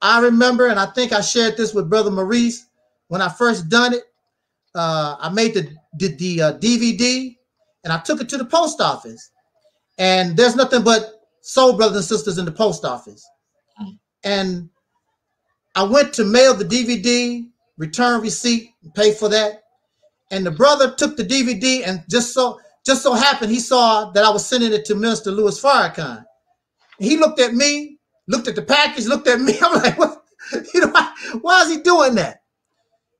I remember, and I think I shared this with Brother Maurice when I first done it, I made the DVD and I took it to the post office. And there's nothing but soul brothers and sisters in the post office. And I went to mail the DVD, return receipt, pay for that. And the brother took the DVD and just so happened he saw that I was sending it to Minister Louis Farrakhan. And he looked at me, looked at the package, looked at me. I'm like, what? You know, why is he doing that?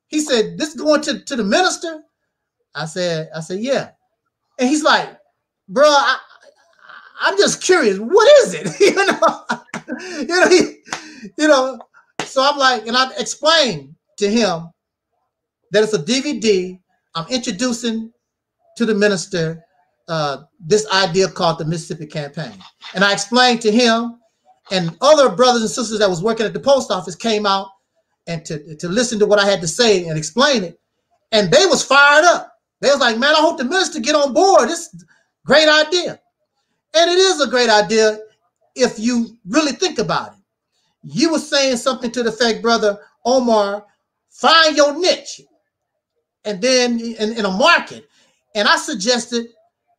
He said, this going to the minister? I said, yeah. And he's like, bro, I'm just curious. What is it? You know, so I'm like, and I explained to him that it's a DVD. I'm introducing to the minister this idea called the Mississippi Campaign. And I explained to him, and other brothers and sisters that was working at the post office came out and to listen to what I had to say and explain it. And they was fired up. They was like, man, I hope the minister get on board. This is a great idea. And it is a great idea if you really think about it. You were saying something to the effect, Brother Omar, find your niche and then in a market. And I suggested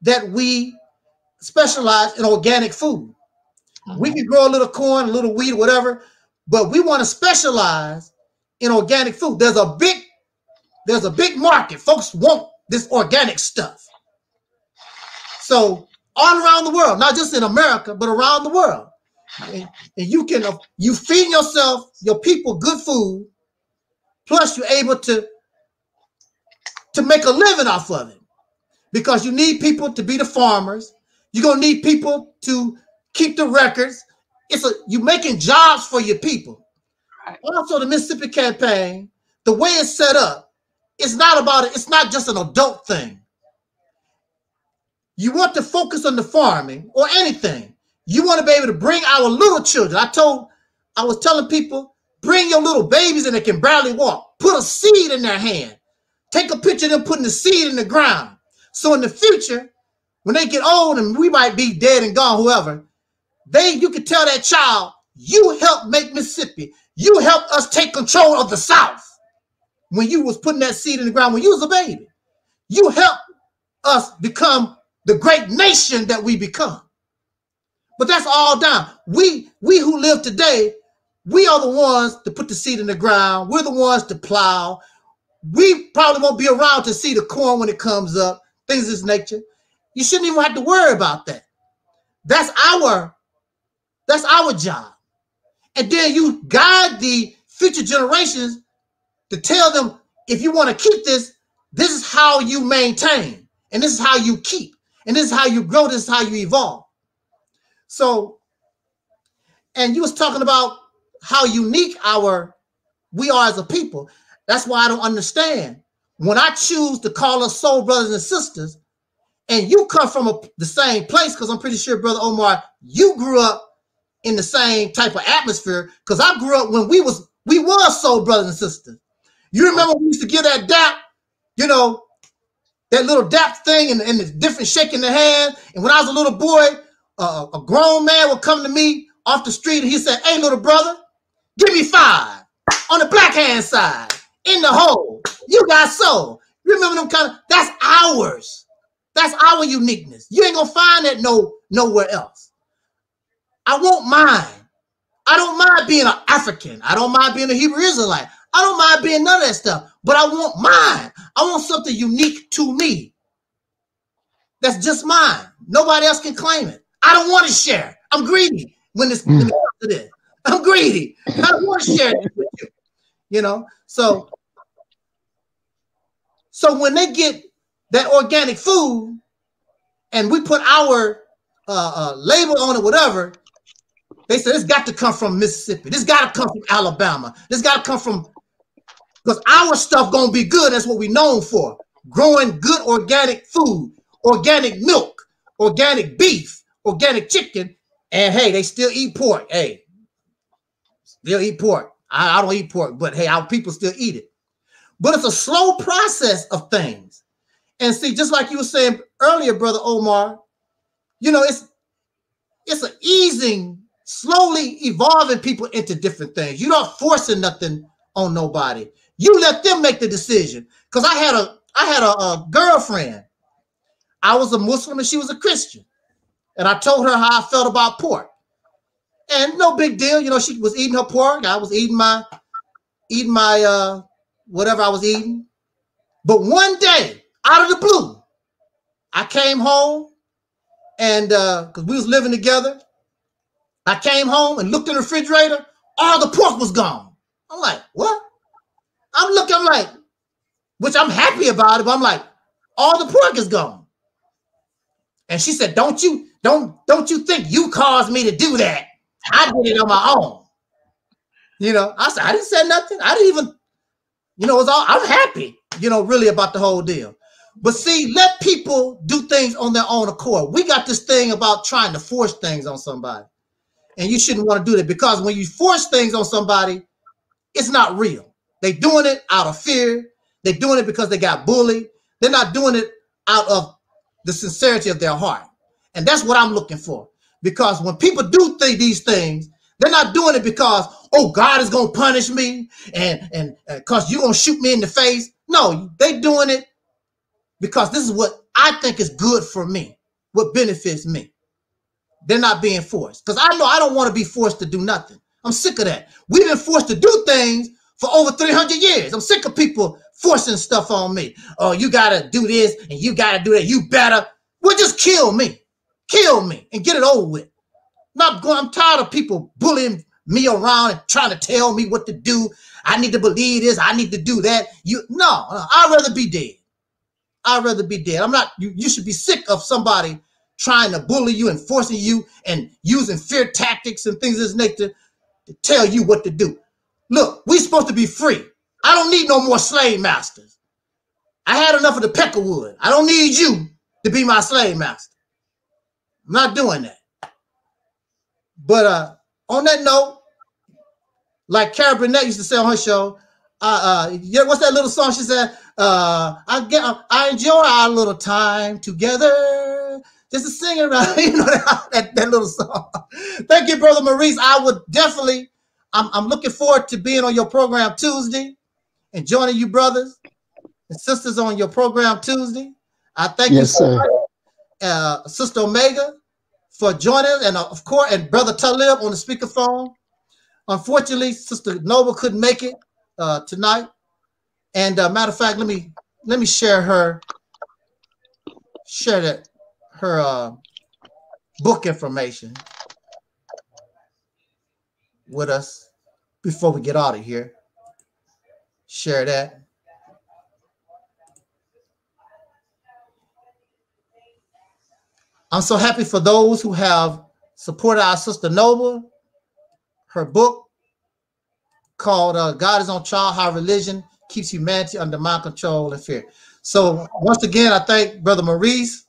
that we specialize in organic food. We can grow a little corn, a little wheat, whatever, but we want to specialize in organic food. There's a big market. Folks want this organic stuff. So all around the world, not just in America, but around the world. And you feed yourself, your people, good food, plus you're able to make a living off of it, because you need people to be the farmers. You're going to need people to keep the records. You're making jobs for your people. Right. Also, the Mississippi Campaign, the way it's set up, it's not just an adult thing. You want to focus on the farming or anything. You want to be able to bring our little children. I was telling people, bring your little babies and they can barely walk. Put a seed in their hand. Take a picture of them putting the seed in the ground. So in the future, when they get old and we might be dead and gone, whoever, you can tell that child, you helped make Mississippi. You helped us take control of the South when you was putting that seed in the ground when you was a baby. You helped us become the great nation that we become. But that's all down. We who live today, we are the ones to put the seed in the ground. We're the ones to plow. We probably won't be around to see the corn when it comes up, things of this nature. You shouldn't even have to worry about that. That's our job. And then you guide the future generations to tell them, if you want to keep this, this is how you maintain, and this is how you keep, and this is how you grow, this is how you evolve. So, and you was talking about how unique we are as a people. That's why I don't understand. When I choose to call us soul brothers and sisters, and you come from the same place, because I'm pretty sure, Brother Omar, you grew up in the same type of atmosphere, because I grew up when we were soul brothers and sisters. You remember we used to give that dap, you know, that little dap thing and the different shaking the hand. And when I was a little boy, a grown man would come to me off the street and he said, hey, little brother, give me five on the black hand side in the hole. You got soul. You remember them kind of, that's ours. That's our uniqueness. You ain't gonna find that nowhere else. I won't mind. I don't mind being an African. I don't mind being a Hebrew Israelite. I don't mind being none of that stuff, but I want mine. I want something unique to me. That's just mine. Nobody else can claim it. I don't want to share. I'm greedy when it's this. I'm greedy. I don't want to share it with you. You know, so when they get that organic food and we put our label on it, whatever, they said it's got to come from Mississippi. This got to come from Alabama. This got to come from, because our stuff gonna be good. That's what we known for. Growing good organic food, organic milk, organic beef, organic chicken, and hey, they still eat pork. Hey, still eat pork. I don't eat pork, but hey, our people still eat it. But it's a slow process of things. And see, just like you were saying earlier, Brother Omar, you know, it's an easing, slowly evolving people into different things. You're not forcing nothing on nobody. You let them make the decision. Because I had a girlfriend. I was a Muslim and she was a Christian. And I told her how I felt about pork. And no big deal. You know, she was eating her pork. I was eating my whatever I was eating. But one day, out of the blue, I came home and because we was living together, I came home and looked in the refrigerator. All the pork was gone. I'm like, what? I'm looking, I'm like, which I'm happy about it, but I'm like, all the pork is gone. And she said, don't you think you caused me to do that? I did it on my own. You know, I said, I didn't say nothing. I didn't even, you know, it was all, I'm happy, you know, really about the whole deal. But see, let people do things on their own accord. We got this thing about trying to force things on somebody. And you shouldn't want to do that, because when you force things on somebody, it's not real. They're doing it out of fear. They're doing it because they got bullied. They're not doing it out of the sincerity of their heart. And that's what I'm looking for. Because when people do these things, they're not doing it because, oh, God is going to punish me and because you're going to shoot me in the face. No, they're doing it because this is what I think is good for me, what benefits me. They're not being forced. Because I know I don't want to be forced to do nothing. I'm sick of that. We've been forced to do things for over 300 years. I'm sick of people forcing stuff on me. Oh, you got to do this and you got to do that. You better. Well, just kill me. Kill me and get it over with. I'm tired of people bullying me around and trying to tell me what to do. I need to believe this. I need to do that. No, I'd rather be dead. I'd rather be dead. I'm not. You should be sick of somebody trying to bully you and forcing you and using fear tactics and things of this nature to tell you what to do. Look, we're supposed to be free. I don't need no more slave masters. I had enough of the peckerwood. I don't need you to be my slave master. I'm not doing that. But on that note, like Carol Burnett used to say on her show, what's that little song she said? I enjoy our little time together. Just a singer, right? You know, that little song. Thank you, Brother Maurice. I would definitely, I'm looking forward to being on your program Tuesday and joining you brothers and sisters on your program Tuesday. I thank you so much, Sister Omega, for joining us, and of course, and Brother Talib on the speakerphone. Unfortunately, Sister Noble couldn't make it tonight. And matter of fact, let me share her book information with us before we get out of here. Share that. I'm so happy for those who have supported our sister Noble. Her book called God is on Trial, How Religion Keeps Humanity Under Mind Control and Fear. So once again, I thank Brother Maurice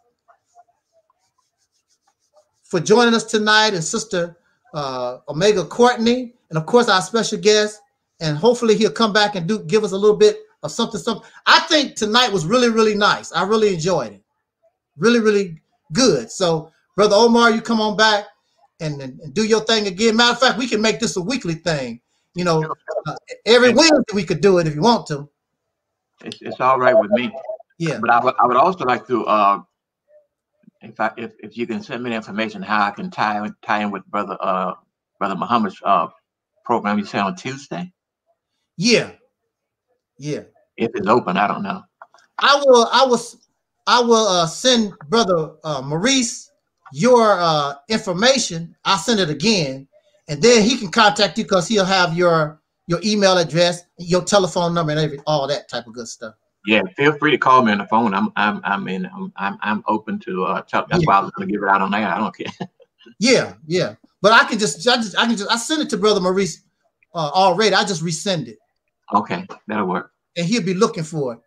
for joining us tonight, and Sister Omega Courtney, and of course our special guest, and hopefully he'll come back and give us a little bit of something. I think tonight was really, really nice. I really enjoyed it. Really, really good. So Brother Omar, you come on back and do your thing again. Matter of fact, we can make this a weekly thing. You know, every Wednesday we could do it if you want to. It's all right with me. Yeah. But I would also like to if you can send me the information how I can tie in with Brother Muhammad's program, you say on Tuesday. Yeah, yeah. If it's open, I don't know. I will send Brother Maurice your information. I'll send it again, and then he can contact you because he'll have your email address, your telephone number, and all that type of good stuff. Yeah, feel free to call me on the phone. I'm open to talk. That's why I was gonna give it out on there. I don't care. Yeah. But I send it to Brother Maurice already. I just resend it. Okay, that'll work. And he'll be looking for it.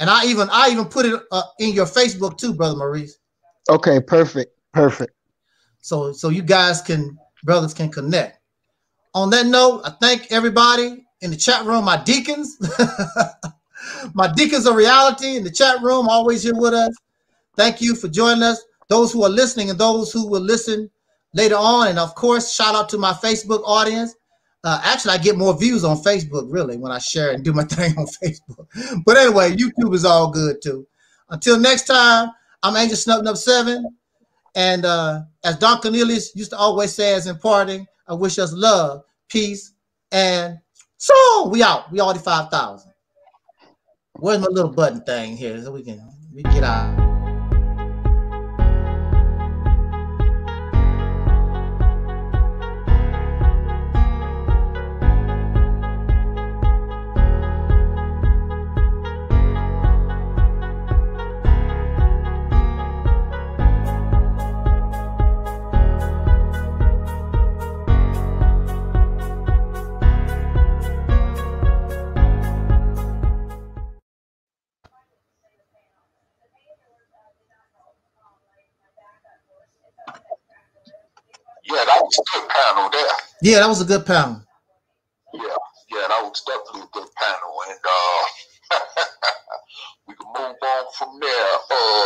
And I even put it in your Facebook too, Brother Maurice. Okay, perfect. So you guys brothers can connect. On that note, I thank everybody in the chat room. My deacons. My deacons of reality in the chat room, always here with us. Thank you for joining us. Those who are listening and those who will listen later on. And of course, shout out to my Facebook audience. Actually, I get more views on Facebook, really, when I share and do my thing on Facebook. But anyway, YouTube is all good, too. Until next time, I'm Angelsnupnup7. And as Don Cornelius used to always say as in parting, I wish us love, peace, and soul. We out. We already 5,000. Where's my little button thing here so we can get out? Yeah, that was a good panel. Yeah, that was definitely a good panel, and we can move on from there.